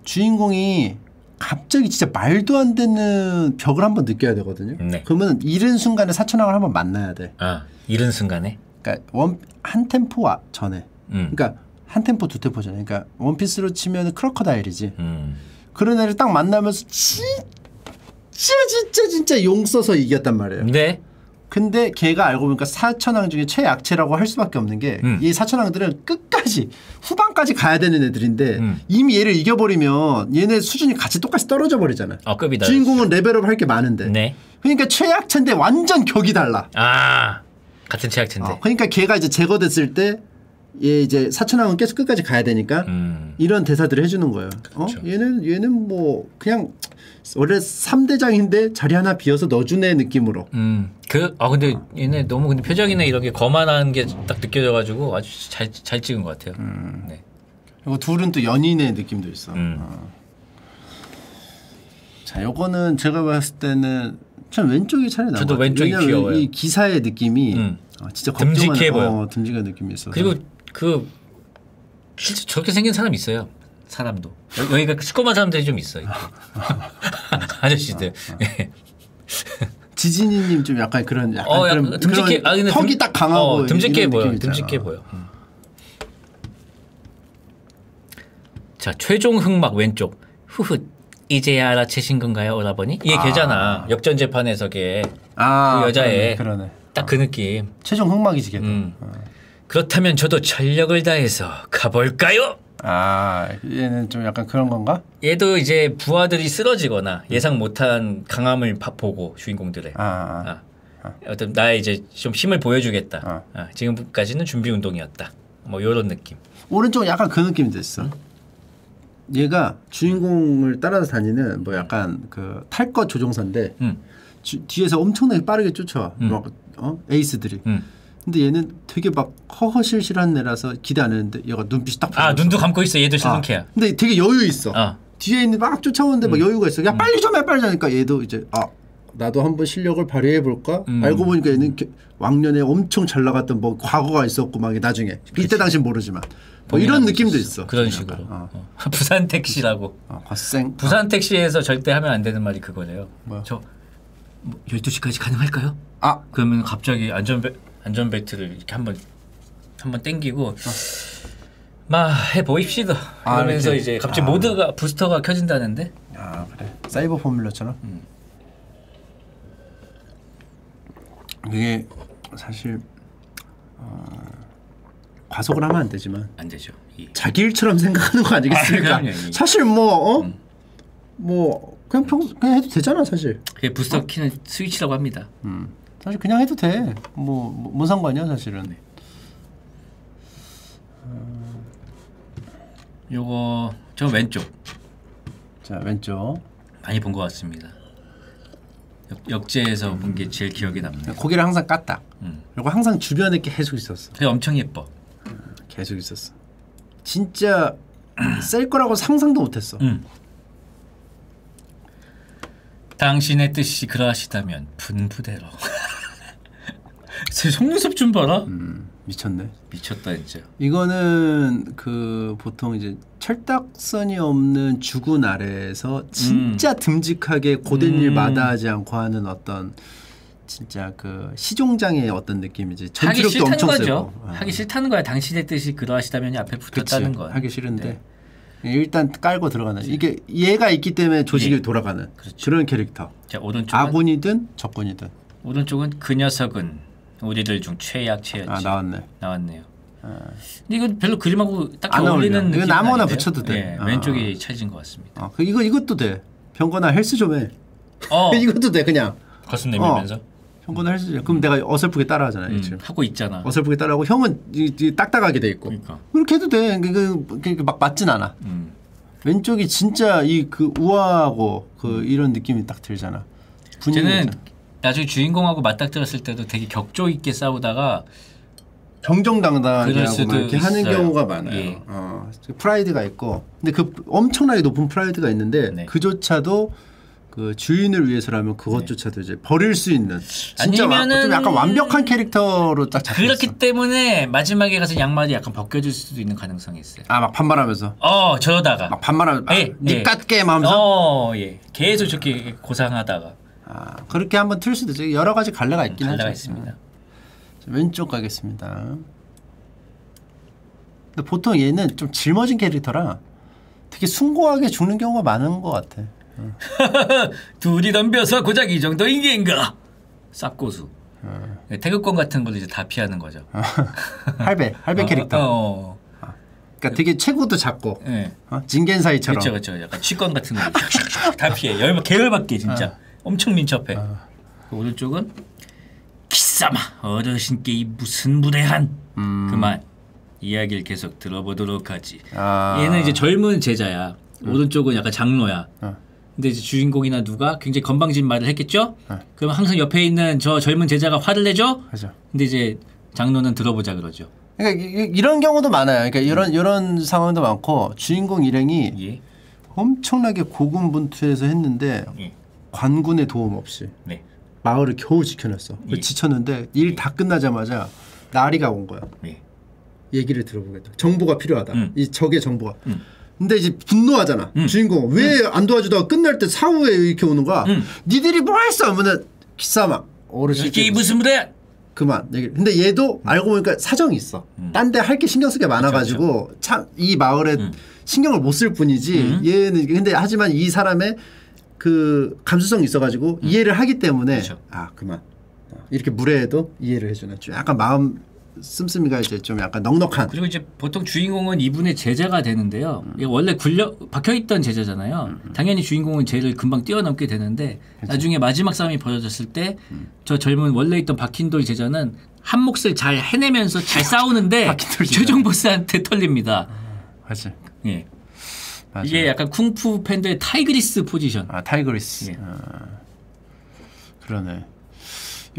주인공이 갑자기 진짜 말도 안 되는 벽을 한번 느껴야 되거든요. 네. 그러면 이른 순간에 사천왕을 한번 만나야 돼. 아, 이른 순간에? 그러니까 원 한 템포 아, 전에. 음. 그러니까 한 템포 두 템포 전에. 그러니까 원피스로 치면 크로커다일이지. 음. 그런 애를 딱 만나면서 진짜 진짜 진짜 용 써서 이겼단 말이에요. 네. 근데 걔가 알고 보니까 사천왕 중에 최약체라고 할 수밖에 없는 게 이 음. 사천왕들은 끝까지 후반까지 가야 되는 애들인데 음. 이미 얘를 이겨버리면 얘네 수준이 같이 똑같이 떨어져 버리잖아. 어, 급이 다르죠. 주인공은 레벨업 할 게 많은데. 네. 그러니까 최약체인데 완전 격이 달라. 아 같은 최약체인데. 어, 그러니까 걔가 이제 제거됐을 때 얘 이제 사천왕은 계속 끝까지 가야 되니까 음. 이런 대사들을 해주는 거예요. 그렇죠. 어? 얘는 얘는 뭐 그냥 원래 삼대장인데 자리 하나 비어서 넣어주네 느낌으로. 음. 그, 아, 근데 얘네 너무 근데 표정이나 이런 게 거만한 게 딱 느껴져가지고 아주 잘, 잘 찍은 것 같아요. 음. 네. 그리고 둘은 또 연인의 느낌도 있어. 음. 어. 자, 요거는 제가 봤을 때는 참 왼쪽이 차라리 나은 것 같아요. 저도 왼쪽이 귀여워요. 이 기사의 느낌이 음. 어, 진짜 듬직해 보여. 어, 듬직한 느낌이 있어. 그리고 그, 실제 저렇게 생긴 사람 있어요. 사람도 여기가 시커먼 사람들이 좀 있어. 아저씨들. 어, 어. 지진이님 좀 약간 그런 약간, 어, 약간 그런, 듬직해. 그런 아, 근데 턱이 듬, 딱 강하고 어, 듬직해 보여. 듬직해 보여. 음. 자 최종 흑막 왼쪽 후훗 이제야 알아채신 건가요 오라버니? 얘 아. 걔잖아 역전 재판에서 걔 아, 그 여자애 딱 그 느낌. 최종 흑막이지 걔도. 음. 어. 그렇다면 저도 전력을 다해서 가볼까요? 아 얘는 좀 약간 그런 건가? 얘도 이제 부하들이 쓰러지거나 예상 못한 강함을 보고 주인공들의 아, 아, 아. 아. 어떤 나의 이제 좀 힘을 보여주겠다. 아. 아, 지금까지는 준비 운동이었다. 뭐 이런 느낌. 오른쪽 약간 그 느낌이 됐어. 응? 얘가 주인공을 따라서 다니는 뭐 약간 그 탈것 조종사인데 응. 주, 뒤에서 엄청나게 빠르게 쫓아와. 응. 막 어? 에이스들이. 응. 근데 얘는 되게 막 허허실실한 애라서 기대 안 했는데 얘가 눈빛이 딱 아 눈도 감고 있어. 얘도 실눈캐야. 아, 근데 되게 여유 있어. 아. 뒤에 있는 막 쫓아오는데 음. 막 여유가 있어. 야 음. 빨리 좀 해 빨리 하니까 얘도 이제 아 나도 한번 실력을 발휘해볼까? 음. 알고 보니까 얘는 왕년에 엄청 잘 나갔던 뭐 과거가 있었고 막 나중에 그치. 이때 당신 모르지만 뭐 이런 느낌도 있어. 있어. 그런 식으로. 어. 어. 부산 택시라고. 어, 어. 부산 택시에서 절대 하면 안 되는 말이 그거래요. 뭐야? 저 뭐 열두 시까지 가능할까요? 아 그러면 갑자기 안전벨 안전벨트를 이렇게 한번 한번 땡기고 어. 마 해보입시다. 아, 그러면서 이렇게. 이제 갑자기 아. 모드가 부스터가 켜진다는데. 아 그래. 사이버 포뮬러처럼. 음. 이게 사실 어, 과속을 하면 안 되지만. 안 되죠. 이. 자기 일처럼 생각하는 거 아니겠습니까? 아, 사실 뭐 어? 음. 뭐 그냥 평소 그냥 해도 되잖아 사실. 그게 부스터 어? 키는 스위치라고 합니다. 음. 사실 그냥 해도 돼. 뭐, 뭔 상관이야 사실은. 음. 요거 저 왼쪽. 자, 왼쪽. 많이 본 것 같습니다. 역, 역제에서 본 게 제일 기억에 남네요. 고개를 항상 깠다. 음. 요거 항상 주변에 계속 있었어. 그게 엄청 예뻐. 음, 계속 있었어. 진짜 셀 거라고 상상도 못했어. 음. 당신의 뜻이 그러하시다면 분부대로. 제 속눈썹 좀 봐라. 음, 미쳤네. 미쳤다 진짜. 이거는 그 보통 이제 철딱선이 없는 주군 아래에서 진짜 음. 듬직하게 고된 음. 일 마다하지 않고 하는 어떤 진짜 그 시종장의 어떤 느낌이지. 하기 싫다는 거죠. 아. 하기 싫다는 거야. 당신의 뜻이 그러하시다면이 앞에 붙었다는 거야. 하기 싫은데 네. 일단 깔고 들어가는. 그치. 이게 얘가 있기 때문에 조직이 네. 돌아가는. 그렇죠. 그런 캐릭터. 자, 오른쪽은 아군이든 적군이든. 오른쪽은 그 녀석은 우리들 중 최악 최악이. 아 나왔네. 나왔네요. 아. 근데 이건 별로 그림하고 딱히 어울리는 느낌. 이거 나무나 붙여도 돼. 네, 아. 왼쪽이 찾은 것 같습니다. 아, 그 이거 이것도 돼. 병건아 헬스 좀 해. 어. 이것도 돼 그냥. 가슴 내밀면서. 어. 형은 할 수 있어. 그럼 음. 내가 어설프게 따라하잖아. 음, 지금 하고 있잖아. 어설프게 따라하고 형은 이, 이 딱딱하게 돼 있고. 그러니까. 그렇게 해도 돼. 그 막 맞진 않아. 음. 왼쪽이 진짜 이 그 우아하고 그 이런 느낌이 딱 들잖아. 쟤는 나중에 주인공하고 맞닥뜨렸을 때도 되게 격조 있게 싸우다가 정정당당하게 하고 이렇게 하는 경우가 많아요. 예. 어, 프라이드가 있고, 근데 그 엄청나게 높은 프라이드가 있는데 네. 그조차도. 그 주인을 위해서라면 그것조차도 네. 이제 버릴 수 있는 진짜 아니면은 좀 약간 완벽한 캐릭터로 딱 잡혔어. 그렇기 때문에 마지막에 가서 양말이 약간 벗겨질 수도 있는 가능성이 있어요. 아 막 반말하면서. 어 저러다가. 막 반말하면서. 예. 니 깎게 하면서. 어 예. 계속 저렇게 고상하다가. 아 그렇게 한번 틀 수도 있어요. 여러 가지 갈래가 있긴 하죠. 갈래가 있습니다. 왼쪽 가겠습니다. 근데 보통 얘는 좀 짊어진 캐릭터라 되게 숭고하게 죽는 경우가 많은 것 같아. 둘이 덤벼서 고작 이 정도 인기인가? 쌉고수. 어. 태극권 같은 걸로 이제 다 피하는 거죠. 할배, 할배 어, 캐릭터. 어, 어. 그러니까 되게 체구도 작고, 네. 어? 진겐사이처럼. 그렇죠, 그렇죠. 약간 취권 같은 거 다 피해. 열받, 개열받게 진짜. 어. 엄청 민첩해. 어. 오른쪽은 키싸마 어르신께 이 무슨 무례한 음. 그만 이야기를 계속 들어보도록 하지. 아. 얘는 이제 젊은 제자야. 음. 오른쪽은 약간 장로야. 어. 근데 이제 주인공이나 누가 굉장히 건방진 말을 했겠죠? 네. 그럼 항상 옆에 있는 저 젊은 제자가 화를 내죠? 그죠. 근데 이제 장로는 들어보자 그러죠. 그러니까 이, 이런 경우도 많아요. 그러니까 음. 이런 이런 상황도 많고 주인공 일행이 예. 엄청나게 고군분투해서 했는데 예. 관군의 도움 없이 네. 마을을 겨우 지켜냈어. 예. 지쳤는데 일 다 끝나자마자 나리가 온 거야. 예. 얘기를 들어보겠다. 정보가 필요하다. 음. 이 적의 정보가. 음. 근데 이제 분노하잖아. 음. 주인공 왜 안 음. 도와주다가 끝날 때 사후에 이렇게 오는 거야. 음. 니들이 뭐 했어? 하면은 기싸마 어르신 이게 무슨 무대? 그만. 근데 얘도 음. 알고 보니까 사정이 있어. 음. 딴 데 할 게 신경 쓰게 많아가지고 참 이 마을에 음. 신경을 못 쓸 뿐이지. 음. 얘는 근데 하지만 이 사람의 그 감수성이 있어가지고 음. 이해를 하기 때문에 그렇죠. 아 그만 이렇게 무례해도 이해를 해주는 좀 약간 마음. 씀씀이가 이제 좀 약간 넉넉한. 그리고 이제 보통 주인공은 이분의 제자가 되는데요. 음. 원래 굴려 박혀있던 제자잖아요. 음. 당연히 주인공은 쟤를 금방 뛰어넘게 되는데 그치. 나중에 마지막 싸움이 벌어졌을 때 저 음. 젊은 원래 있던 박힌 돌 제자는 한 몫을 잘 해내면서 잘 싸우는데 최종 보스한테 털립니다. 맞지. 예. 맞아. 이게 약간 쿵푸 팬들의 타이그리스 포지션. 아 타이그리스. 예. 아. 그러네.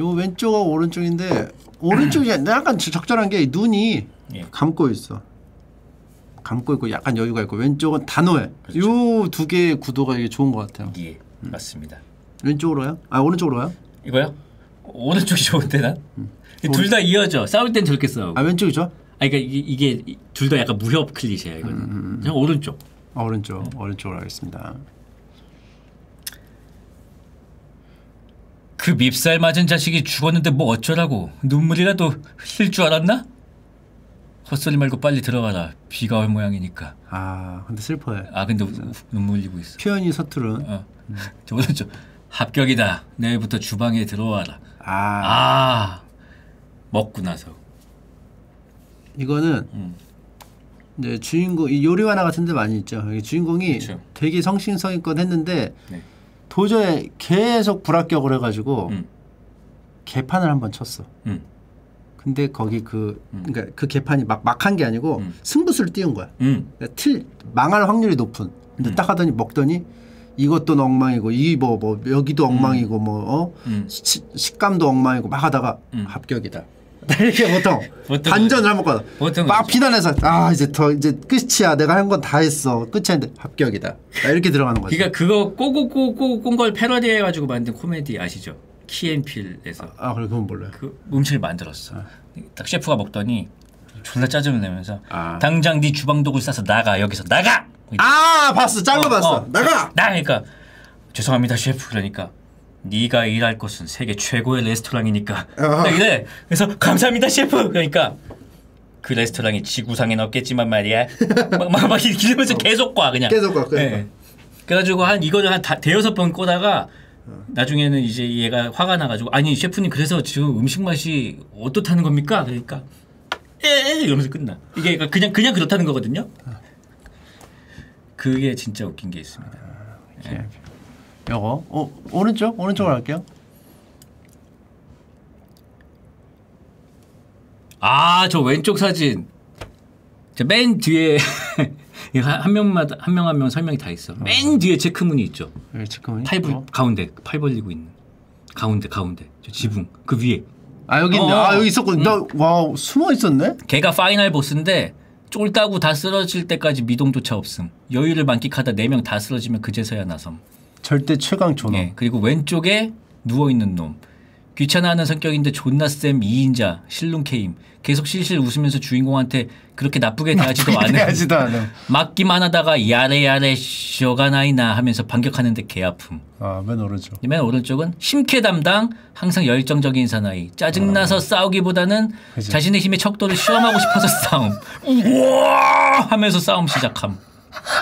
요 왼쪽하고 오른쪽인데. 오른쪽이 약간 적절한 게 눈이 예. 감고 있어. 감고 있고 약간 여유가 있고 왼쪽은 단호해. 그렇죠. 요 두 개의 구도가 이게 좋은 것 같아요. 예, 음. 맞습니다. 왼쪽으로요? 아 오른쪽으로요? 이거요? 오른쪽이 좋은데 난? 음. 둘 다 이어져. 싸울 땐 저렇게 싸우고. 아 왼쪽이죠? 아 그러니까 이게, 이게 둘 다 약간 무협 클리셰야 이거는. 음, 음, 음. 오른쪽. 아, 오른쪽. 네. 오른쪽으로 하겠습니다. 그 밉살 맞은 자식이 죽었는데 뭐 어쩌라고 눈물이라도 흘릴 줄 알았나? 헛소리 말고 빨리 들어가라. 비가 올 모양이니까. 아 근데 슬퍼해. 아 근데 눈물 흘리고 있어. 표현이 서투른. 어. 음. 저 오른쪽 합격이다. 내일부터 주방에 들어와라. 아, 아 먹고 나서 이거는 음. 이제 주인공 이 요리와나 같은데 많이 있죠. 주인공이 그쵸. 되게 성심성의껏 했는데. 네. 도저히 계속 불합격을 해가지고 음. 개판을 한번 쳤어. 음. 근데 거기 그 음. 그러니까 그 개판이 막 막한 게 아니고 음. 승부수를 띄운 거야. 음. 그러니까 틀 망할 확률이 높은. 근데 음. 딱 하더니 먹더니 이것도 엉망이고 이 뭐 뭐 뭐 여기도 엉망이고 음. 뭐 어? 음. 시, 식감도 엉망이고 막 하다가 음. 합격이다. 이렇게 보통, 보통 반전을 한번 거다. 막 비난해서 아 이제 더 이제 끝이야. 내가 한 건 다 했어. 끝이야. 합격이다. 이렇게 들어가는 거지. 그러니까 그거 꼬고 꼬고 꼰 걸 패러디해 가지고 만든 코미디 아시죠? 키앤필에서. 아 그래 그건 몰라요. 그 음식을 만들었어. 아. 딱 셰프가 먹더니 졸라 짜증을 내면서 아. 당장 네 주방독을 싸서 나가 여기서 나가. 아 봤어. 짠 거 어, 봤어. 어, 나가. 나 그러니까 죄송합니다 셰프 그러니까. 네가 일할 곳은 세계 최고의 레스토랑이니까. 이래. 그래서 감사합니다 셰프. 그러니까 그 레스토랑이 지구상엔 없겠지만 말이야. 막막 막 이러면서 계속 과 그냥. 계속 과. 그러니까. 네. 그래가지고 한 이거를 한 다, 대여섯 번 꼬다가 나중에는 이제 얘가 화가 나가지고 아니 셰프님 그래서 지금 음식 맛이 어떻다는 겁니까? 그러니까 에 이러면서 끝나. 이게 그냥 그냥 그렇다는 거거든요. 그게 진짜 웃긴 게 있습니다. 네. 요거 어, 오른쪽? 오른쪽으로 갈게요. 아, 저 왼쪽 사진. 저 맨 뒤에 한 명마다 한 명 한 명 설명이 다 있어. 맨 어. 뒤에 체크무늬 있죠. 네, 체크무늬. 팔 벌, 어. 가운데 팔 벌리고 있는. 가운데 가운데. 저 지붕. 음. 그 위에. 아, 여기 있네. 어. 아, 여기 있었군. 음. 나 와우, 숨어 있었네. 걔가 파이널 보스인데 쫄다구 다 쓰러질 때까지 미동조차 없음. 여유를 만끽하다 네 명 다 쓰러지면 그제서야 나섬. 절대 최강 존엄. 예, 그리고 왼쪽에 누워있는 놈. 귀찮아하는 성격인데 존나쌤 이인자 실눈케임. 계속 실실 웃으면서 주인공한테 그렇게 나쁘게 대하지도 않은. 맞기만 하다가 야래야래 쇼가 나이나 하면서 반격하는데 개아픔. 아, 맨 오른쪽. 맨 오른쪽은 힘캐 담당. 항상 열정적인 사나이. 짜증나서 아, 싸우기보다는 그치. 자신의 힘의 척도를 시험하고 싶어서 싸움. 우와 하면서 싸움 시작함.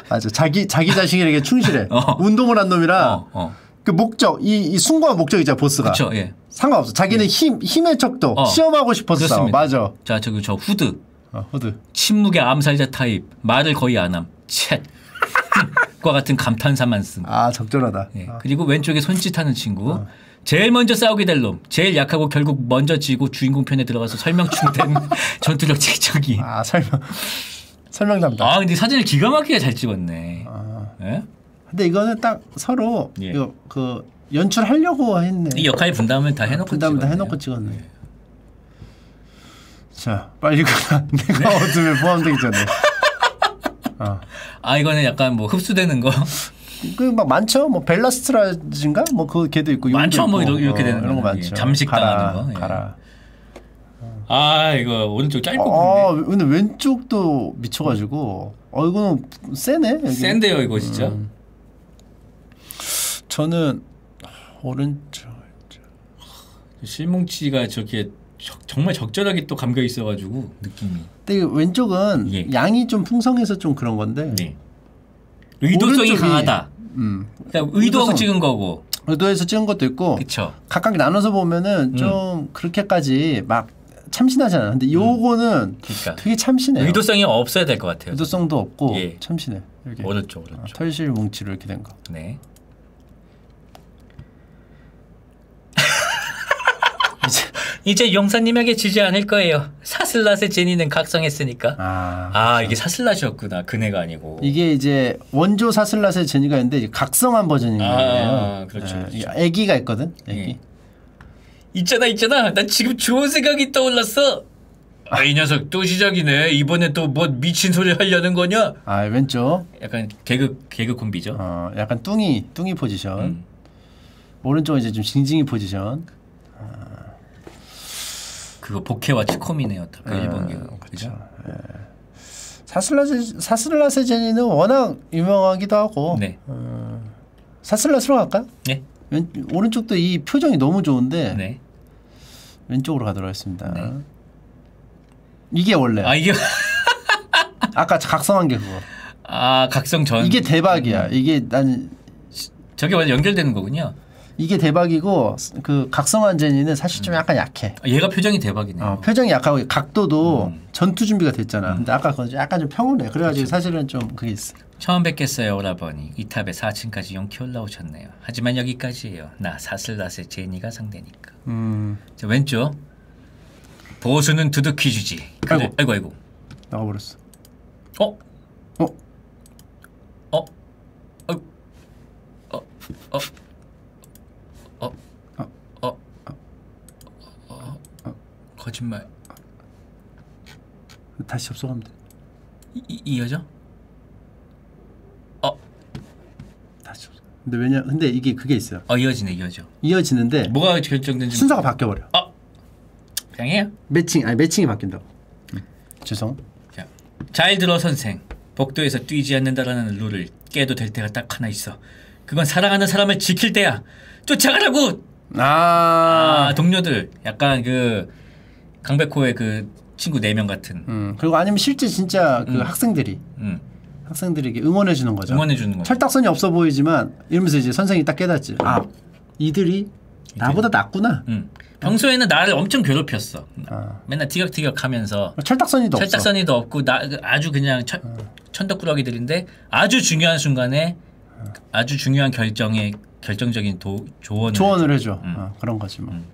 맞아. 자기 자기 자신에게 충실해. 어. 운동을 한 놈이라 어, 어. 그 목적 이, 이 숭고한 목적이잖아 보스가. 그쵸, 예. 상관없어. 자기는 예. 힘 힘의 척도 어. 시험하고 싶었어. 싸워. 맞아. 자 저기 저 후드. 어, 후드. 침묵의 암살자 타입. 말을 거의 안함. 챗과 같은 감탄사만 쓴. 아 적절하다. 예. 아. 그리고 왼쪽에 손짓하는 친구. 어. 제일 먼저 싸우게 될 놈. 제일 약하고 결국 먼저 지고 주인공 편에 들어가서 설명충된 전투력 책정이. 아 설명. 설명 담당. 아 근데 사진을 기가 막히게 잘 찍었네. 아. 예? 근데 이거는 딱 서로 예. 이거 그 연출하려고 했네. 이 역할 분담을 다 해놓고. 분담을 다 해놓고 찍었네. 예. 자 빨리 가라. 내가 네? 어둠에 포함되기 전에. 아. 아 이거는 약간 뭐 흡수되는 거. 그 막 많죠. 뭐 벨라스트라즈인가 뭐 그 걔도 있고. 많죠. 뭐 있고. 이렇게 어, 되는 이런 거 많죠. 예. 잠식 당하는 거. 가라. 예. 아 이거 오른쪽 짧고 아, 굵네. 근데 왼쪽도 미쳐가지고 어 이거는 세네. 여기. 센데요 이거 진짜. 음. 저는 오른쪽. 실뭉치가 저렇게 적, 정말 적절하게 또 감겨 있어가지고 느낌이. 근데 왼쪽은 예. 양이 좀 풍성해서 좀 그런 건데. 네. 의도성이 오른쪽이, 강하다. 음. 그러니까 의도하고 찍은 거고. 의도해서 찍은 것도 있고. 그쵸. 각각 나눠서 보면은 음. 좀 그렇게까지 막. 참신하잖아. 근데 요거는 음. 그러니까. 되게 참신해요. 의도성이 없어야 될 것 같아요. 의도성도 없고 예. 참신해. 이렇게. 오른쪽, 오른쪽. 아, 털실 뭉치로 이렇게 된 거. 네. 이제, 이제 용사님에게 지지 않을 거예요. 사슬랏의 제니는 각성했으니까. 아, 아 그렇죠. 이게 사슬랏이었구나. 그네가 아니고. 이게 이제 원조 사슬랏의 제니가 있는데 이제 각성한 버전인 거예요. 아, 아, 그렇죠. 네. 그렇죠. 애기가 있거든. 애기. 예. 있잖아 있잖아 나 지금 좋은 생각이 떠올랐어. 아 이 녀석 또 시작이네. 이번에 또 뭐 미친 소리 하려는 거냐. 아 왼쪽 약간 개그 개그 콤비죠. 어 약간 뚱이 뚱이 포지션. 음. 오른쪽 이제 좀 징징이 포지션. 아. 그거 복해와 치코미네요. 그 음, 일본 개그 그렇죠. 예. 사슬라세 사슬라세 제니는 워낙 유명하기도 하고. 네. 음. 사슬라스로 갈까? 네. 왼, 오른쪽도 이 표정이 너무 좋은데. 네. 왼쪽으로 가도록 하겠습니다. 네. 이게 원래. 아 이게 아까 각성한 게 그거. 아 각성 전. 이게 대박이야. 음. 이게 난 저게 원래 연결되는 거군요. 이게 대박이고 그 각성한 제니는 사실 좀 음. 약간 약해. 얘가 표정이 대박이네. 어, 표정이 약하고 각도도 음. 전투 준비가 됐잖아. 음. 근데 아까 그거 약간 좀 평온해. 그래가지고 그치. 사실은 좀 그게 있어. 처음 뵙겠어요 오라버니. 이 탑에 사 층까지 용케 올라오셨네요. 하지만 여기까지예요. 나 사슬라세 제니가 상대니까. 음. 저 왼쪽. 보수는 두둑히 주지. 근데 아이고 아이고. 나가버렸어. 어? 어? 어? 아이고. 어? 어? 어? 어? 어? 어? 어? 거짓말. 다시 접속하면 돼. 이, 이 여자? 어? 다시 접속. 근데 왜냐? 근데 이게 그게 있어요. 어 이어지네 이어져. 이어지는데 뭐가 결정된지 순서가 바뀌어 버려. 어? 그냥해요? 매칭 아니 매칭이 바뀐다고. 응. 죄송. 자, 잘 들어 선생. 복도에서 뛰지 않는다라는 룰을 깨도 될 때가 딱 하나 있어. 그건 사랑하는 사람을 지킬 때야. 쫓아가라고. 아, 아 동료들 약간 그 강백호의 그 친구 네 명 같은. 음. 그리고 아니면 실제 진짜 그 음. 학생들이 음. 학생들에게 응원해 주는 거죠. 응원해 주는 거죠. 철딱선이 없어 보이지만 이러면서 이제 선생이 딱 깨닫지. 아 이들이 나보다 낫구나. 음. 평소에는 나를 엄청 괴롭혔어. 아. 맨날 티격태격하면서 철딱선이도 없어. 철딱선이도 없고 나 아주 그냥 철, 아. 천덕꾸러기들인데 아주 중요한 순간에 아. 아주 중요한 결정에 결정적인 도, 조언을 조언을 해줘. 해줘. 음. 아, 그런 거지 뭐. 음.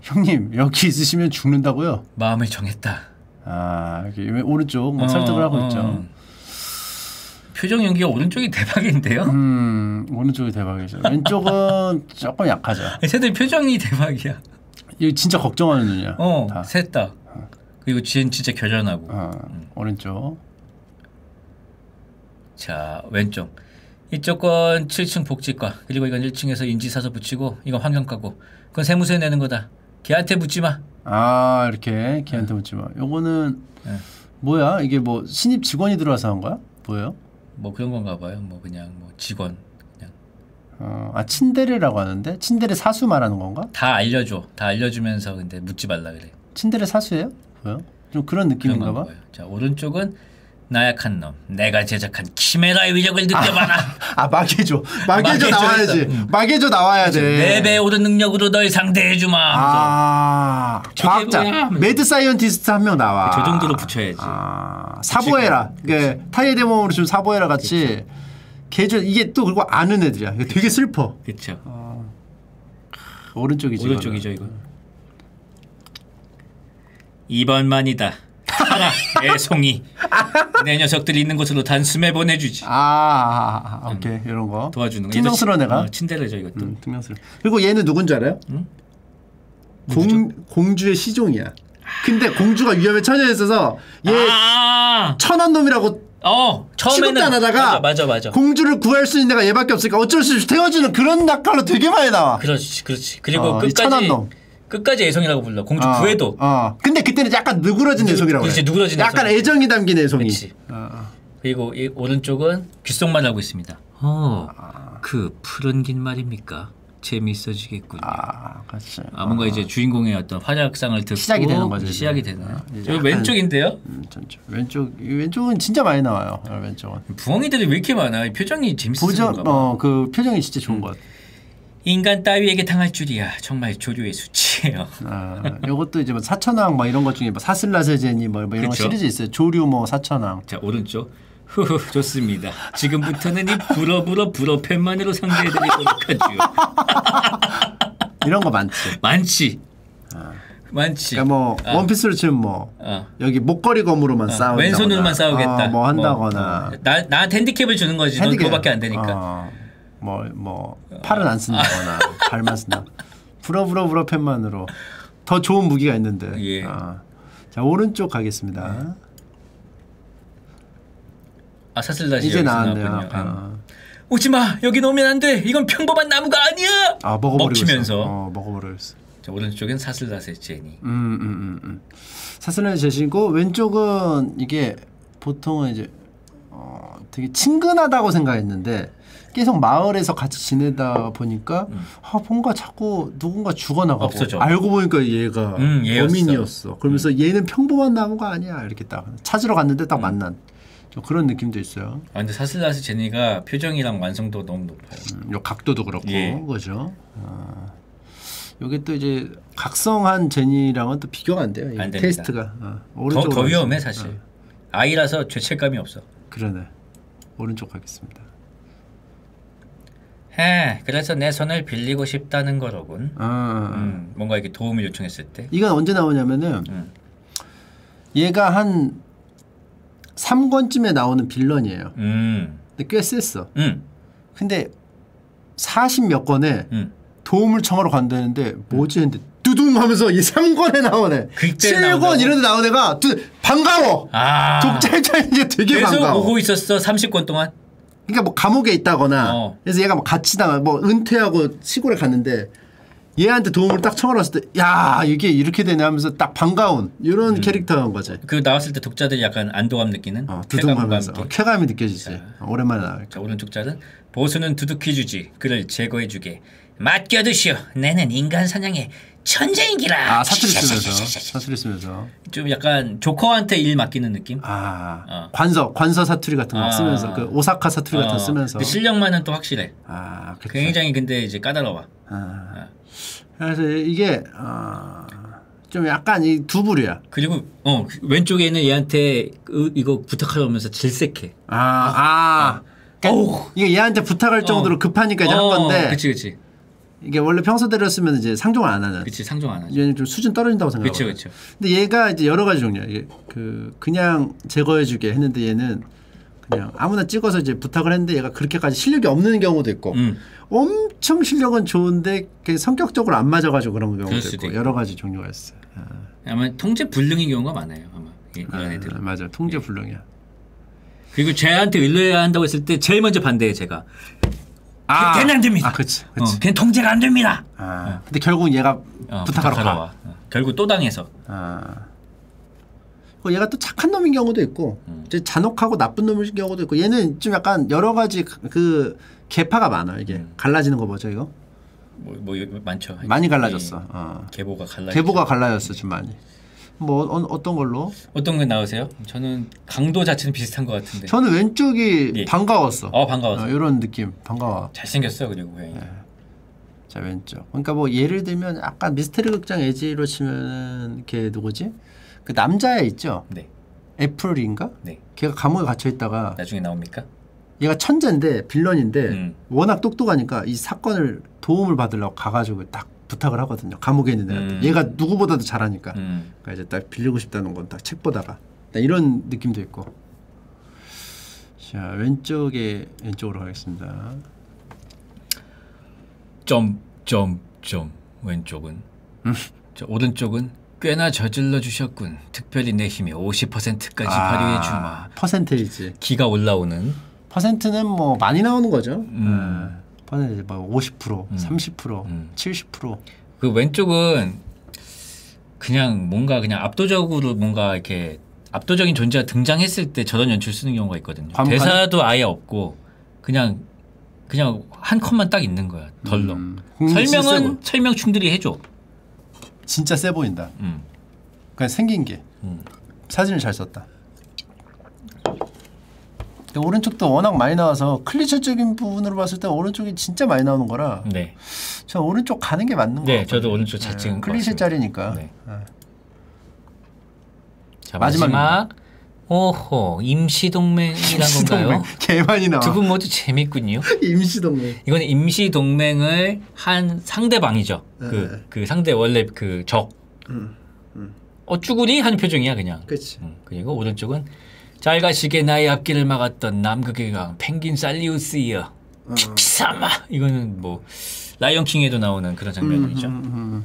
형님 여기 있으시면 죽는다고요? 마음을 정했다. 아 여기 오른쪽 막 설득을 어, 하고 어. 있죠. 표정 연기가 오른쪽이 대박인데요? 음 오른쪽이 대박이죠. 왼쪽은 조금 약하죠. 쟤들 표정이 대박이야. 이거 진짜 걱정하는 눈이야. 어 셋 다. 어. 그리고 쟤는 진짜 결연하고. 어, 음. 오른쪽. 자 왼쪽. 이쪽 건 칠 층 복지과. 그리고 이건 일 층에서 인지 사서 붙이고 이건 환경과고. 그건 세무서에 내는 거다. 걔한테 묻지마. 아 이렇게 걔한테 묻지마. 요거는 네. 뭐야? 이게 뭐 신입 직원이 들어와서 한 거야? 뭐예요? 뭐 그런 건가 봐요. 뭐 그냥 뭐 직원 그냥. 어, 아 친데레라고 하는데? 친데레 사수 말하는 건가? 다 알려줘. 다 알려주면서 근데 묻지 말라 그래. 친데레 사수예요? 뭐요? 좀 그런 느낌인가 봐. 자 오른쪽은 나약한 놈. 내가 제작한 키메라의 위력을 느껴봐라. 아, 아 막해줘. 막해줘 나와야지. 응. 막해줘 나와야 돼. 네 배 오른 능력으로 널 상대해주마. 아, 과학자. 매드 사이언티스트 한 명 나와. 저 정도로 붙여야지. 아, 사보해라. 그 타이의 대모으로 좀 사보해라 같이. 개조 이게 또 그리고 아는 애들이야. 되게 그쵸. 슬퍼. 그렇죠. 아, 오른쪽이죠. 오른쪽이죠 이거. 이 번만이다. 하나 내 송이 내 녀석들 있는 곳으로 단숨에 보내주지. 아, 아 오케이 음. 이런 거 도와주는 거. 투명스러운 애가. 어, 친데레죠 이것도. 음, 투명스러워. 그리고 얘는 누군지 알아요? 응? 공 공주의 시종이야. 근데 공주가 위험에 처해 있어서 얘 아 천한 놈이라고. 어 처음에는 하다가 맞아, 맞아 맞아. 공주를 구할 수 있는 애가 얘밖에 없으니까 어쩔 수 없이 태워주는 그런 낙하로 되게 많이 나와. 그렇지 그렇지. 그리고 어, 끝까지. 천한 놈. 끝까지 애송이라고 불러. 공주 어, 구해도. 어. 근데 그때는 약간 누그러진 누, 애송이라고 그래. 누그러진 약간 애송이. 애정이 담긴 애송이. 어. 그리고 이 오른쪽은 귓속말 하고 있습니다. 어, 아. 그 푸른 긴 말입니까? 재미있어지겠군요. 아, 그렇지. 아, 뭔가 어. 이제 주인공의 어떤 활약상을 듣고 시작이 되는 거죠. 시작이 되는. 요 왼쪽인데요? 음, 왼쪽, 왼쪽은 진짜 많이 나와요. 왼쪽은. 부엉이들이 왜 이렇게 많아? 표정이 재밌어서 그런가 봐. 어, 그 표정이 진짜 좋은 음. 것 같아. 인간 따위에게 당할 줄이야. 정말 조류의 수치예요. 아, 요것도 이제 뭐 사천왕 막 이런 것 중에 뭐 사슬라세제니 뭐, 뭐 이런 시리즈 있어요. 조류 뭐 사천왕. 자 오른쪽. 후후 좋습니다. 지금부터는 이 부러부러 부러 팬만으로 상대해드리도록 하죠. 이런 거 많지. 많지. 아. 많지. 그러니까 뭐 아. 원피스로 치면 뭐 아. 여기 목걸이 검으로만 아. 싸우겠다. 왼손으로만 싸우겠다. 아, 뭐 한다거나. 뭐. 나 나한테 핸디캡을 주는 거지. 핸디캡. 넌 그거밖에 안 되니까. 아. 뭐, 뭐 팔은 안 쓴다거나 아. 발만 쓴다. 부러부러부러 펜만으로 더 좋은 무기가 있는데. 예. 아. 자 오른쪽 가겠습니다. 예. 아 사슬다시 이제 나왔네요. 아. 오지마 여긴 오면 안 돼. 이건 평범한 나무가 아니야. 아 먹히면서. 어, 먹어버렸어. 자 오른쪽엔 사슬다시 제니. 음, 음, 음, 음. 사슬다시 제시고 왼쪽은 이게 보통은 이제 어, 되게 친근하다고 생각했는데. 계속 마을에서 같이 지내다 보니까 음. 아 뭔가 자꾸 누군가 죽어나가고 없어져. 알고 보니까 얘가 음, 범인이었어. 그러면서 음. 얘는 평범한 나무가 아니야 이렇게 딱 찾으러 갔는데 딱 음. 만난 그런 느낌도 있어요. 아 근데 사슬라스 제니가 표정이랑 완성도 너무 높아요. 음, 요 각도도 그렇고 예. 그죠. 아, 요게 또 이제 각성한 제니랑은 또 비교가 안 돼요. 안 테스트가 아, 더, 더 위험해 사실. 아. 아이라서 죄책감이 없어. 그러네. 오른쪽 가겠습니다. 해. 그래서 내 손을 빌리고 싶다는 거로군. 아. 음, 뭔가 이렇게 도움을 요청했을 때. 이건 언제 나오냐면은 음. 얘가 한 삼 권쯤에 나오는 빌런이에요. 음. 근데 꽤 셌어. 음. 근데 사십 몇 권에 음. 도움을 청하러 간다는데 뭐지 했는데 두둥 하면서 이 삼 권에 나오네. 칠 권 이런 데 나온 애가 두, 반가워. 아. 독자 입장인데 되게 계속 반가워. 계속 보고 있었어. 삼십 권 동안. 그러니까 뭐 감옥에 있다거나 어. 그래서 얘가 뭐 같이 당한 뭐 은퇴하고 시골에 갔는데 얘한테 도움을 딱 청하러왔을 때 야 이게 이렇게 되냐 하면서 딱 반가운 이런 음. 캐릭터인 거지. 그 나왔을 때 독자들이 약간 안도감 느끼는 어, 두둥하면서 쾌감이, 어, 쾌감이 느껴지지. 자, 오랜만에 나오니까. 자, 오른쪽 자는 보수는 두둑히 주지. 그를 제거해주게. 맡겨두시오. 내는 인간 사냥의 천재인기라. 아 사투리 쓰면서 사투리 쓰면서 좀 약간 조커한테 일 맡기는 느낌? 아 어. 관서 관서 사투리 같은 거 아. 쓰면서 그 오사카 사투리 어. 같은 거 쓰면서. 근데 실력만은 또 확실해. 아 그쵸. 굉장히 근데 이제 까다로워. 아. 아. 그래서 이게 어, 좀 약간 이 두 부류야. 그리고 어 왼쪽에 있는 얘한테 으, 이거 부탁하려면서 질색해. 아 아. 아. 어 이게 얘한테 부탁할 정도로 어. 급하니까 이제 어. 한 건데. 그치 그치. 이게 원래 평소대로 쓰면 이제 상종을 안 하는. 그치 상종 안 하죠. 얘는 좀 수준 떨어진다고 생각해요. 그렇죠, 그렇죠. 근데 얘가 이제 여러 가지 종류야. 이게 그 그냥 제거해주게 했는데 얘는 그냥 아무나 찍어서 이제 부탁을 했는데 얘가 그렇게까지 실력이 없는 경우도 있고, 음. 엄청 실력은 좋은데 성격적으로 안 맞아가지고 그런 경우도 있고, 있고 여러 가지 종류가 있어요. 아. 아마 통제 불능인 경우가 많아요. 아마 이런 애들. 아, 맞아요. 통제 불능이야. 예. 그리고 쟤한테 의뢰해야 한다고 했을 때 제일 먼저 반대해 제가. 아, 걔는 안 됩니다. 아, 그렇지, 그렇지. 걔는 통제가 안 됩니다. 아, 근데 결국은 얘가 어, 부탁하러, 부탁하러 가. 어. 결국 또 당해서. 아, 어, 얘가 또 착한 놈인 경우도 있고, 음. 이제 잔혹하고 나쁜 놈인 경우도 있고, 얘는 좀 약간 여러 가지 그 개파가 많아. 이게 음. 갈라지는 거 뭐죠, 이거? 뭐, 뭐 많죠. 많이 갈라졌어. 어. 계보가 갈라. 계보가 갈라졌어, 좀 많이. 뭐 어, 어떤 걸로? 어떤 게 나오세요? 저는 강도 자체는 비슷한 것 같은데. 저는 왼쪽이 예. 반가웠어. 어 반가웠어. 어, 이런 느낌 반가워. 잘생겼어 그리고 고양이. 네. 자 왼쪽. 그러니까 뭐 예를 들면 아까 미스터리 극장 에지로 치면은 걔 누구지? 그 남자애 있죠? 네. 애플인가? 네. 걔가 감옥에 갇혀 있다가. 나중에 나옵니까? 얘가 천재인데 빌런인데 음. 워낙 똑똑하니까 이 사건을 도움을 받으려고 가가지고 딱. 부탁을 하거든요. 감옥에 있는 애한테. 음. 얘가 누구보다도 잘하니까. 음. 그러니까 이제 딱 빌리고 싶다는 건 딱 책 보다가 이런 느낌도 있고. 자 왼쪽에 왼쪽으로 가겠습니다. 점점점 왼쪽은 음? 저 오른쪽은 꽤나 저질러 주셨군. 특별히 내 힘이 오십 퍼센트까지 아, 발휘해 주마. 퍼센테이지. 기가 올라오는. 퍼센트는 뭐 많이 나오는 거죠. 음. 음. 퍼센트 뭐 오십 퍼센트, 음. 삼십 퍼센트, 음. 칠십 퍼센트. 그 왼쪽은 그냥 뭔가 그냥 압도적으로 뭔가 이렇게 압도적인 존재가 등장했을 때 저런 연출 쓰는 경우가 있거든요. 관판? 대사도 아예 없고 그냥 그냥 한 컷만 딱 있는 거야. 덜렁. 음. 음, 설명은 설명충들이 해줘. 진짜 세 보인다. 음. 그냥 생긴 게. 음. 사진을 잘 썼다. 오른쪽도 워낙 많이 나와서 클리셰적인 부분으로 봤을 때 오른쪽이 진짜 많이 나오는 거라. 네. 저 오른쪽 가는 게 맞는 거 같아요. 네, 저도 오른쪽 잘 찍은 거. 클리셰 짜리니까. 네. 아. 자, 마지막. 마지막. 오호, 임시동맹이란 건가요? 개 많이 나와. 두 분 모두 재밌군요. 임시동맹. 이건 임시동맹을 한 상대방이죠. 네. 그, 그 상대 원래 그 적. 음, 음. 어쭈구니 하는 표정이야 그냥. 그렇지. 음, 그리고 오른쪽은. 잘 가시게 나의 앞길을 막았던 남극의 강 펭귄 살리우스이여 피사마 어. 이거는 뭐 라이언킹에도 나오는 그런 장면이죠. 음, 음, 음.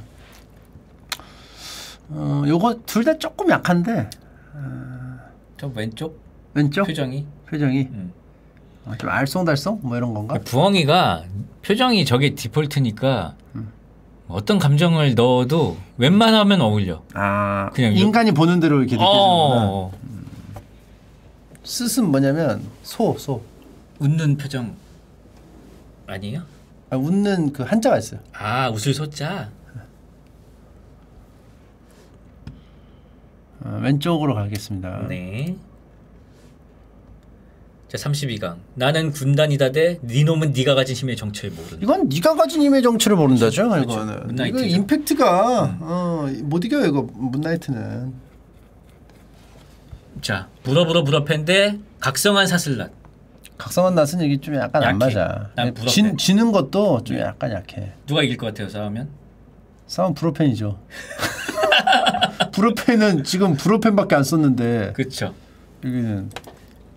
어, 요거 둘 다 조금 약한데 어... 저 왼쪽? 왼쪽? 표정이? 표정이? 음. 어, 좀 알쏭달쏭? 뭐 이런 건가? 부엉이가 표정이 저게 디폴트니까 음. 어떤 감정을 넣어도 웬만하면 어울려. 아, 그냥 인간이 요... 보는 대로 이렇게 느껴지는구나. 어. 스스 뭐냐면 소, 소 웃는 표정 아니에요? 아 웃는 그 한자가 있어요. 아 웃을 소자. 아, 왼쪽으로 가겠습니다. 네. 자 삼십이 강 나는 군단이다 대 니놈은 네가 가진 힘의 정체를 모른다. 이건 네가 가진 힘의 정체를 모른다죠. 그렇죠. 이거는 문나이트죠. 이거 임팩트가 음. 어, 못 이겨요 이거 문나이트는. 자, 불어불어 불어팬데 각성한 사슬랏. 각성한 낯은 이게 좀 약간 약해. 안 맞아. 진, 지는 것도 좀 약간 약해. 누가 이길 것 같아요 싸우면? 싸우면 브로펜이죠. 브로펜은 지금 브로펜밖에 안 썼는데. 그렇죠. 여기는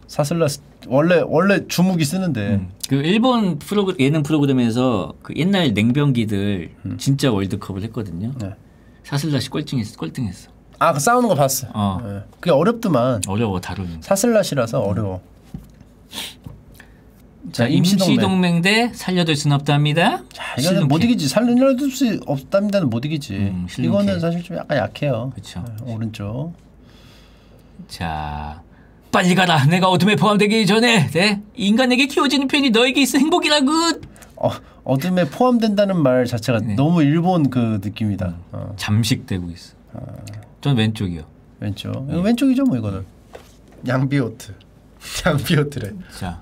사슬라 원래 원래 주무기 쓰는데. 음. 그 일본 프로그 예능 프로그램에서 그 옛날 냉병기들 음. 진짜 월드컵을 했거든요. 네. 사슬라시 꼴등했어. 꼴등했어. 아, 그 싸우는 거 봤어. 어. 네. 그게 어렵더만. 어려워 다루는. 사슬라시라서 음. 어려워. 자, 자 임시동맹. 임시동맹 대 살려둘 순 없답니다. 자, 이거는 못 이기지. 살려둘 수 없답니다는 못 이기지. 음, 이거는 사실 좀 약간 약해요. 그렇죠. 네, 오른쪽. 자, 빨리 가라. 내가 어둠에 포함되기 전에. 네? 인간에게 키워지는 편이 너에게 있어 행복이라고. 어, 어둠에 포함된다는 말 자체가 네. 너무 일본 그 느낌이다. 어. 잠식되고 있어. 아. 전 왼쪽이요. 왼쪽. 네. 왼쪽이죠 뭐 이거는. 양비오트. 양비오트래. 자.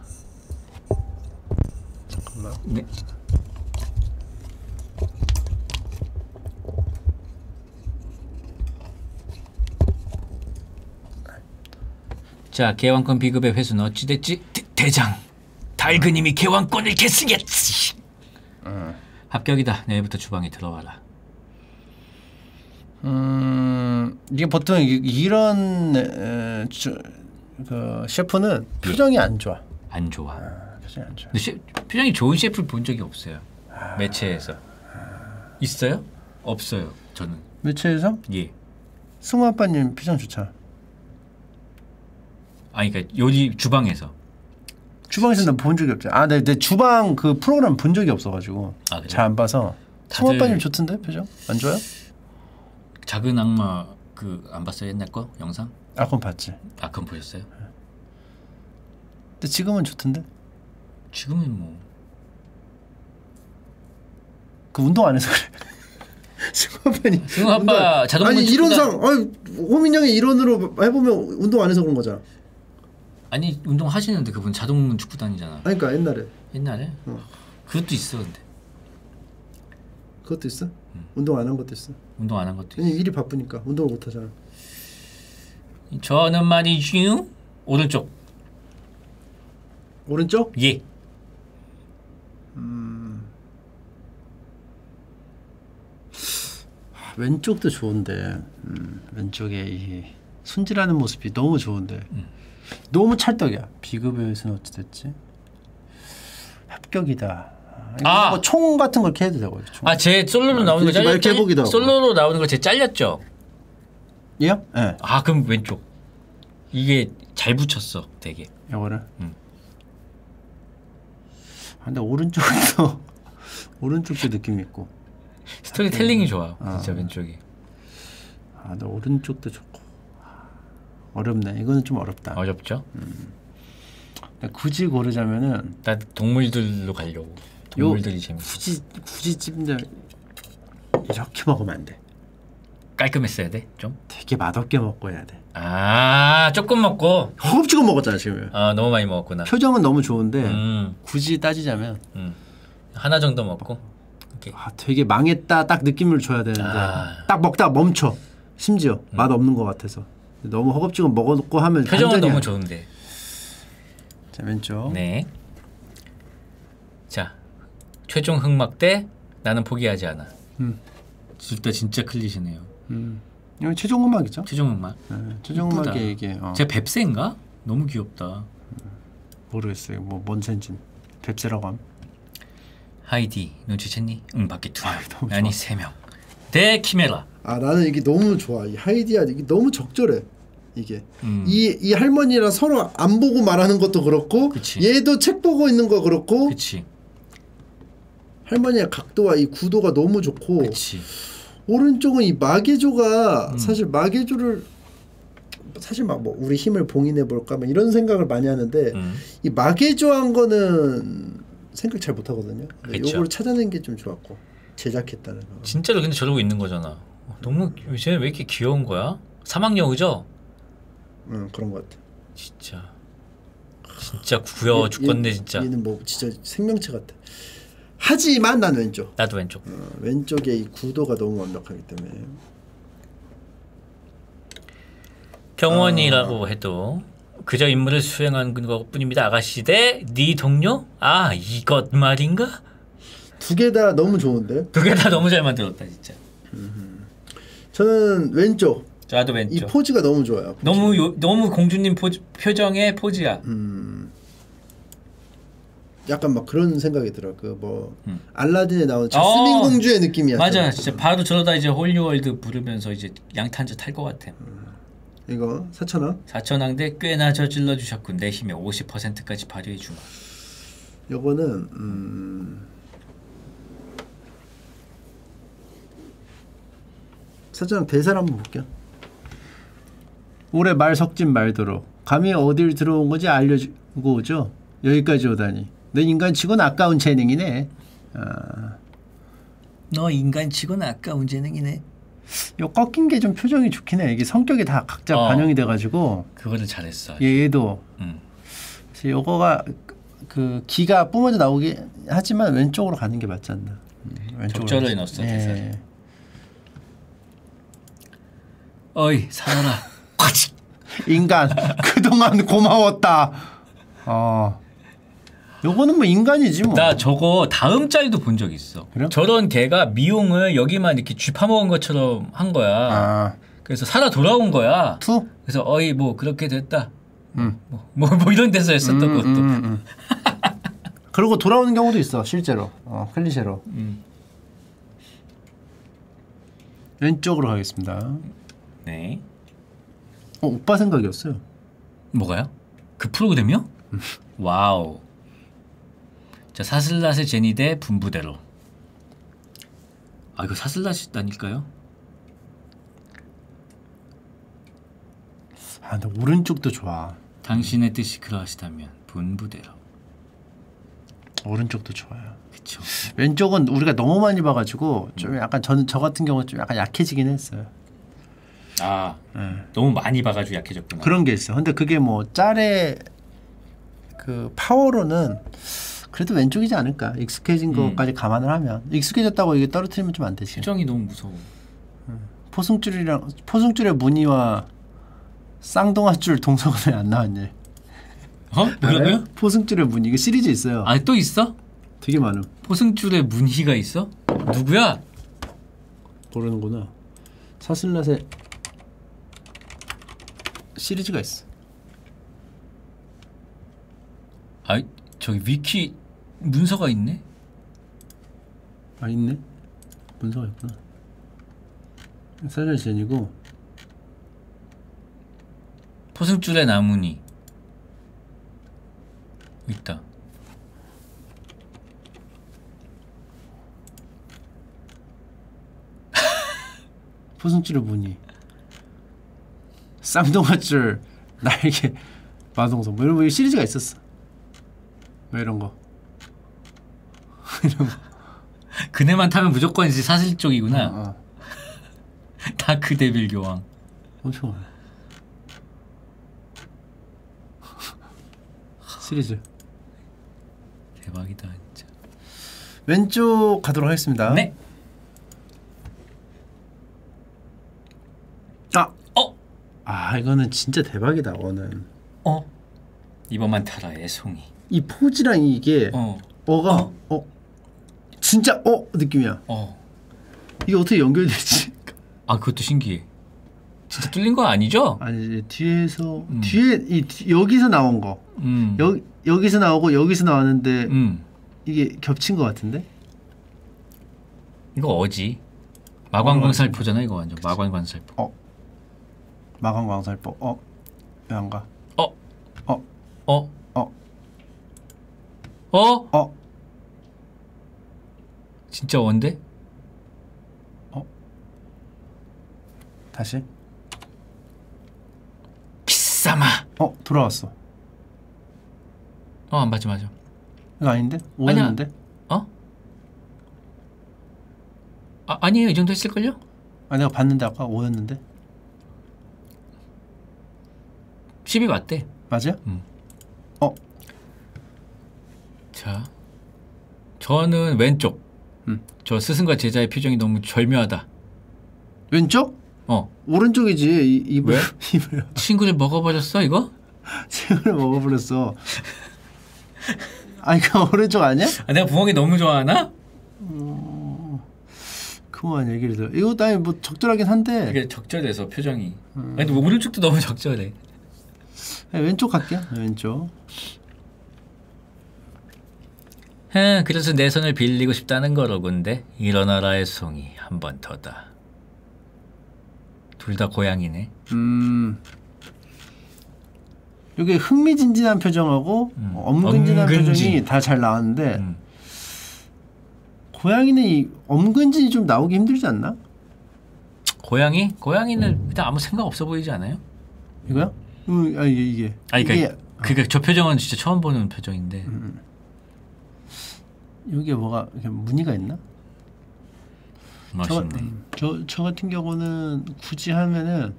잠깐만. 네. 자, 개왕권 비급의 회수는 어찌 됐지? 대, 대장! 달그님이 개왕권을 개쓰겠지! 음. 합격이다. 내일부터 주방에 들어와라. 음... 이게 보통 이, 이런... 에, 주, 그 셰프는 표정이 안 좋아. 안 좋아. 아, 표정이 안 좋아. 근데 셰, 표정이 좋은 셰프를 본 적이 없어요. 아, 매체에서. 아, 있어요? 없어요. 저는. 매체에서? 예. 승우 아빠님 표정 좋잖아. 아니 그러니까 요리 주방에서 주방에서 난 본 적이 없죠. 아, 내, 내 주방 그 프로그램 본 적이 없어가지고 아, 잘 안 봐서. 성아빠님 좋던데 표정? 안 좋아요? 작은 악마 그 안 봤어요 옛날 거 영상? 아 그건 봤지. 아 그건 보셨어요? 근데 지금은 좋던데? 지금은 뭐 그 운동 안 해서 그래. 승아빠님 승아빠 자동 아니 이론상 아니 호민 형의 이론으로 해보면 운동 안 해서 그런 거잖아. 아니 운동 하시는데 그분 자동문 축구단이잖아. 그러니까 옛날에. 옛날에? 어. 그것도 있어 근데. 그것도 있어? 응. 운동 안 한 것도 있어. 운동 안 한 것도 있어. 일이 바쁘니까 운동을 못 하잖아. 저는 말이죠. 오른쪽. 오른쪽? 예. 음. 하, 왼쪽도 좋은데 음, 왼쪽에 이 손질하는 모습이 너무 좋은데. 음. 너무 찰떡이야. 비급여에서는 어찌 됐지? 합격이다. 아, 뭐 총 같은 걸 캐도 되고. 아, 제 솔로로 나오는 거 잘렸죠? 솔로로 나오는 거 제 잘렸죠? 예요? 예. 네. 아, 그럼 왼쪽. 이게 잘 붙였어, 되게. 요거를. 응. 아, 근데 오른쪽도 오른쪽도 느낌 있고. 스토리텔링이 좋아. 아. 진짜 왼쪽이. 아, 근데 오른쪽도 좋고. 어렵네. 이거는 좀 어렵다. 어렵죠? 음. 굳이 고르자면은 나 동물들로 가려고. 동물들이 재밌어. 굳이 굳이 찜질 이렇게 먹으면 안 돼. 깔끔했어야 돼? 좀? 되게 맛없게 먹고 해야 돼. 아 조금 먹고. 허겁지겁 먹었잖아 지금. 아 너무 많이 먹었구나. 표정은 너무 좋은데 음. 굳이 따지자면 음. 하나 정도 먹고. 오케이. 아 되게 망했다 딱 느낌을 줘야 되는데 아. 딱 먹다 멈춰. 심지어 음. 맛 없는 것 같아서. 너무 허겁지겁 먹었고 하면 표정은 너무 좋은데. 자 왼쪽. 네. 자 최종 흑막 대 나는 포기하지 않아. 음. 둘 다 진짜 클리시네요. 음. 여기 최종 흑막이죠? 최종 흑막. 네, 최종 흑막의 이게. 어. 제가 뱁새인가? 너무 귀엽다. 모르겠어요. 뭐 뭔 샌진. 뱁새라고 함. 하이디 눈치챘니? 응 밖에 두 명. 아, 아니 세 명. 대 키메라. 아 나는 이게 너무 좋아. 이 하이디야 이게 너무 적절해. 이게 음. 이, 이 할머니랑 서로 안 보고 말하는 것도 그렇고 그치. 얘도 책 보고 있는 거 그렇고 그치. 할머니의 각도와 이 구도가 너무 좋고 그치. 오른쪽은 이 마개조가 음. 사실 마개조를 사실 막 뭐 우리 힘을 봉인해 볼까 막 이런 생각을 많이 하는데 음. 이 마개조 한 거는 생각 잘 못 하거든요. 요걸 찾아낸 게 좀 좋았고 제작했다는 거. 진짜로 근데 저러고 있는 거잖아. 너무 쟤는 왜 이렇게 귀여운 거야? 사막여우죠? 응 그런 것 같아. 진짜 진짜 구여 죽겠네 진짜. 얘는 뭐 진짜 생명체 같아. 하지만 난 왼쪽. 나도 왼쪽. 어, 왼쪽의 이 구도가 너무 완벽하기 때문에. 경원이라고 아, 해도 그저 임무를 수행한 것뿐입니다. 아가씨 대 네 동료? 아 이것 말인가? 두 개 다 너무 좋은데? 두 개 다 너무 잘 만들었다 진짜. 음, 저는 왼쪽. 저도 왼쪽. 이 포즈가 너무 좋아요. 포즈. 너무 요, 너무 공주님 포즈, 표정의 포즈야. 음, 약간 막 그런 생각이 들어. 그 뭐 음. 알라딘에 나오는 자스민 공주의 느낌이야. 맞아, 진짜 바로 저러다 이제 홀리월드 부르면서 이제 양탄자 탈 것 같아. 음. 이거 사천왕? 사천왕대 꽤나 저질러 주셨군. 내 힘의 오십 퍼센트까지 발휘해 주마. 요거는 음. 사천왕 대사를 한번 볼게요. 올해 말 섞진 말도로 감히 어딜 들어온 거지 알려주고 오죠. 여기까지 오다니. 너 인간치곤 아까운 재능이네. 아. 너 인간치곤 아까운 재능이네. 요 꺾인 게 좀 표정이 좋긴 해. 이게 성격이 다 각자 어, 반영이 돼가지고. 그거는 잘했어. 예, 얘도. 음. 그래서 요거가 그 기가 뿜어져 나오기 하지만 왼쪽으로 가는 게 맞지 않나. 음, 적절히 넣었어. 예. 어이 살아라. 인간 그동안 고마웠다. 어. 요거는 뭐 인간이지 뭐. 나 저거 다음 자리도 본 적 있어. 그래? 저런 개가 미용을 여기만 이렇게 쥐파먹은 것처럼 한 거야. 아. 그래서 살아 돌아온 거야. 투? 그래서 어이 뭐 그렇게 됐다. 음. 뭐, 뭐, 뭐 이런 데서 했었던 음, 것도. 음, 음. 그러고 돌아오는 경우도 있어 실제로. 어, 클리셰로. 음. 왼쪽으로 가겠습니다. 네. 어, 오빠 생각이었어요. 뭐가요? 그 프로그램이요? 와우. 자, 사슬랏의 제니 대 분부대로. 아 이거 사슬랏이다니까요? 아 근데 오른쪽도 좋아. 당신의 뜻이 그러하시다면 분부대로. 오른쪽도 좋아요. 그쵸. 왼쪽은 우리가 너무 많이 봐가지고 좀 약간 저는 저 같은 경우는 좀 약간 약해지긴 했어요. 아 응. 너무 많이 봐가지고 약해졌구나. 그런 게 있어. 근데 그게 뭐 짤의 그 파워로는 그래도 왼쪽이지 않을까. 익숙해진 음. 것까지 감안을 하면. 익숙해졌다고 이게 떨어뜨리면 좀 안 되지. 표정이 너무 무서워. 음. 포승줄이랑 포승줄의 무늬와 쌍동아줄 동서가 왜 안 나왔니? 어? 뭐라고요? 포승줄의 무늬 이게 시리즈 있어요. 아 또 있어? 되게 많음. 포승줄의 무늬가 있어? 누구야? 모르는구나. 사슬랏의 시리즈가 있어. 아이 저기 위키 문서가 있네? 아 있네? 문서가 있구나. 사슬 제니고 포승줄의 나무니 있다. 포승줄의 무늬 쌍둥아줄 날개 마동석 뭐 이런 시리즈가 있었어. 뭐 이런 거 이런 거 그네만 타면 무조건 이제 사슬 쪽이구나. 어, 어. 다크 데빌 교황 엄청 많아. 시리즈 대박이다 진짜. 왼쪽 가도록 하겠습니다. 네. 아! 어! 아 이거는 진짜 대박이다. 원은 어? 이번만 타라 애송이. 이 포즈랑 이게 어. 어가 어. 어 진짜 어 느낌이야. 어 이게 어떻게 연결되지? 아 그것도 신기해. 진짜 뚫린 거 아니죠? 아니 뒤에서 음. 뒤에 이 뒤, 여기서 나온 거 음. 여, 여기서 나오고 여기서 나왔는데 음. 이게 겹친 거 같은데? 이거 어지? 마관광살포잖아 이거 완전. 그치. 마관광살포 어 마관광살포 어 왜 안 가? 어 어 어 어? 어? 진짜 원데? 어? 다시? 비싸마! 어? 돌아왔어. 어? 안 맞지 맞아. 이거 아닌데? 오였는데? 어? 아, 아니에요. 이 정도 했을걸요? 아 내가 봤는데 아까 오였는데? 십이 맞대. 맞아요? 응. 어? 자, 저는 왼쪽. 음. 저 스승과 제자의 표정이 너무 절묘하다. 왼쪽? 어. 오른쪽이지. 이, 이 왜? 친구를 먹어버렸어 이거? 생을 먹어버렸어. 아니 그 오른쪽 아니야? 아, 내가 부엌이 너무 좋아하나? 어... 그만 얘기를 들어. 이거 아니 뭐 적절하긴 한데. 이게 적절해서 표정이. 음. 아니 근데 오른쪽도 너무 적절해. 아니, 왼쪽 갈게요. 왼쪽. 아, 그래서 내 손을 빌리고 싶다는 거로군데. 일어나라의 송이 한 번 더다. 둘 다 고양이네. 음. 이게 흥미진진한 표정하고 음. 엄근진한 엄근진. 표정이 다 잘 나왔는데 음. 고양이는 이 엄근진이 좀 나오기 힘들지 않나? 고양이? 고양이는 음. 일단 아무 생각 없어 보이지 않아요? 이거요? 음, 아 이게 이게. 아니, 그러니까, 이게 그러니까 저 표정은 진짜 처음 보는 표정인데. 음. 여기에 뭐가 무늬가 있나? 멋있네. 저, 저, 저 같은 경우는 굳이 하면은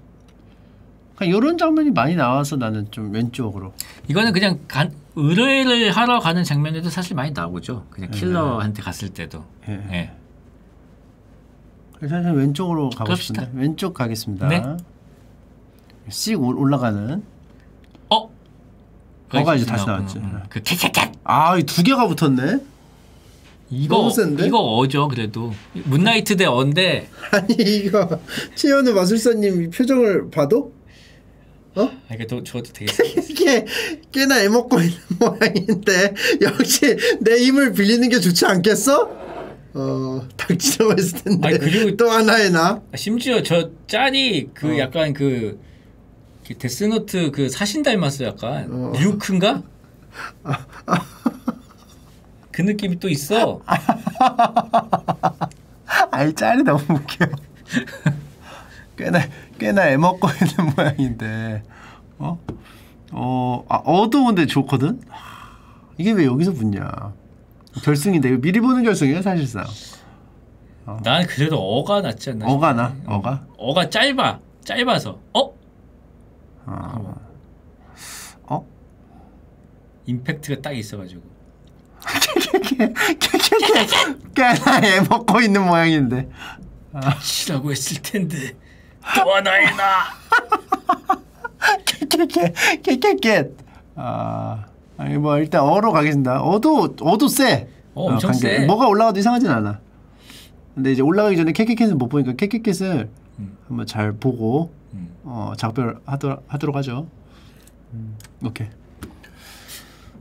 그냥 이런 장면이 많이 나와서 나는 좀 왼쪽으로. 이거는 그냥 간, 의뢰를 하러 가는 장면에도 사실 많이 나오죠. 그냥 킬러한테 갔을 때도. 예. 예. 사실 왼쪽으로 가고 그럽시다. 싶은데 왼쪽 가겠습니다. 네. 씩 올라가는. 어? 어가 이제 다시 나왔지. 음. 그 캣캣캣. 아, 이 두 개가 붙었네. 이거 이거 어죠. 그래도 문나이트 대 어인데. 아니 이거 최현우 마술사님 표정을 봐도 어? 아 이게 또 저도 되게 이게 꽤나 애먹고 있는 모양인데 역시 내 힘을 빌리는 게 좋지 않겠어? 어 닥치려고 했을 텐데. 아니, 그리고 또 하나의 나. 심지어 저 짤이 그 어. 약간 그 데스노트 그 사신 닮았어 약간 어. 류크인가? 아, 아. 그 느낌이 또 있어. 아이 짤이 너무 웃겨. 꽤나 꽤나 애먹고 있는 모양인데, 어, 어, 아, 어두운데 좋거든. 이게 왜 여기서 붙냐? 결승인데 미리 보는 결승이야 사실상. 어. 난 그래도 어가 낫지 않나? 어가 나? 어가? 어가 짧아, 짧아서. 어? 어? 어? 임팩트가 딱 있어가지고. 꽤나 애먹고 있는 모양인데 닥치라고 했을 텐데 또 하나의 나. 깨깨깨. 아, 아니 뭐 일단 어로 가겠습니다. 어도 어도 쎄. 어, 엄청 쎄. 뭐가 올라가도 이상하진 않아. 근데 이제 올라가기 전에 캐캐캣은 못 보니까 캐캐캣을 음. 한번 잘 보고 음. 어, 작별하도록 하도록 하죠. 음. 오케이.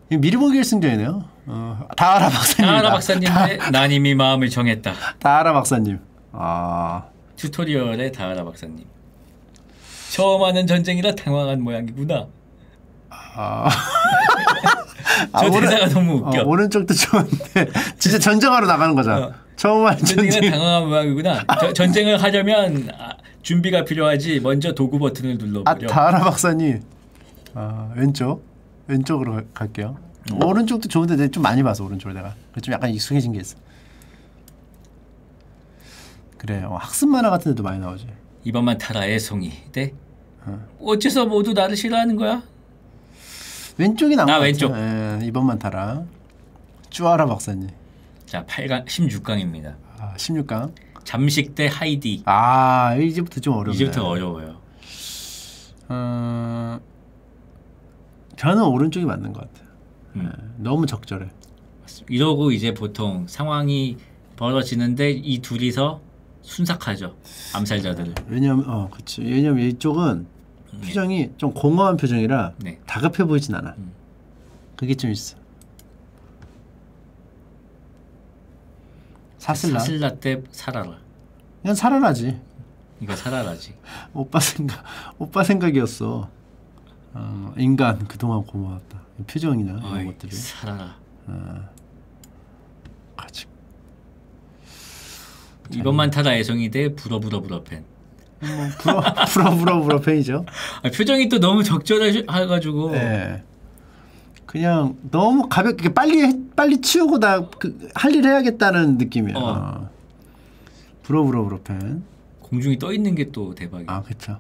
미리 보기 결승전이네요. 어, 다하라 박사님이다. 다하라 박사님의 다... 난 이미 마음을 정했다. 다하라 박사님. 아 튜토리얼의 다하라 박사님. 처음 하는 전쟁이라 당황한 모양이구나. 아... 저 아, 대사가 오른... 너무 웃겨. 어, 오른쪽도 좋은데 진짜 전쟁하러 나가는 거잖아. 어. 처음 하는 전쟁이라 전쟁... 당황한 모양이구나. 저, 전쟁을 하려면 아, 준비가 필요하지. 먼저 도구 버튼을 눌러보려. 아, 다하라 박사님. 아, 왼쪽. 왼쪽으로 가, 갈게요. 음. 오른쪽도 좋은데 내가 좀 많이 봐서 오른쪽을 내가 좀 약간 익숙해진 게 있어. 그래, 어, 학습 만화 같은 데도 많이 나오지. 이번만 타라의 송이 네? 어. 어째서 모두 나를 싫어하는 거야? 왼쪽이 나온 거 같아. 나 왼쪽. 예, 이번만 타라. 쭈아라 박사님. 자, 팔 강, 십육 강입니다. 아, 십육 강. 잠식 대 하이디. 아, 이제부터 좀 어렵네. 이제부터 어려워요. 음... 저는 오른쪽이 맞는 것 같아요. 음. 네, 너무 적절해. 이러고 이제 보통 상황이 벌어지는데 이 둘이서 순삭하죠. 암살자들을. 네, 왜냐면 어, 그렇지. 왜냐면 이쪽은 음. 표정이 좀 공허한 표정이라 네. 다급해 보이진 않아. 음. 그게 좀 있어. 사슬라. 사슬라 때 살아라. 그냥 살아라지. 이거 살아라지. 오빠 생각, 오빠 생각이었어. 어, 인간 그동안 고마웠다. 표정이나 어이, 이런 것들이 살아라. 어. 같이 이것만 타라 애송이 대 불어 불어 불어 팬. 뭐 불어 불어 불어 불어 팬이죠. 아, 표정이 또 너무 적절해가지고. 네. 그냥 너무 가볍게 빨리 빨리 치우고 나 그 할 일 해야겠다는 느낌이야. 어. 어. 불어 불어 불어 팬. 공중이 떠 있는 게 또 대박이야. 아 그렇죠.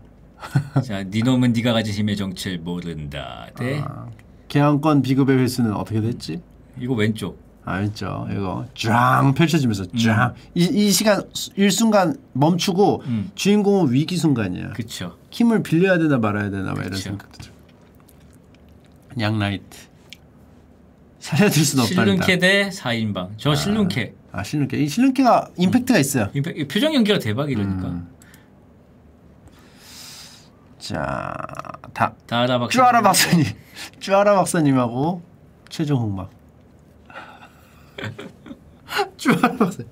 자, 니놈은 네가 가진 힘의 정체를 모른다. 네. 아, 개항권 비급의 횟수는 어떻게 됐지? 이거 왼쪽. 아 왼쪽. 이거 쫙 펼쳐지면서 쫙. 음. 이, 이 시간 일순간 멈추고 음. 주인공은 위기 순간이야. 그쵸. 힘을 빌려야 되나 말아야 되나 막 이런 생각들. 양라이트. 살려줄 수는 없다. 실눈캐 대 사 인방. 저 아, 실눈캐. 아 실눈캐. 이 실눈캐가 임팩트가 있어요. 임팩, 표정 연기가 대박이라니까. 음. 자, 다. 다하다 박사님. 쭈아라 박사님. 쭈아라 박사님하고 최종 홍막. 쭈아라 박사님.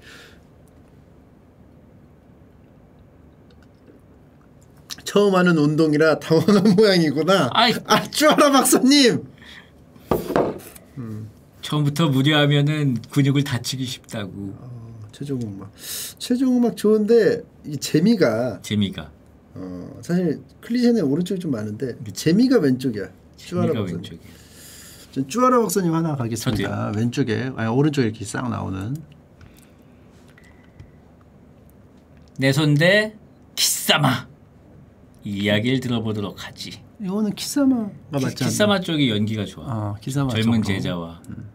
처음 하는 운동이라 당황한 모양이구나. 아이. 아, 쭈아라 박사님. 음. 처음부터 무리하면은 근육을 다치기 쉽다고. 어, 최종 음악, 최종 음악 좋은데 이 재미가 재미가 어 사실 클리셰는 오른쪽이 좀 많은데 그치. 재미가 왼쪽이야. 쭈아라 박사님. 전 쭈아라 박사님 하나 가겠습니다. 저도요. 왼쪽에 아니 오른쪽에 이렇게 싹 나오는 내 손대 키사마 이 이야기를 들어보도록 하지. 이거는 키사마가 맞지 않나? 키사마 쪽이 연기가 좋아. 아, 키사마 젊은 쪽으로. 제자와. 음.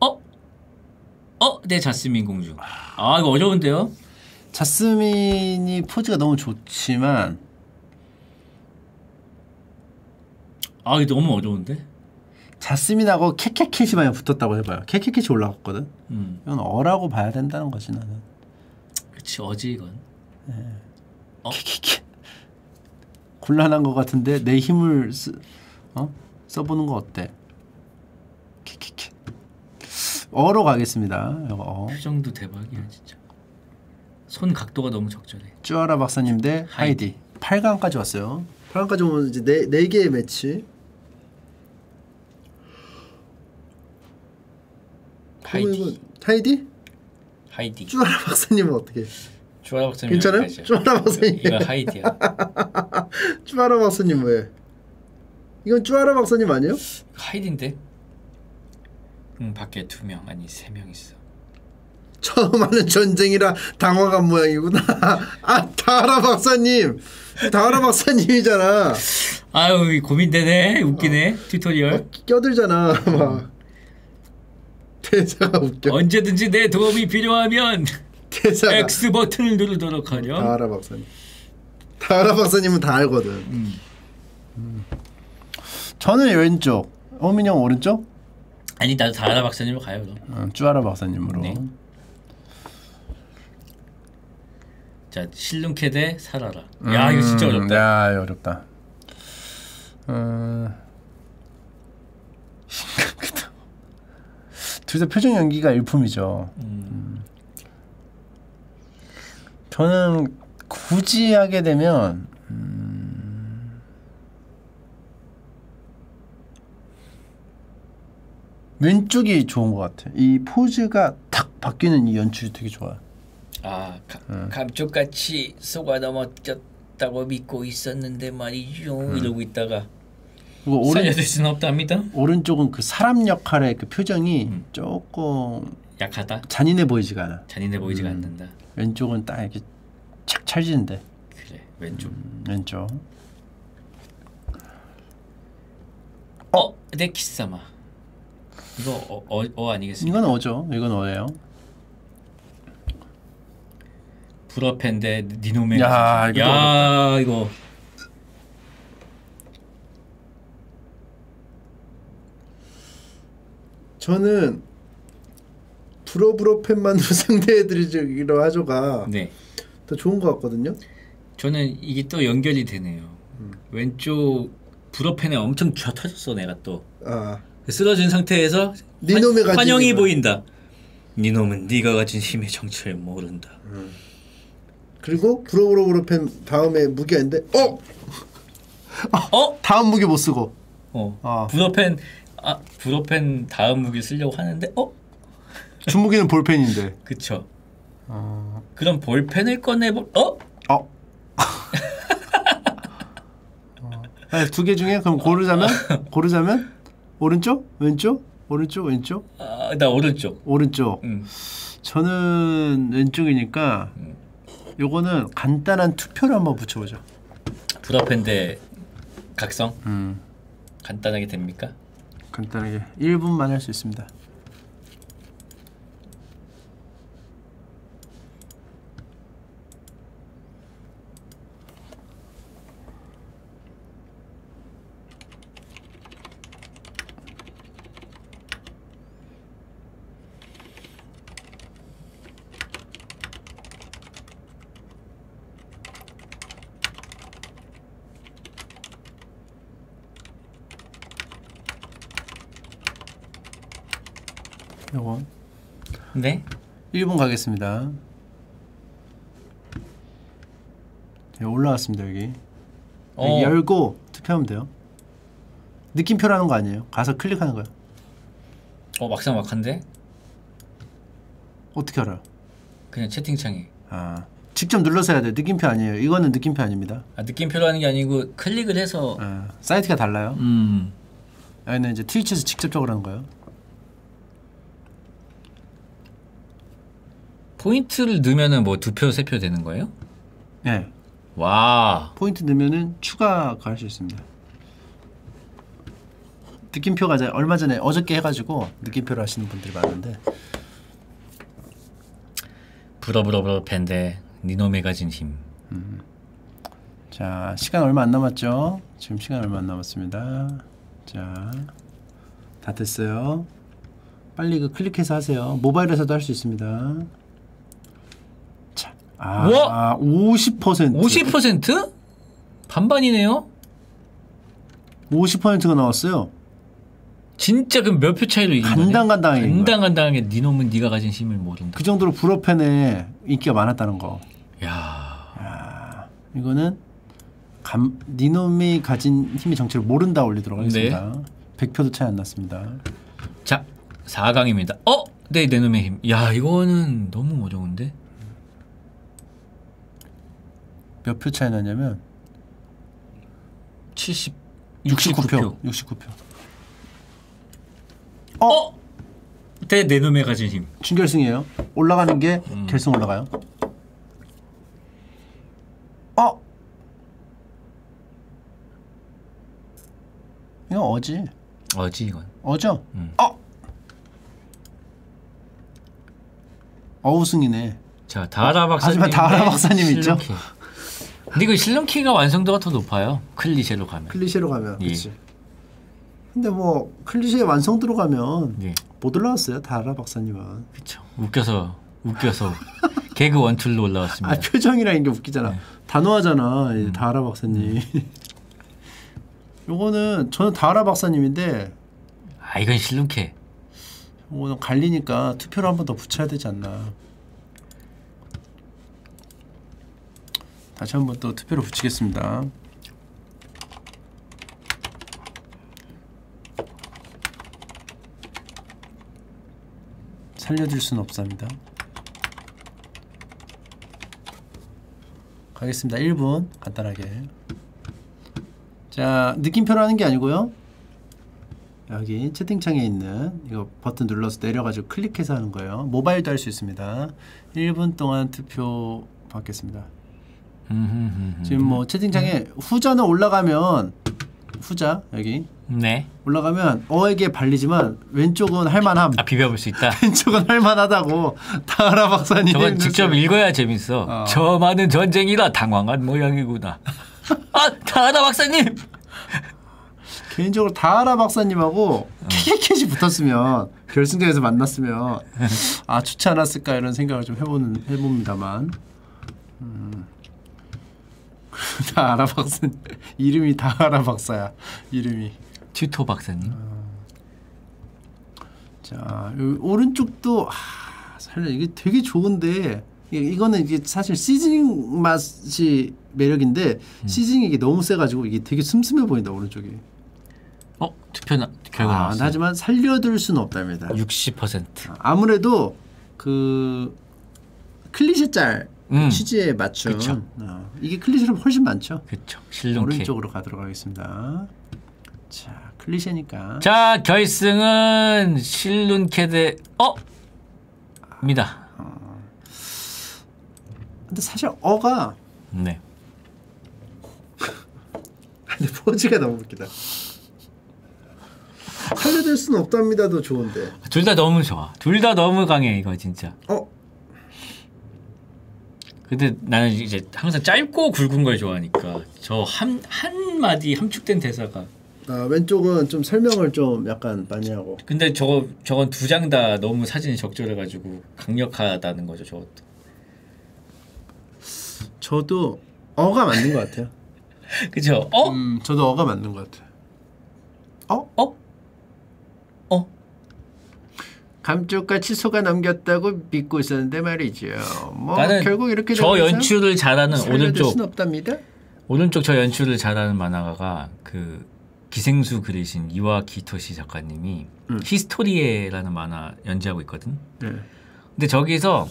어? 어? 네, 자스민 공주. 아, 이거 어려운데요? 자스민이 포즈가 너무 좋지만 아, 이거 너무 어려운데? 자스민하고 캐캐캣이 만약 붙었다고 해봐요. 캐캐캣이 올라갔거든? 음. 이건 어라고 봐야 된다는 거지, 나는. 그치, 어지, 이건. 네. 어? 곤란한 것 같은데 내 힘을 쓰, 어? 써보는 거 어때? 키키키. 어로 가겠습니다. 어. 표정도 대박이야 진짜. 손 각도가 너무 적절해. 쭈아라 박사님 대 하이디. 하이디. 팔 강까지 왔어요. 팔 강까지 오면 이제 네, 네 개의 매치. 하이디. 하이디? 하이디. 쭈아라 박사님은 어떻게? 주하라 박사님 괜찮아요? 주하라 박사님 이거 하이디야. 주하라 박사님 왜? 이건 주하라 박사님 아니에요? 하이디인데? 응 밖에 두 명 아니 세 명 있어. 처음 하는 전쟁이라 당황한 모양이구나. 아 다하라 박사님 다하라 박사님이잖아. 아유 고민되네 웃기네. 어. 튜토리얼 어, 껴들잖아 막. 대사가 웃겨. 언제든지 내 도움이 필요하면 X 버튼을 누르도록 하렴. 다하라 박사님. 다하라 박사님은 다 알거든. 음. 음. 저는 왼쪽. 호민이 형 오른쪽? 아니 나도 다하라 박사님으로 가요. 응, 쭈아라 박사님으로. 네. 자 실눈캐 대 살아라. 음, 야 이거 진짜 어렵다. 야 이거 어렵다. 음. 둘 다 표정 연기가 일품이죠. 음. 음. 저는 굳이 하게 되면 음... 왼쪽이 좋은 것 같아요. 이 포즈가 탁 바뀌는 이 연출이 되게 좋아요. 아 가, 응. 감쪽같이 속아 넘어졌다고 믿고 있었는데 말이죠. 응. 이러고 있다가 살려줄 수는 없답니다. 오른쪽은 그 사람 역할의 그 표정이 응. 조금 약하다? 잔인해 보이지가 않아. 잔인해 보이지가 음. 않는다. 왼쪽은 딱 이렇게 착 찰지는데. 그래 왼쪽. 음, 왼쪽. 어, 내 키스사마. 이거 어, 어, 어 아니겠습니까? 이건 어죠. 이건 어예요. 불어팬데 니노메. 야, 이거. 야, 이거. 저는. 브로브로팬만으로 상대해드리기로 하죠가 네. 더 좋은 것 같거든요. 저는 이게 또 연결이 되네요. 음. 왼쪽 브로팬에 엄청 쥐어터졌어 내가 또. 아. 쓰러진 상태에서 네 환, 환영이 힘을. 보인다. 니놈은 네 네가 가진 힘의 정체를 모른다. 음. 그리고 브로브로브로팬 다음에 무게인데 어? 어? 다음 무게 못 쓰고. 어. 아. 브로팬 아 브로팬 다음 무게 쓰려고 하는데 어? 주무기는 볼펜인데. 그쵸. 어... 그럼 볼펜을 꺼내볼. 어? 어? 어. 두 개 중에 그럼 고르자면 고르자면 오른쪽, 왼쪽, 오른쪽, 왼쪽. 아, 나 오른쪽. 오른쪽. 음. 저는 왼쪽이니까 음. 요거는 간단한 투표를 한번 붙여보죠. 브라펜데 각성. 음. 간단하게 됩니까? 간단하게 일 분만 할 수 있습니다. 요거. 네. 일 번 가겠습니다. 네, 올라왔습니다. 여기. 어. 여기 열고 투표하면 돼요. 느낌표라는 거 아니에요. 가서 클릭하는 거야. 어, 막상 막한데? 어떻게 알아요? 그냥 채팅창에. 아, 직접 눌러서 해야 돼. 느낌표 아니에요. 이거는 느낌표 아닙니다. 아, 느낌표라는 게 아니고 클릭을 해서. 아, 사이트가 달라요. 음. 여기는 이제 트위치에서 직접적으로 하는 거예요. 포인트를 넣으면은 뭐 두 표, 세 표 되는 거예요? 네. 와. 포인트 넣으면은 추가 할 수 있습니다. 느낌표가 얼마 전에 어저께 해가지고 느낌표를 하시는 분들이 많은데. 부러부러부러 밴데 니놈에 가진 힘. 음. 자, 시간 얼마 안 남았죠? 지금 시간 얼마 안 남았습니다. 자, 다 됐어요. 빨리 그 클릭해서 하세요. 모바일에서도 할 수 있습니다. 자, 아, 아 오십 퍼센트. 오십 퍼센트? 반반이네요. 오십 퍼센트가 나왔어요. 진짜 그럼 몇 표 차이로 이긴 거네? 간당간당하게 간당간당하게 니놈은 니가 가진 힘을 모른다. 그 정도로 불어팬에 인기가 많았다는 거. 야, 야 이거는 감, 니놈이 가진 힘의 정체를 모른다 올리도록 하겠습니다. 네. 백 표도 차이 안 났습니다. 자, 사 강입니다. 어? 네, 내놈의 힘. 야, 이거는 너무 어려운데? 몇 표 차이 났냐면 칠십... 육십구 표. 육십구 표. 어? 어? 대 내놈에 가진 힘. 준결승이에요. 올라가는 게 음. 결승 올라가요. 어? 이건 어지. 어지 이건. 어죠? 음. 어? 어우승이네. 자, 다하라 박사님. 하지만 다하라 박사님 있죠? 근데 이거 실렁키가 완성도가 더 높아요. 클리셰로 가면. 클리셰로 가면. 예. 그렇지. 근데 뭐 클리셰 완성도로 가면 예. 못 올라왔어요. 다하라 박사님은. 그렇죠. 웃겨서 웃겨서 개그 원툴로 올라왔습니다. 아, 표정이라는 게 웃기잖아. 네. 단호하잖아. 음. 다하라 박사님. 요거는 저는 다하라 박사님인데. 아, 이건 실렁키. 요거는 갈리니까 투표를 한 번 더 붙여야 되지 않나. 다시 한번 또 투표를 붙이겠습니다. 살려줄 수는 없습니다. 가겠습니다. 일 분 간단하게. 자, 느낌표로 하는 게 아니고요. 여기 채팅창에 있는 이거 버튼 눌러서 내려가지고 클릭해서 하는 거예요. 모바일도 할 수 있습니다. 일 분 동안 투표 받겠습니다. 지금 뭐 채팅창에 후자는 올라가면 후자 여기 네 올라가면 어에게 발리지만 왼쪽은 할만함. 아, 비벼볼 수 있다. 왼쪽은 할만하다고 다하라 박사님. 저건 직접 읽어야 재밌어. 어. 저 많은 전쟁이라 당황한 모양이구나. 아, 다하라 박사님. 개인적으로 다하라 박사님하고 캐캐캐시 어. 붙었으면 결승전에서 만났으면 아, 좋지 않았을까 이런 생각을 좀 해보는 해봅니다만. 음. 다하라 박사님. 이름이 다하라 박사야. 이름이 튜토 박사님. 어. 자, 오른쪽도 아, 살려. 이게 되게 좋은데 이거는 이게 사실 시즈닝 맛이 매력인데 음. 시즈닝이 이게 너무 세가지고 이게 되게 슴슴해 보인다 오른쪽이. 어? 투표 나, 결과 아, 나왔어요. 하지만 살려둘 수는 없답니다. 육십 퍼센트. 아무래도 그 클리셰 짤 음. 취지에 맞춘 어, 이게 클리셰는 훨씬 많죠. 그쵸. 실론케. 오른쪽으로 가도록 하겠습니다. 자, 클리셰니까. 자, 결승은 실론케 대 어! 입니다. 아, 어. 근데 사실 어가 네. 근데 포즈가 너무 웃기다. 살려줄 수는 없답니다도 좋은데 둘 다 너무 좋아. 둘 다 너무 강해 이거 진짜. 어? 근데 나는 이제 항상 짧고 굵은 걸 좋아하니까 저 한 한 마디 함축된 대사가 아, 왼쪽은 좀 설명을 좀 약간 많이 하고 근데 저거 저건 두 장 다 너무 사진이 적절해가지고 강력하다는 거죠 저것도. 저도 어가 맞는 것 같아요. 그죠? 어? 음, 저도 어가 맞는 것 같아요. 어? 어? 어? 감쪽같이 속아 넘겼다고 믿고 있었는데 말이죠. 뭐 나는 결국 이렇게 저 연출을 잘하는 오른쪽 오른쪽 저 연출을 잘하는 만화가가 그 기생수 그리신 이와 기토시 작가님이 음. 히스토리에라는 만화 연재하고 있거든. 음. 근데 저기서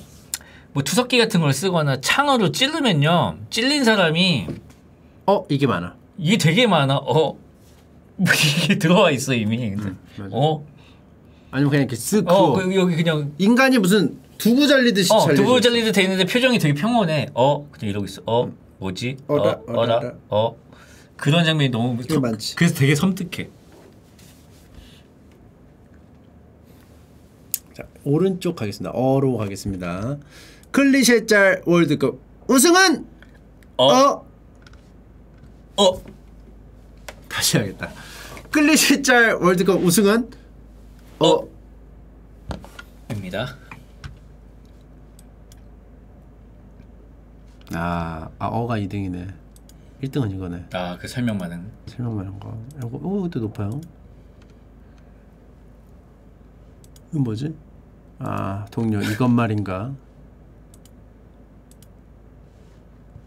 뭐 투석기 같은 걸 쓰거나 창어로 찌르면요, 찔린 사람이 어 이게 많아. 이게 되게 많아. 어 이게 들어와 있어 이미. 음, 어 아니면 그냥 이렇게 쓱 어, 그, 여기 그냥 인간이 무슨 두부 잘리듯이 어, 두부 잘리듯 돼 있는데 표정이 되게 평온해. 어 그냥 이러고 있어. 어 뭐지? 어라 어라, 어라, 어라. 어 그런 장면이 너무 더, 많지. 그래서 되게 섬뜩해. 자 오른쪽 가겠습니다. 어로 가겠습니다. 클리셰 짤 월드컵 우승은 어어 어. 어. 다시 하겠다. 클리셰 짤 월드컵 우승은 어 입니다. 아, 아 어가 이 등이네. 일 등은 이거네. 아, 그 설명만은 설명만한 거. 이거 어, 이것도 높아요. 이건 뭐지? 아, 동료 이것 말인가?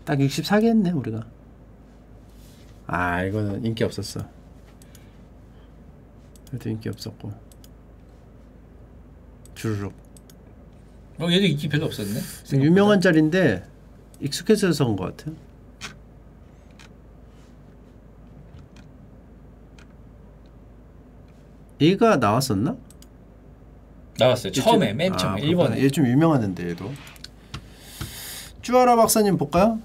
딱 육십사 개 했네, 우리가. 아, 이거는 인기 없었어. 이것도 인기 없었고. 주르륵. 어, 얘도 인기 별로 없었네. 생각보다. 유명한 짤인데 익숙해서 온 것 같아. 얘가 나왔었나? 나왔어요. 처음에 좀, 맨 처음에 아, 일 번에. 얘 좀 유명한데 얘도. 쭈아라 박사님 볼까요?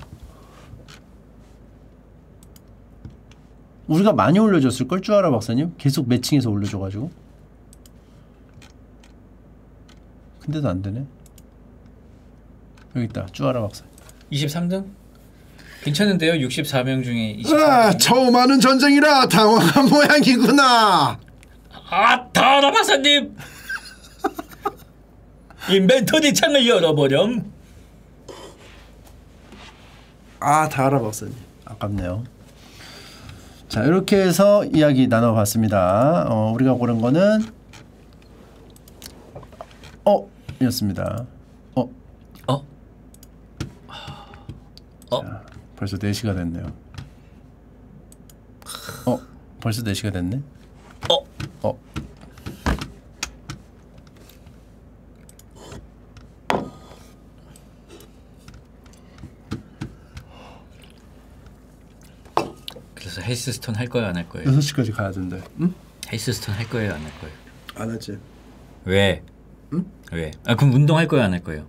우리가 많이 올려줬을 걸 쭈아라 박사님. 계속 매칭해서 올려줘가지고. 근데도 안되네. 여기있다. 쭈아라 박사 이십삼 등? 괜찮은데요? 육십사 명 중에 이십삼 등. 처음하는 전쟁이라 당황한 모양이구나. 아! 다라 박사님! 인벤토리 창을 열어보렴. 아! 다라 박사님 아깝네요. 자 이렇게 해서 이야기 나눠봤습니다. 어, 우리가 고른거는 어! 이었습니다. 어? 어? 어? 자, 벌써 네 시가 됐네요. 어? 벌써 네 시가 됐네? 어? 어? 그래서 헬스스톤 할 거예요, 안 할 거예요? 여섯 시까지 가야 된대. 응? 헬스스톤 할 거예요, 안 할 거예요? 안 하지. 왜? 응? 왜? 아 그럼 운동할 거예요, 안 할 거예요?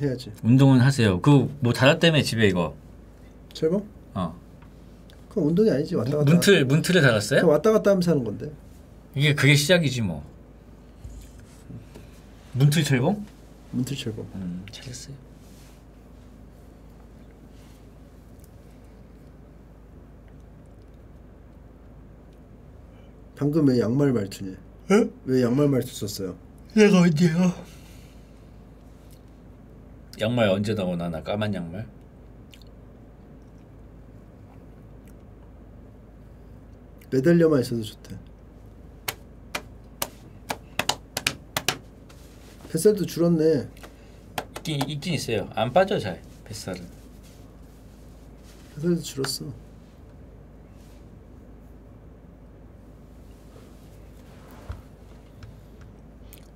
해야지. 운동은 하세요. 그 뭐 달았다며 집에 이거. 제법? 어. 그럼 운동이 아니지. 왔다 갔다. 문틀 문틀에 달았어요? 그럼 왔다 갔다 하면서 하는 건데. 이게 그게 시작이지 뭐. 문틀 철봉? 문틀 철봉. 음 잘했어요. 방금 왜 양말 말투냐? 응? 왜 양말 말투 썼어요? 내가 언제요? 양말 언제 나오나? 나 까만 양말? 매달려만 있어도 좋대. 뱃살도 줄었네. 있긴, 있긴 있어요. 안 빠져 잘 뱃살은. 뱃살도 줄었어.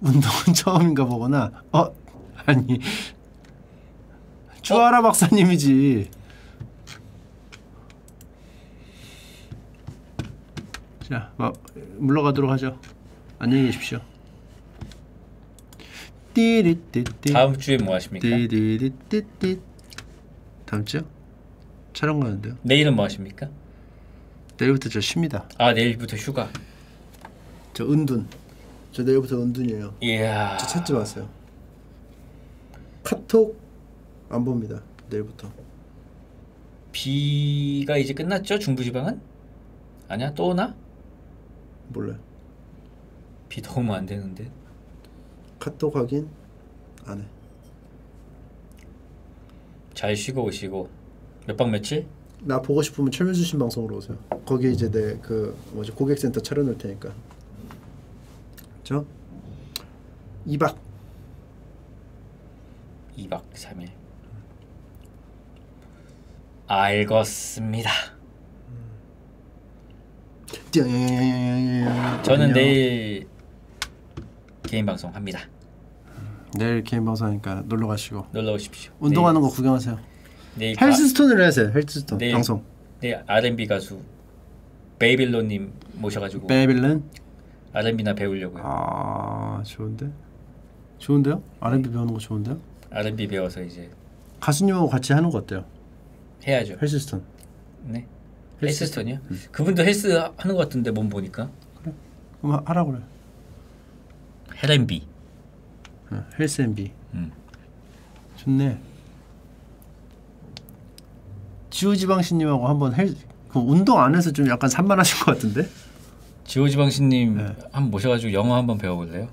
운동은 처음인가 보구나. 어? 아니 주하라 어? 박사님이지. 자 뭐, 물러가도록 하죠. 안녕히 계십시오. 다음 주에 뭐 하십니까? 다음 주요? 촬영 가는데요. 내일은 뭐 하십니까? 내일부터 저 쉽니다. 아 내일부터 휴가. 저 은둔. 저 내일부터 은둔이에요. 이야. 저 찾지 마세요. 카톡 안 봅니다. 내일부터. 비가 이제 끝났죠? 중부지방은? 아니야? 또 오나? 몰라요. 비 더 오면 안 되는데. 카톡 확인 안 해. 잘 쉬고 오시고 몇 박 며칠? 나 보고 싶으면 최민수 신 방송으로 오세요. 거기 이제 내 그 뭐지 고객센터 차려놓을 테니까. 그렇죠? 이 박 이 박 삼 일 알겠습니다. 저는 내일 개인 방송 합니다. 내일 개인 방송 하니까 놀러 가시고 놀러 오십시오. 운동하는 거 구경하세요. 내일 헬스스톤을 하세요. 헬스스톤 내일, 방송. 내일 알앤비 가수 베이비론 님 모셔가지고 베이비론 알앤비나 배우려고요. 아 좋은데? 좋은데요? 알앤비 네. 배우는 거 좋은데요? 알앤비 배워서 이제 가수님하고 같이 하는 거 어때요? 해야죠. 헬스스톤. 네. 헬스스톤이요? 음. 그분도 헬스 하는 것 같은데 몸 보니까. 그래. 그럼 하라 그래. 헬앤비. 어, 헬스앤비. 음. 좋네. 지호지방신님하고 한번 헬 그 운동 안 해서 좀 약간 산만하신 것 같은데? 지호지방신님 네. 한번 모셔가지고 영어 한번 배워볼래요?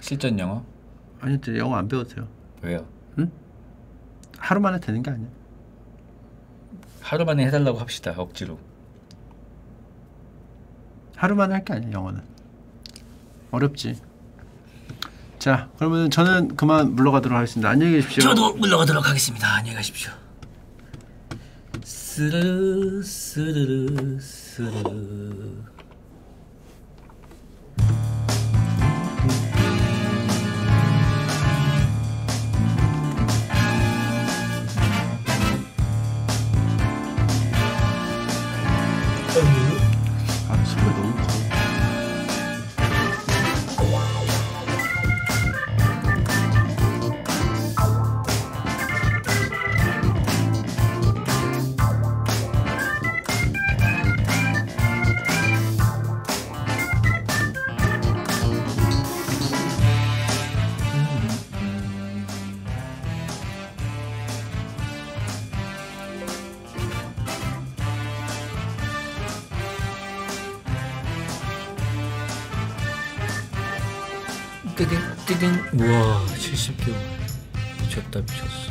실전 영어? 아니요, 영어 안 배워도 돼요. 왜요? 응? 하루만에 되는 게 아니야. 하루만에 해달라고 합시다. 억지로. 하루만에 할 게 아니야. 영어는 어렵지. 자, 그러면 저는 그만 물러가도록 하겠습니다. 안녕히 계십시오. 저도 물러가도록 하겠습니다. 안녕히 가십시오. 스르 스르르 스르. 우와, 칠십 킬로그램 미쳤다 미쳤어.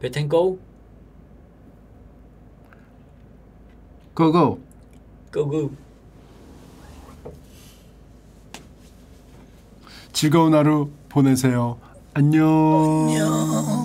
배텐 고? 고고 고고 즐거운 하루 보내세요. 안녕. 안녕.